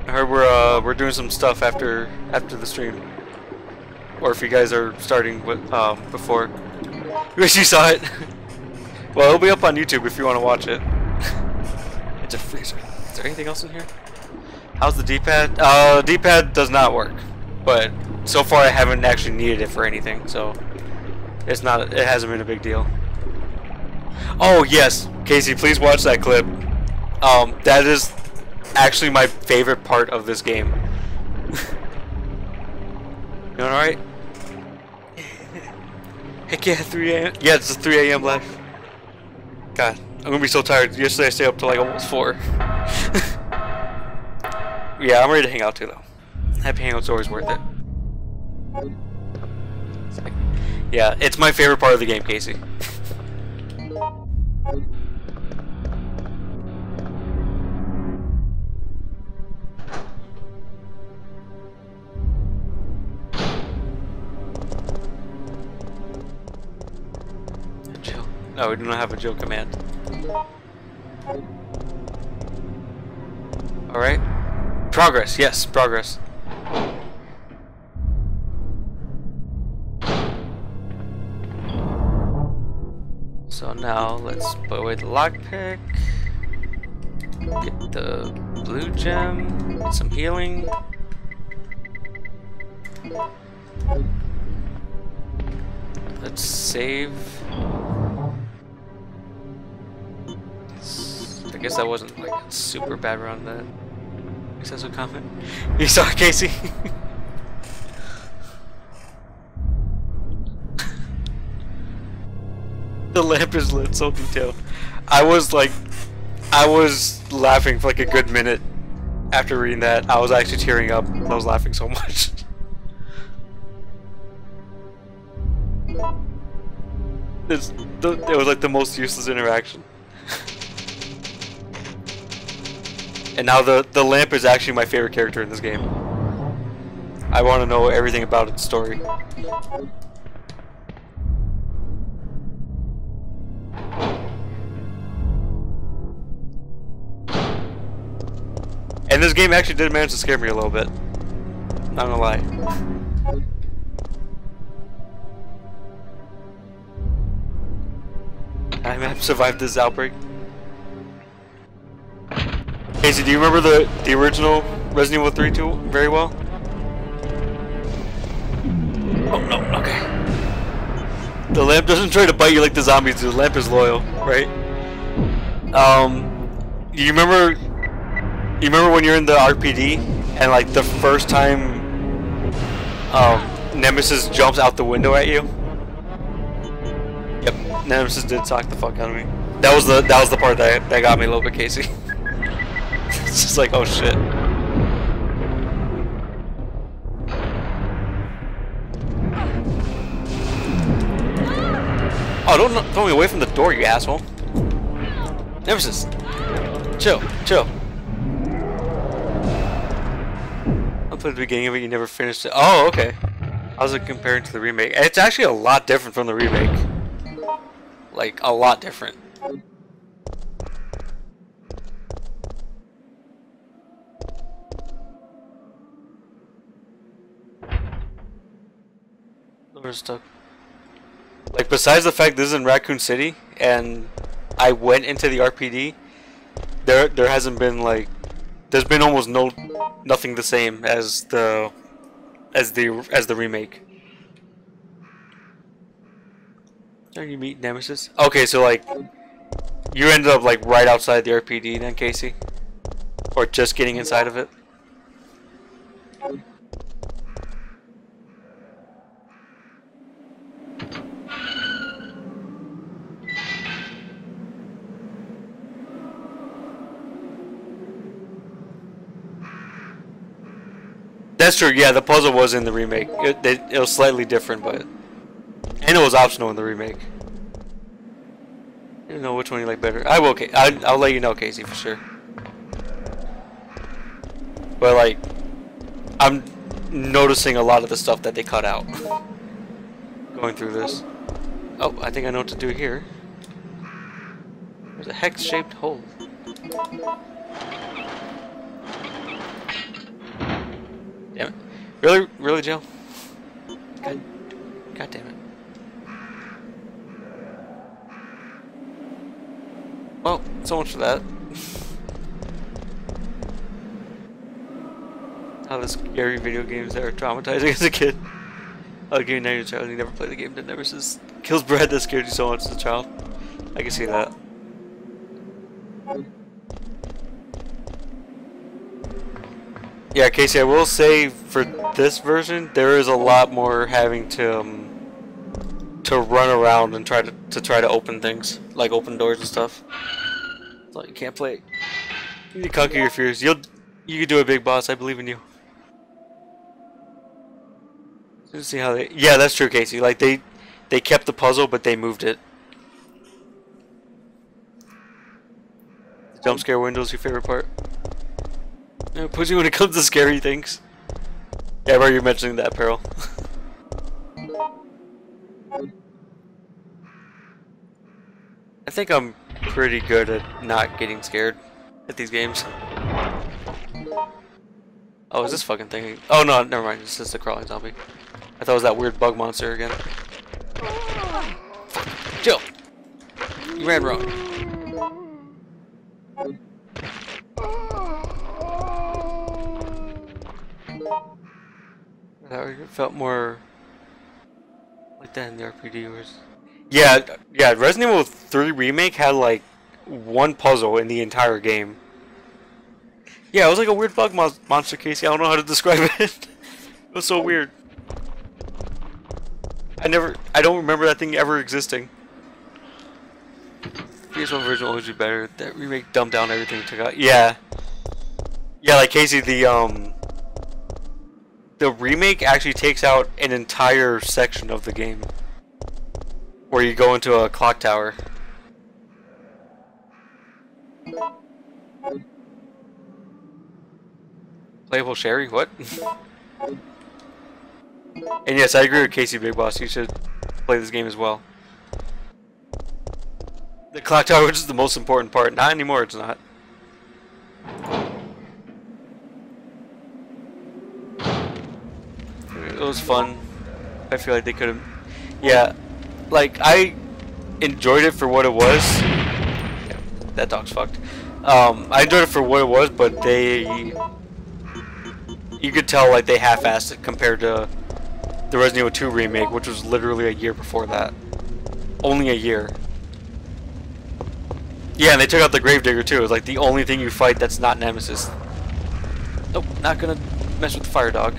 I heard we're, uh, we're doing some stuff after, after the stream. Or if you guys are starting with, um, before. Wish you saw it. Well, it'll be up on YouTube if you want to watch it. It's a freezer. Is there anything else in here? How's the D-pad? Uh, D-pad does not work. But so far I haven't actually needed it for anything, so it's not. It hasn't been a big deal. Oh yes, Casey, please watch that clip. Um, that is actually my favorite part of this game. You doing all right? Heck yeah, three A M Yeah, it's a three A M live. God, I'm gonna be so tired. Yesterday I stayed up till like almost four. Yeah, I'm ready to hang out too though. Happy hangout's always worth it. Yeah, it's my favorite part of the game, Casey. Oh, we do not have a Jill command. Alright. Progress, yes, progress. So now let's put away the lockpick. Get the blue gem. Get some healing. Let's save. I guess that wasn't like super bad around that excessive comment. You saw it, Casey? The lamp is lit, so detailed. I was like, I was laughing for like a good minute after reading that. I was actually tearing up. I was laughing so much. It's, it was like the most useless interaction. And now the, the lamp is actually my favorite character in this game. I want to know everything about its story. And this game actually did manage to scare me a little bit. Not gonna lie. I have survived this outbreak. Casey, do you remember the the original Resident Evil three too very well? Oh no, okay. The lamp doesn't try to bite you like the zombies do. The lamp is loyal, right? Um, you remember? You remember when you're in the R P D and like the first time um, Nemesis jumps out the window at you? Yep, Nemesis did sock the fuck out of me. That was the that was the part that that got me a little bit, Casey. It's just like, oh shit. Oh, don't throw me away from the door, you asshole. Nemesis, chill, chill. I played the beginning of it, you never finished it. Oh, okay. How's it compared to the remake? It's actually a lot different from the remake. Like, a lot different. We're stuck. Like, besides the fact this is in Raccoon City, and I went into the R P D, there there hasn't been, like, there's been almost no, nothing the same as the, as the, as the remake. There you meet Nemesis. Okay, so, like, you ended up, like, right outside the R P D then, Casey? Or just getting inside of it? That's true, yeah, the puzzle was in the remake. It, it, it was slightly different, but... And it was optional in the remake. I don't know which one you like better. I will, I, I'll let you know, Casey, for sure. But, like... I'm noticing a lot of the stuff that they cut out. Going through this. Oh, I think I know what to do here. There's a hex-shaped hole. Damn it. Really? Really, Jill? God, God damn it. Well, so much for that. How the scary video games that are traumatizing as a kid. I'll give you now your child, you never played the game that never says kills Brad that scared you so much as a child. I can see that. Yeah, Casey, I will say for this version, there is a lot more having to um, to run around and try to to try to open things, like open doors and stuff. So you can't play. You need to conquer your fears. You'll you can do it, big boss. I believe in you. Let's see how they. Yeah, that's true, Casey. Like they they kept the puzzle, but they moved it. The jump scare window's your favorite part. Yeah, pushing when it comes to scary things. Yeah, why are you mentioning that, Peril? I think I'm pretty good at not getting scared at these games. Oh, is this fucking thing? Oh no, never mind. It's just a crawling zombie. I thought it was that weird bug monster again. Fuck. Jill, you ran wrong. That felt more like that in the R P D was. Yeah, yeah. Resident Evil three remake had like one puzzle in the entire game. Yeah, it was like a weird bug mon monster, Casey. I don't know how to describe it. It was so weird. I never, I don't remember that thing ever existing. P S one version always be better. That remake dumbed down everything it took out. Yeah, yeah. Like Casey, the um. The remake actually takes out an entire section of the game where you go into a clock tower. Playable Sherry? What? And yes, I agree with Casey, Big Boss. You should play this game as well. The clock tower, which is the most important part. Not anymore, it's not. It was fun. I feel like they could have, yeah, like I enjoyed it for what it was. Yeah, that dog's fucked. Um, I enjoyed it for what it was, but they... You could tell, like, they half-assed it compared to the Resident Evil two remake, which was literally a year before that. Only a year. Yeah, and they took out the Gravedigger, too. It was, like, the only thing you fight that's not Nemesis. Nope, not gonna mess with the Fire Dog.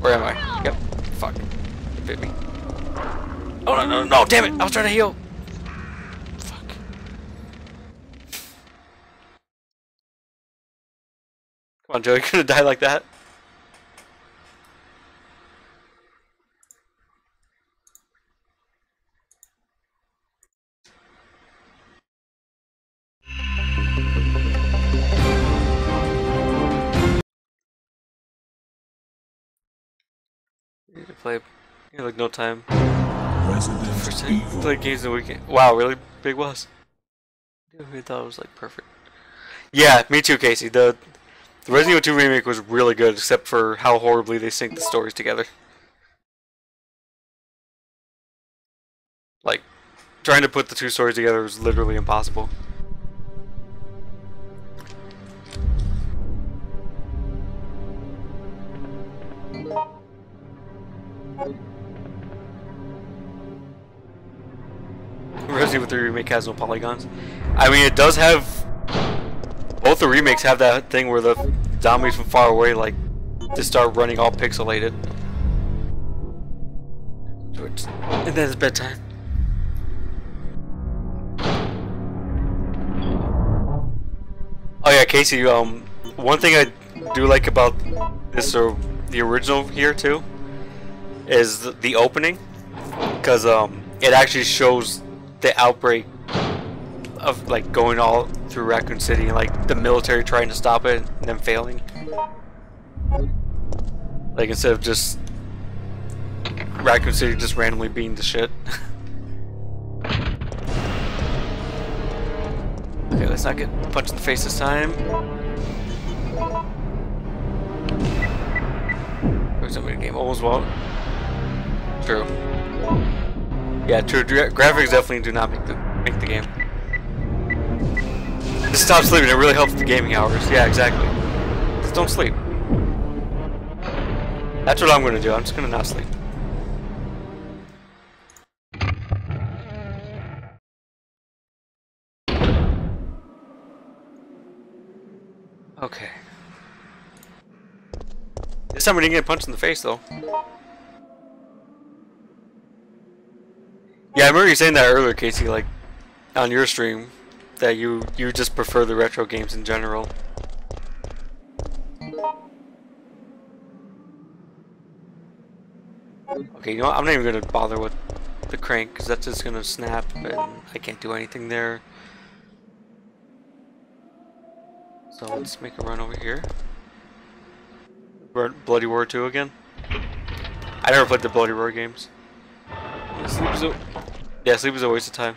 Where am I? Yep. Fuck. It bit me. Oh, no, no, no, no, damn it! I was trying to heal! Fuck. Come on, Joey, you're gonna die like that? To play, you know, like no time. First time you played games in the weekend. Wow, really big was. I thought it was like perfect. Yeah, me too, Casey. The, the Resident Evil two remake was really good, except for how horribly they synced the stories together. Like, trying to put the two stories together was literally impossible. Resident Evil three remake has no polygons. I mean, it does have. Both the remakes have that thing where the zombies from far away like just start running all pixelated. And then it's bedtime. Oh yeah, Casey. Um, one thing I do like about this or the original here too is the opening, because um, it actually shows the outbreak of like going all through Raccoon City and like the military trying to stop it and then failing. Like instead of just Raccoon City just randomly being the shit. Okay, let's not get punched in the face this time. There's somebody in the game almost won't. True. Yeah, true. Gra graphics definitely do not make the make the game. Just stop sleeping. It really helps the gaming hours. Yeah, exactly. Just don't sleep. That's what I'm gonna do. I'm just gonna not sleep. Okay. This time we didn't get punched in the face, though. Yeah, I remember you saying that earlier, Casey, like, on your stream, that you, you just prefer the retro games in general. Okay, you know what? I'm not even going to bother with the crank, because that's just going to snap, and I can't do anything there. So let's make a run over here. Bloody Roar two again. I never played the Bloody Roar games. Yeah, sleep is a, yeah, sleep is a waste of time.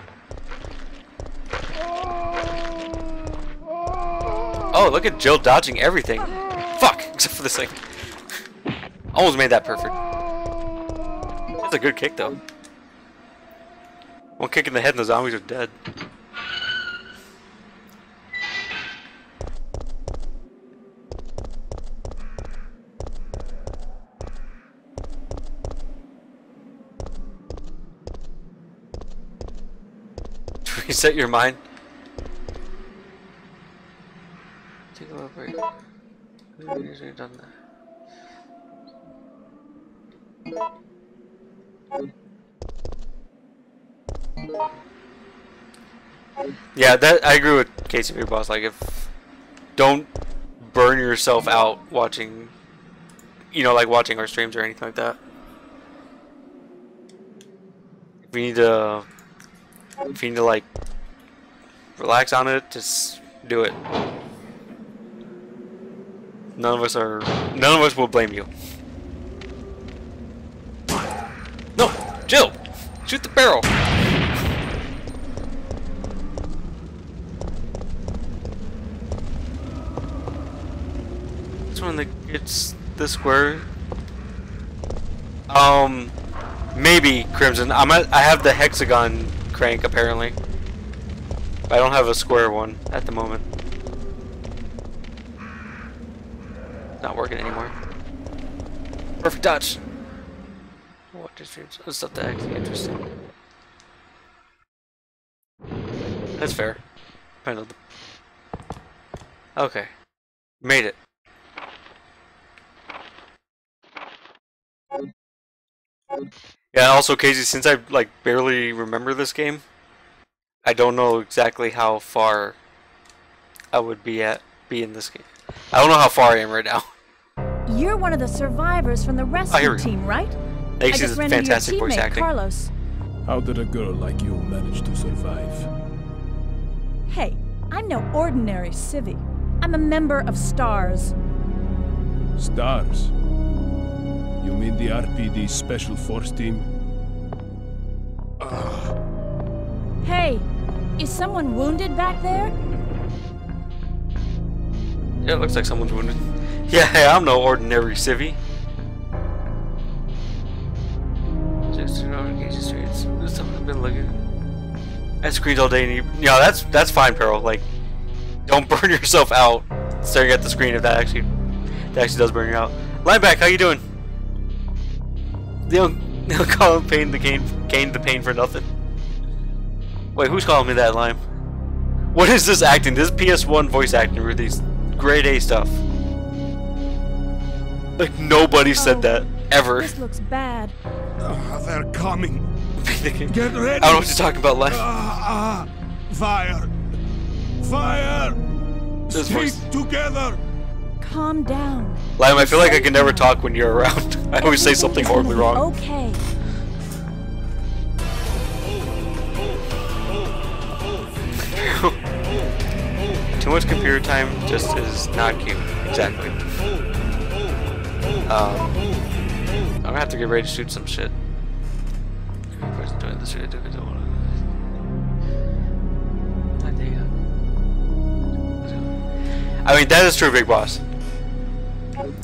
Oh, look at Jill dodging everything. Fuck! Except for this thing. Almost made that perfect. That's a good kick, though. One kick in the head and the zombies are dead. Reset your mind. Take a little break. We've usually done that. Yeah, that I agree with Casey Big Boss. Like, if don't burn yourself out watching, you know, like watching our streams or anything like that. We need to. If you need to like relax on it, just do it. None of us are. None of us will blame you. No, Jill, shoot the barrel. It's when the it's the square. Um, Maybe Crimson. I'm a, I have the hexagon crank apparently. I don't have a square one at the moment. Not working anymore. Perfect dodge. What is it? That's not that actually interesting. That's fair. Okay. Made it. Yeah, also Casey, since I like barely remember this game, I don't know exactly how far I would be at be in this game. I don't know how far I am right now. You're one of the survivors from the rescue oh, team, right? I, I just ran into your teammate, Carlos. How did a girl like you manage to survive? Hey, I'm no ordinary civvy. I'm a member of STARS. STARS? You mean the R P D Special Force Team? Ugh. Hey, is someone wounded back there? Yeah, it looks like someone's wounded. Yeah, hey, I'm no ordinary civvy. Just an organization street. Someone's been looking. I screamed all day. And yeah, that's that's fine, Peril. Like, don't burn yourself out staring at the screen if that actually that actually does burn you out. Lineback, how you doing? They'll, they'll call him pain the gain, gain the pain for nothing. Wait, who's calling me that, Lime? What is this acting? This P S one voice acting, Ruthie's grade A stuff. Like nobody said oh, that ever. This looks bad. Uh, they're coming. Get ready. I don't know what you're talking about, Lime. Uh, uh, fire! Fire! This Stick voice. Together. Calm down. Lime, I feel like I can never talk when you're around. I always say something horribly wrong. Okay. Too much computer time just is not cute. Exactly. Um, I'm gonna have to get ready to shoot some shit. I mean, that is true, Big Boss.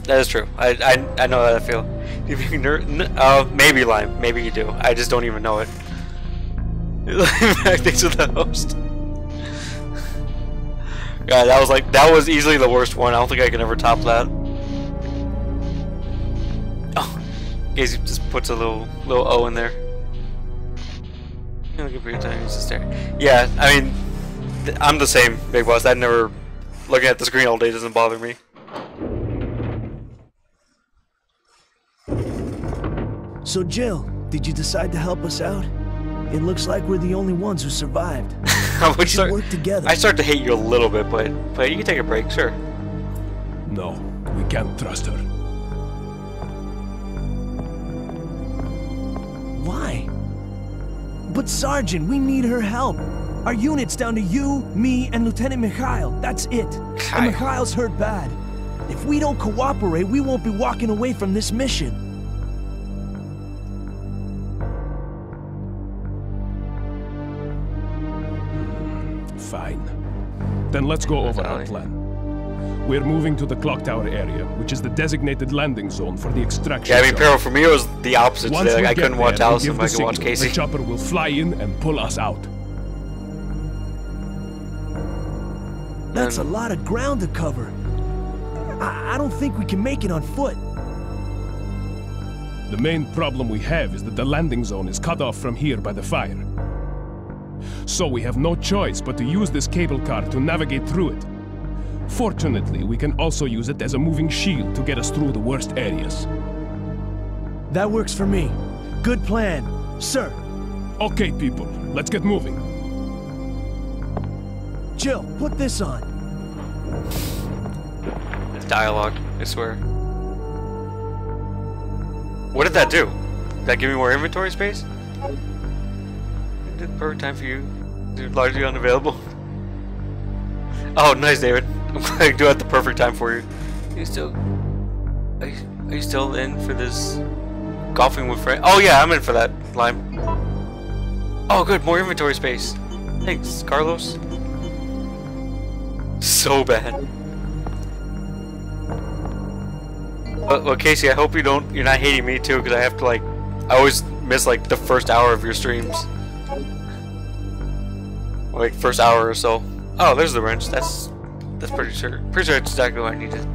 That is true. I I, I know how I feel. Do you nerd? Uh, maybe Lime. Maybe you do. I just don't even know it. Thanks for the host. God, that was like that was easily the worst one. I don't think I can ever top that. Oh, Casey just puts a little little O in there. Look at your time, just there. Yeah, I mean, th I'm the same, Big Boss. I never looking at the screen all day doesn't bother me. So Jill, did you decide to help us out? It looks like we're the only ones who survived. we should start, work together. I start to hate you a little bit, but but you can take a break, sure. No, we can't trust her. Why? But Sergeant, we need her help. Our unit's down to you, me, and Lieutenant Mikhail. That's it. Kyle. And Mikhail's hurt bad. If we don't cooperate, we won't be walking away from this mission. Fine. Then let's go over our plan. We're moving to the Clock Tower area, which is the designated landing zone for the extraction. Yeah, I mean, Peril, for me it was the opposite today. Like, I couldn't watch Allison, I could watch Casey. The chopper will fly in and pull us out. That's a lot of ground to cover. I, I don't think we can make it on foot. The main problem we have is that the landing zone is cut off from here by the fire. So we have no choice but to use this cable car to navigate through it. Fortunately, we can also use it as a moving shield to get us through the worst areas. That works for me. Good plan, sir. Okay, people, let's get moving. Jill, put this on. It's dialogue, I swear. What did that do? Did that give me more inventory space? Perfect time for you. You're largely unavailable. Oh, nice, David. I'm glad I do at the perfect time for you. Are you still? Are you, are you still in for this golfing with friends? Oh yeah, I'm in for that, Lime. Oh, good, more inventory space. Thanks, Carlos. So bad. Well, well Casey, I hope you don't. You're not hating me too, because I have to like. I always miss like the first hour of your streams. Like first hour or so. Oh, there's the wrench. That's that's pretty sure. Pretty sure that's exactly what I needed.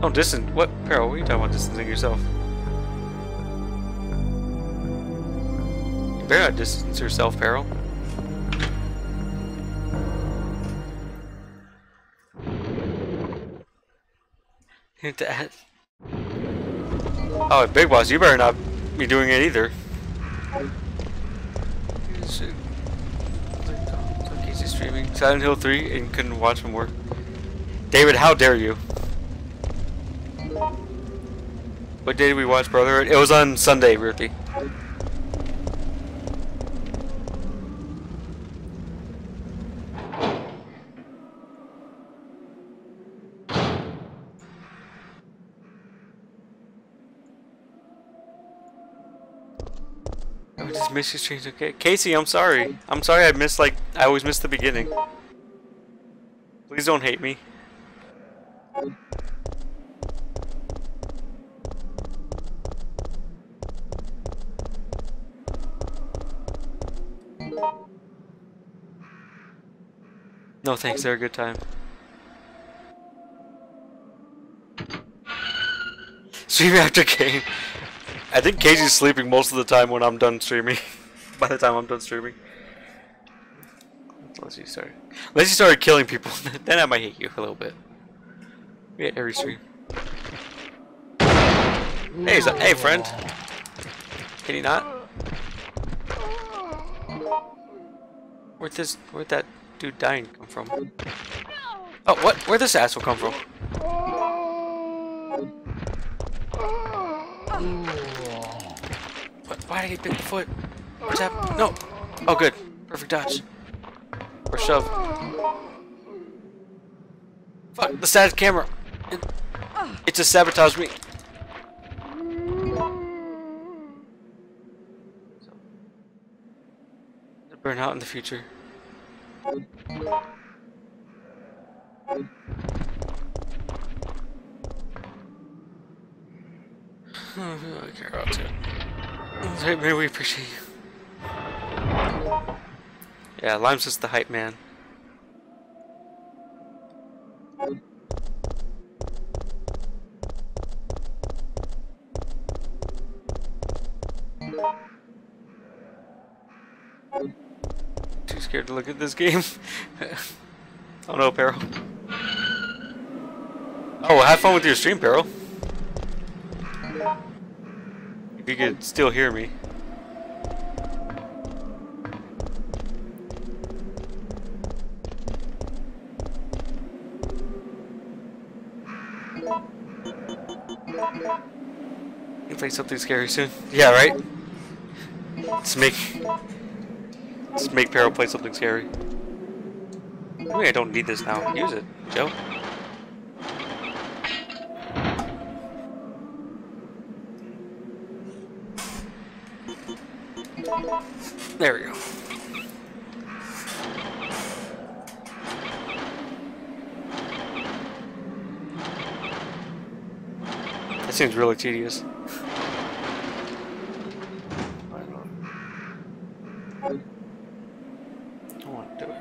Oh, distance. What? Peril, what are you talking about distancing yourself? You better not distance yourself, Peril. Oh, Big Boss, you better not be doing it either. Shit. Casey's streaming Silent Hill three and couldn't watch him work. David, how dare you? What day did we watch Brotherhood? It was on Sunday, Ruthie. I just missed your streams, okay? Casey, I'm sorry. I'm sorry I missed, like, I always miss the beginning. Please don't hate me. No thanks, they're a good time. Stream after game. I think Casey's sleeping most of the time when I'm done streaming. By the time I'm done streaming. Unless you started. Unless you started killing people, then I might hate you a little bit. We hit every stream. Hey, so, hey friend. Can you not? Where'd this, where'd that dude dying come from? Oh, what? Where'd this asshole come from? What? Why did he pick the foot? What's happening? No! Oh, good. Perfect dodge. Or shove. Fuck, the static camera. It, it just sabotaged me. Burn out in the future. I don't really care about it. Hey, man, we appreciate you. Yeah, Lime's just the hype man. Too scared to look at this game. Oh no, Peril. Oh, well, have fun with your stream, Peril. If you could still hear me. You play something scary soon? Yeah, right? Let's make... Let's make Peril play something scary. I mean, I don't need this now. Use it, Joe. There we go. That seems really tedious. I don't want to do it.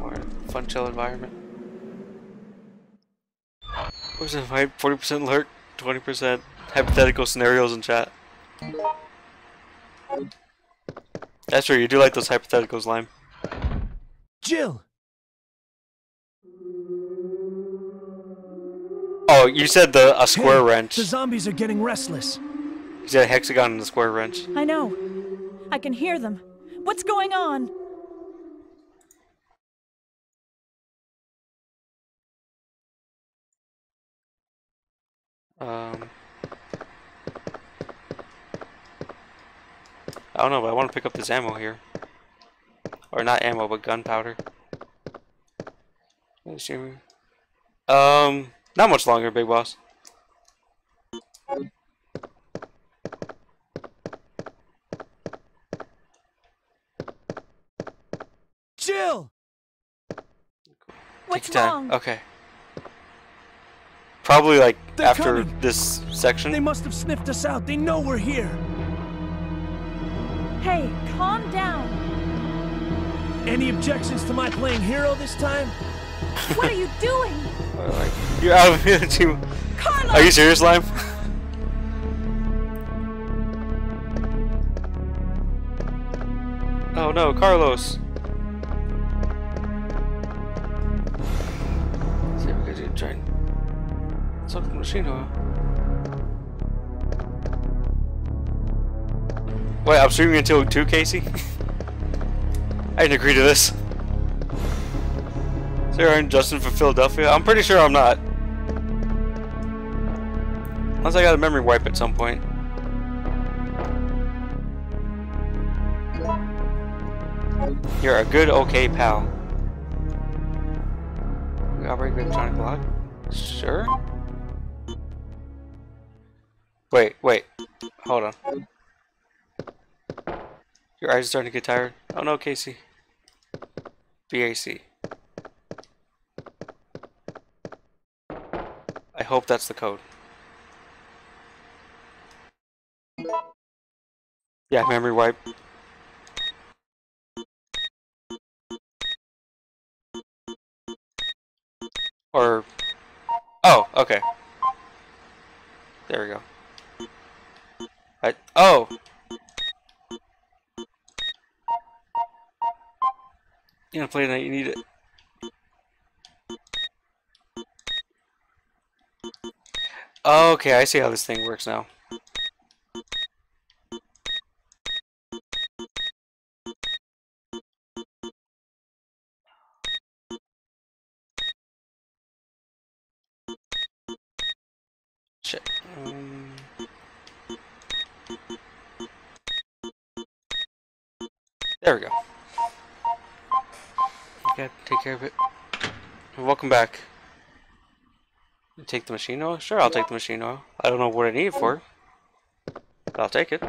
More fun, chill environment. Where's the vibe? forty percent lurk, twenty percent hypothetical scenarios in chat. That's true, you do like those hypotheticals, Lime. Jill! Oh, you said the a square hey, wrench. The zombies are getting restless. You said a hexagon and a square wrench. I know. I can hear them. What's going on? Um... I don't know, but I want to pick up this ammo here. Or not ammo, but gunpowder. Um, not much longer, Big Boss. Jill! What's Take time. Wrong? Okay. Probably like They're after coming. This section. They must have sniffed us out. They know we're here. Hey, calm down. Any objections to my playing hero this time? What are you doing? Like, you're out of here too. Carlos! Are you serious, Lime? Oh no, Carlos. Let's see if we can do a giant something machine oil. Wait, I'm streaming until two, Casey? I didn't agree to this. Sarah and Justin from Philadelphia? I'm pretty sure I'm not. Unless I got a memory wipe at some point. You're a good okay pal. We operate with Johnny Block? Sure? Wait, wait. Hold on. Your eyes are starting to get tired. Oh no, Casey. B A C. I hope that's the code. Yeah, memory wipe. Or... Oh, okay. There we go. I... Oh! You're gonna play tonight, you need it. Okay, I see how this thing works now. Shit. Um... There we go. Gotta take care of it. Welcome back. Take the machine oil? Sure, I'll take the machine oil. I don't know what I need it for, but I'll take it.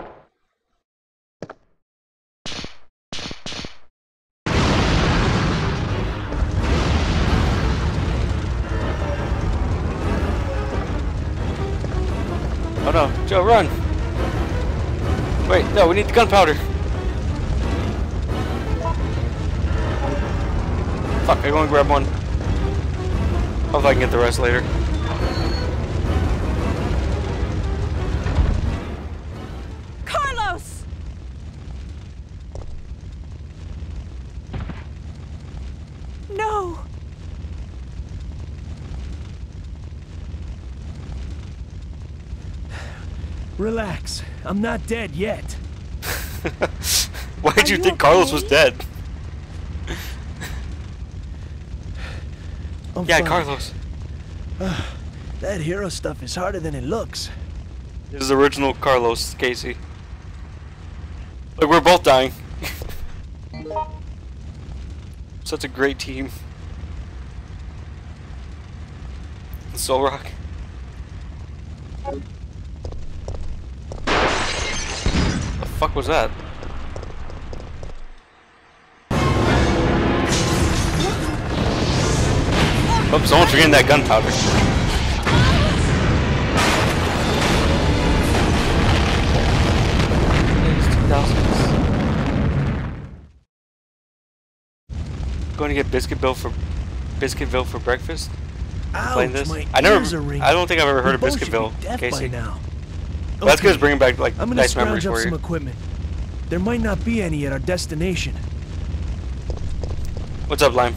Oh no, Joe, run! Wait, no, we need the gunpowder! Fuck, I only grab one. Hopefully I can get the rest later. Carlos! No! Relax. I'm not dead yet. Why did you, you think okay? Carlos was dead? I'm yeah, fine. Carlos. Uh, that hero stuff is harder than it looks. This is original Carlos, Casey. Like, we're both dying. Such a great team. Soul Rock. The fuck was that? Oops, someone's forgetting that gunpowder. Going to get Biscuitville for Biscuitville for breakfast? Playing this? I never. I don't think I've ever heard of Biscuitville, Casey. Now. Okay. That's because bringing back like I'm nice memories for you. Some equipment. There might not be any at our destination. What's up, Lime?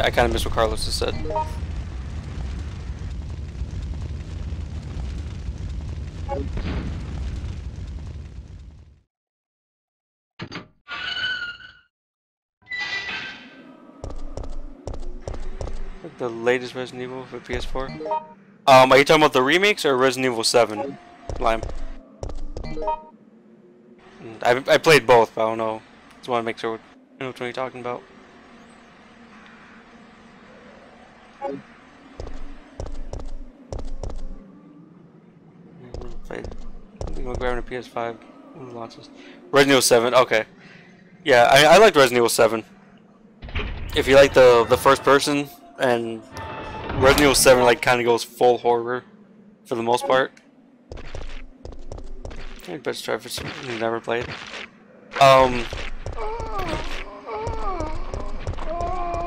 I kind of miss what Carlos just said. The latest Resident Evil for P S four. Um, are you talking about the remakes or Resident Evil seven? Lime. I I played both, but I don't know. Just want to make sure I know which one you're talking about. Play. I'm gonna grab a P S five. Resident Evil seven. Okay. Yeah, I I liked Resident Evil seven. if you like the the first person, and Resident Evil seven like kind of goes full horror for the most part. I'd better try for some you've never played. Um,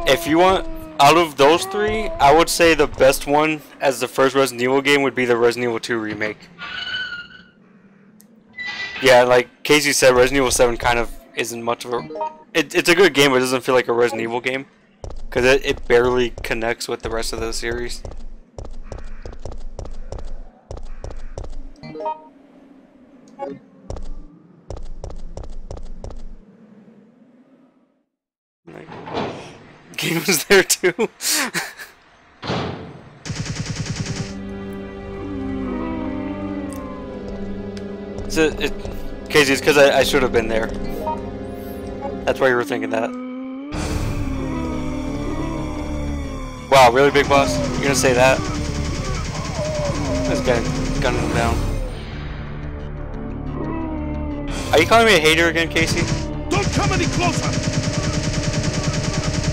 if you want, out of those three, I would say the best one as the first Resident Evil game would be the Resident Evil two remake. Yeah, like Casey said, Resident Evil seven kind of isn't much of a... It, it's a good game, but it doesn't feel like a Resident Evil game. Because it, it barely connects with the rest of the series. Like, game was there too. So it, Casey, it's because I, I should have been there. That's why you were thinking that. Wow, really, Big Boss? You're gonna say that? This guy gunned him down. Are you calling me a hater again, Casey? Don't come any closer!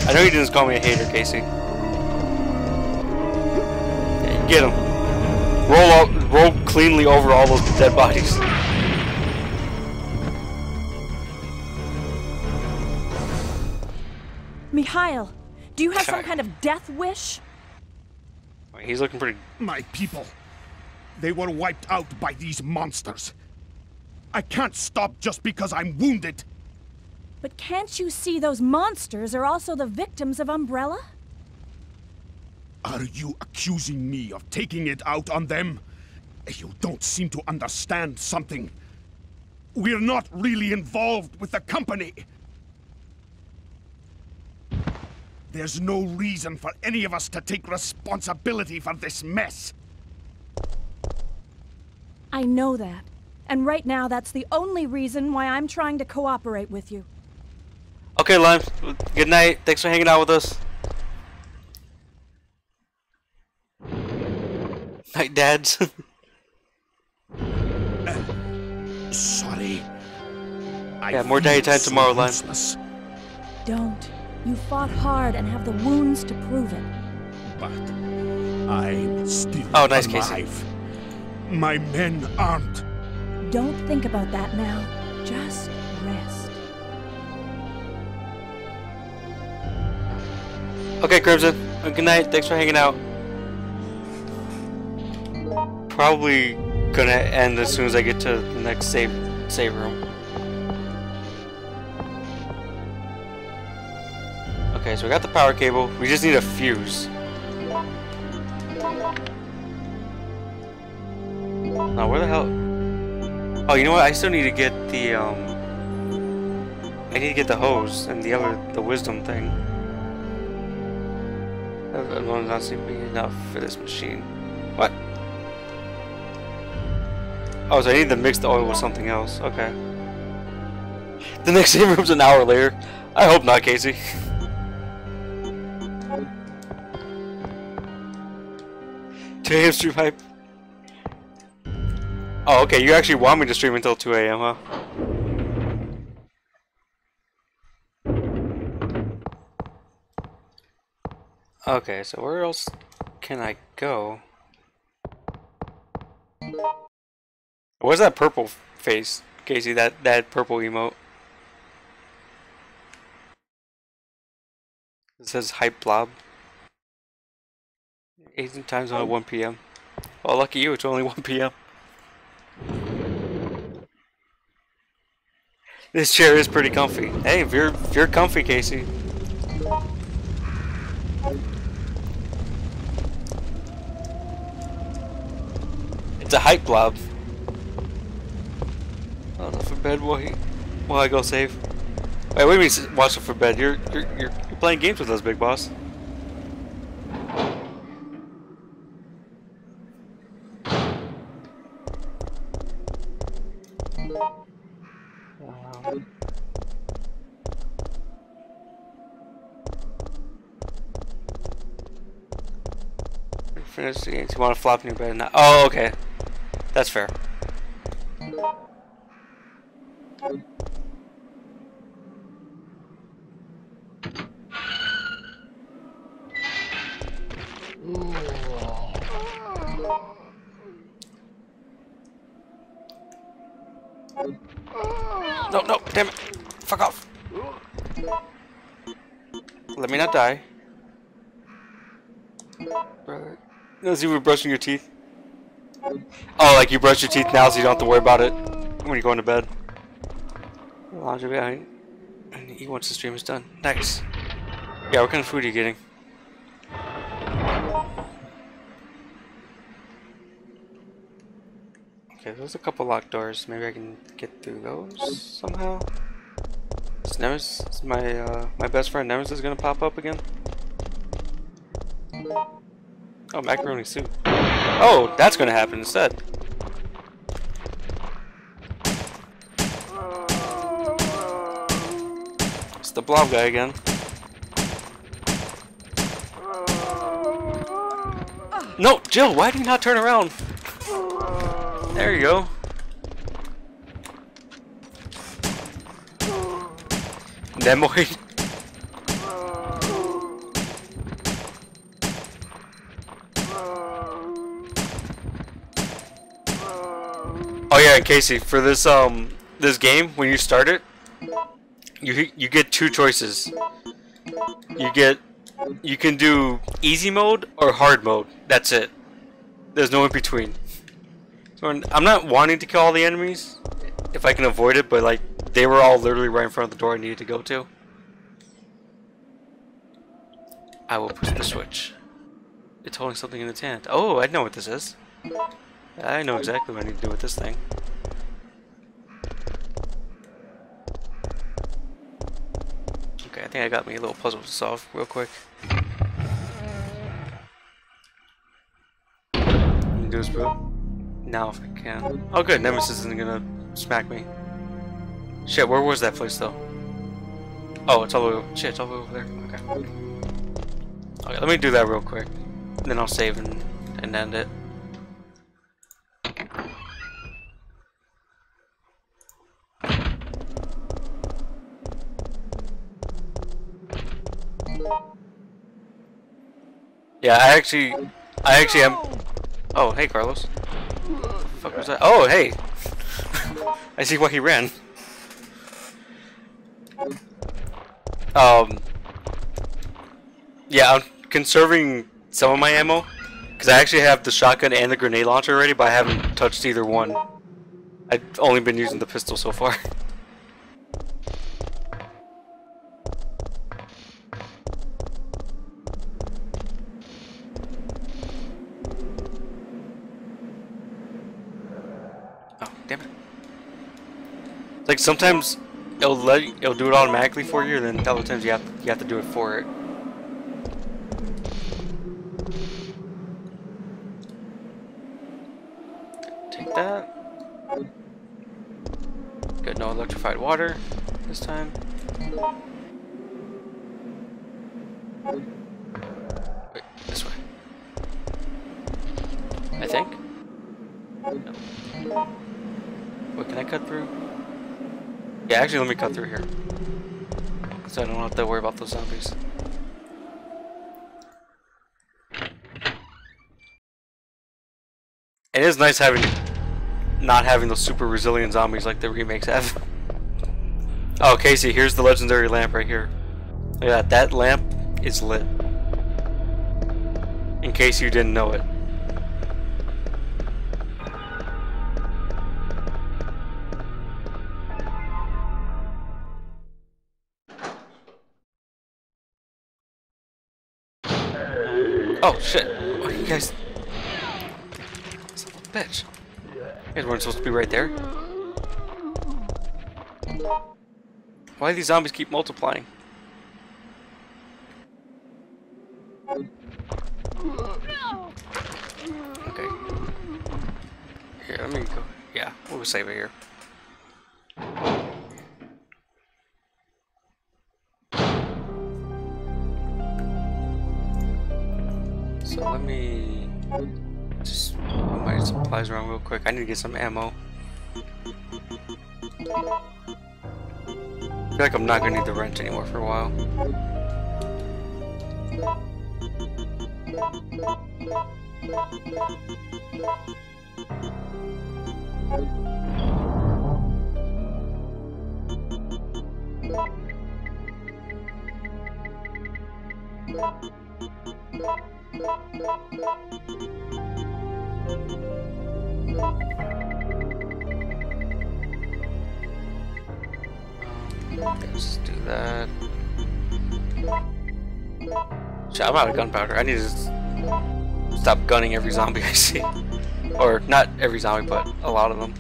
I know you didn't call me a hater, Casey. Yeah, you get him. Roll out, roll cleanly over all those dead bodies. Mikhail, do you have some kind of death wish? He's looking pretty... My people. They were wiped out by these monsters. I can't stop just because I'm wounded. But can't you see those monsters are also the victims of Umbrella? Are you accusing me of taking it out on them? You don't seem to understand something. We're not really involved with the company. There's no reason for any of us to take responsibility for this mess. I know that. And right now, that's the only reason why I'm trying to cooperate with you. Okay, Lime. Good night. Thanks for hanging out with us. Night, Dads. uh, sorry. I yeah, more daddy time so tomorrow, Lime. Don't. You fought hard and have the wounds to prove it. But I'm still oh, nice alive. Casey. My men aren't. Don't think about that now. Just rest. Okay, Crimson. Well, good night. Thanks for hanging out. Probably gonna end as soon as I get to the next save save room. Okay, so we got the power cable. We just need a fuse. Now, where the hell? Oh, you know what? I still need to get the um. I need to get the hose and the other the wisdom thing. That will not seem to be enough for this machine. What? Oh, so I need to mix the oil with something else. Okay. The next save room's an hour later. I hope not, Casey. two A M stream hype. Oh, okay, you actually want me to stream until two A M, huh? Okay, so where else can I go? Where's that purple face, Casey? That, that purple emote. It says hype blob. eighteen times on at one P M Oh, lucky you, it's only one P M This chair is pretty comfy. Hey, if you're, if you're comfy, Casey. It's a hype blob. I'll go for bed while, he, while I go save. Wait, wait a minute, watch it for bed. You're, you're, you're, you're playing games with us, Big Boss. Finish the games. You want to flop in your bed? Now. Oh, okay, that's fair. No, no, damn it. Fuck off. Let me not die. No, you were brushing your teeth. Oh, like you brush your teeth now so you don't have to worry about it when you're going to bed. And he wants the stream is done. Nice. Yeah, what kind of food are you getting? Okay, there's a couple locked doors. Maybe I can get through those somehow. Is Nemesis, is my uh, my best friend Nemesis is gonna pop up again? Oh, macaroni soup. Oh, that's gonna happen instead. It's the blob guy again. No, Jill, why do you not turn around? There you go. Nemoid. Oh yeah, and Casey, for this um this game, when you start it, you you get two choices. You get you can do easy mode or hard mode. That's it. There's no in between. So I'm not wanting to kill all the enemies if I can avoid it, but like they were all literally right in front of the door I needed to go to. I will push the switch. It's holding something in its hand. Oh, I know what this is. I know exactly what I need to do with this thing. Okay, I think I got me a little puzzle to solve real quick. Let me do this, bro. Now if I can. Oh good, Nemesis isn't gonna smack me. Shit, where was that place though? Oh, it's all the way over. Shit, it's all the way over there. Okay. Okay, let me do that real quick. Then I'll save and, and end it. Yeah, I actually I actually am. Oh, hey Carlos. Fuck was that? Oh, hey! I see why he ran. Um, yeah, I'm conserving some of my ammo because I actually have the shotgun and the grenade launcher already, but I haven't touched either one. I've only been using the pistol so far. Like sometimes it'll let you, it'll do it automatically for you, and then other times you have to, you have to do it for it. Take that. Good, no electrified water this time. Wait, this way. I think. No. Wait, can I cut through? Yeah, actually, let me cut through here, so I don't have to worry about those zombies. It is nice having, not having those super resilient zombies like the remakes have. Oh, Casey, here's the legendary lamp right here. Look at that. That lamp is lit. In case you didn't know it. Oh shit! Oh, you guys, this little bitch. You guys weren't supposed to be right there. Why do these zombies keep multiplying? Okay. Here, let me go. Yeah, we'll save it here. So let me just move my supplies around real quick. I need to get some ammo. I feel like I'm not gonna need the wrench anymore for a while. Let's do that. Shit, I'm out of gunpowder. I need to stop gunning every zombie I see. Or not every zombie, but a lot of them.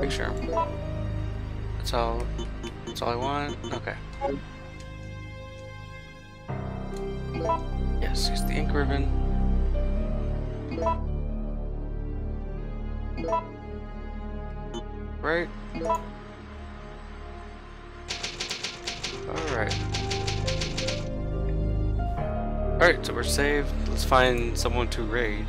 Picture. That's all. That's all I want. Okay. Yes, use the ink ribbon. Right. All right. All right. So we're saved. Let's find someone to raid.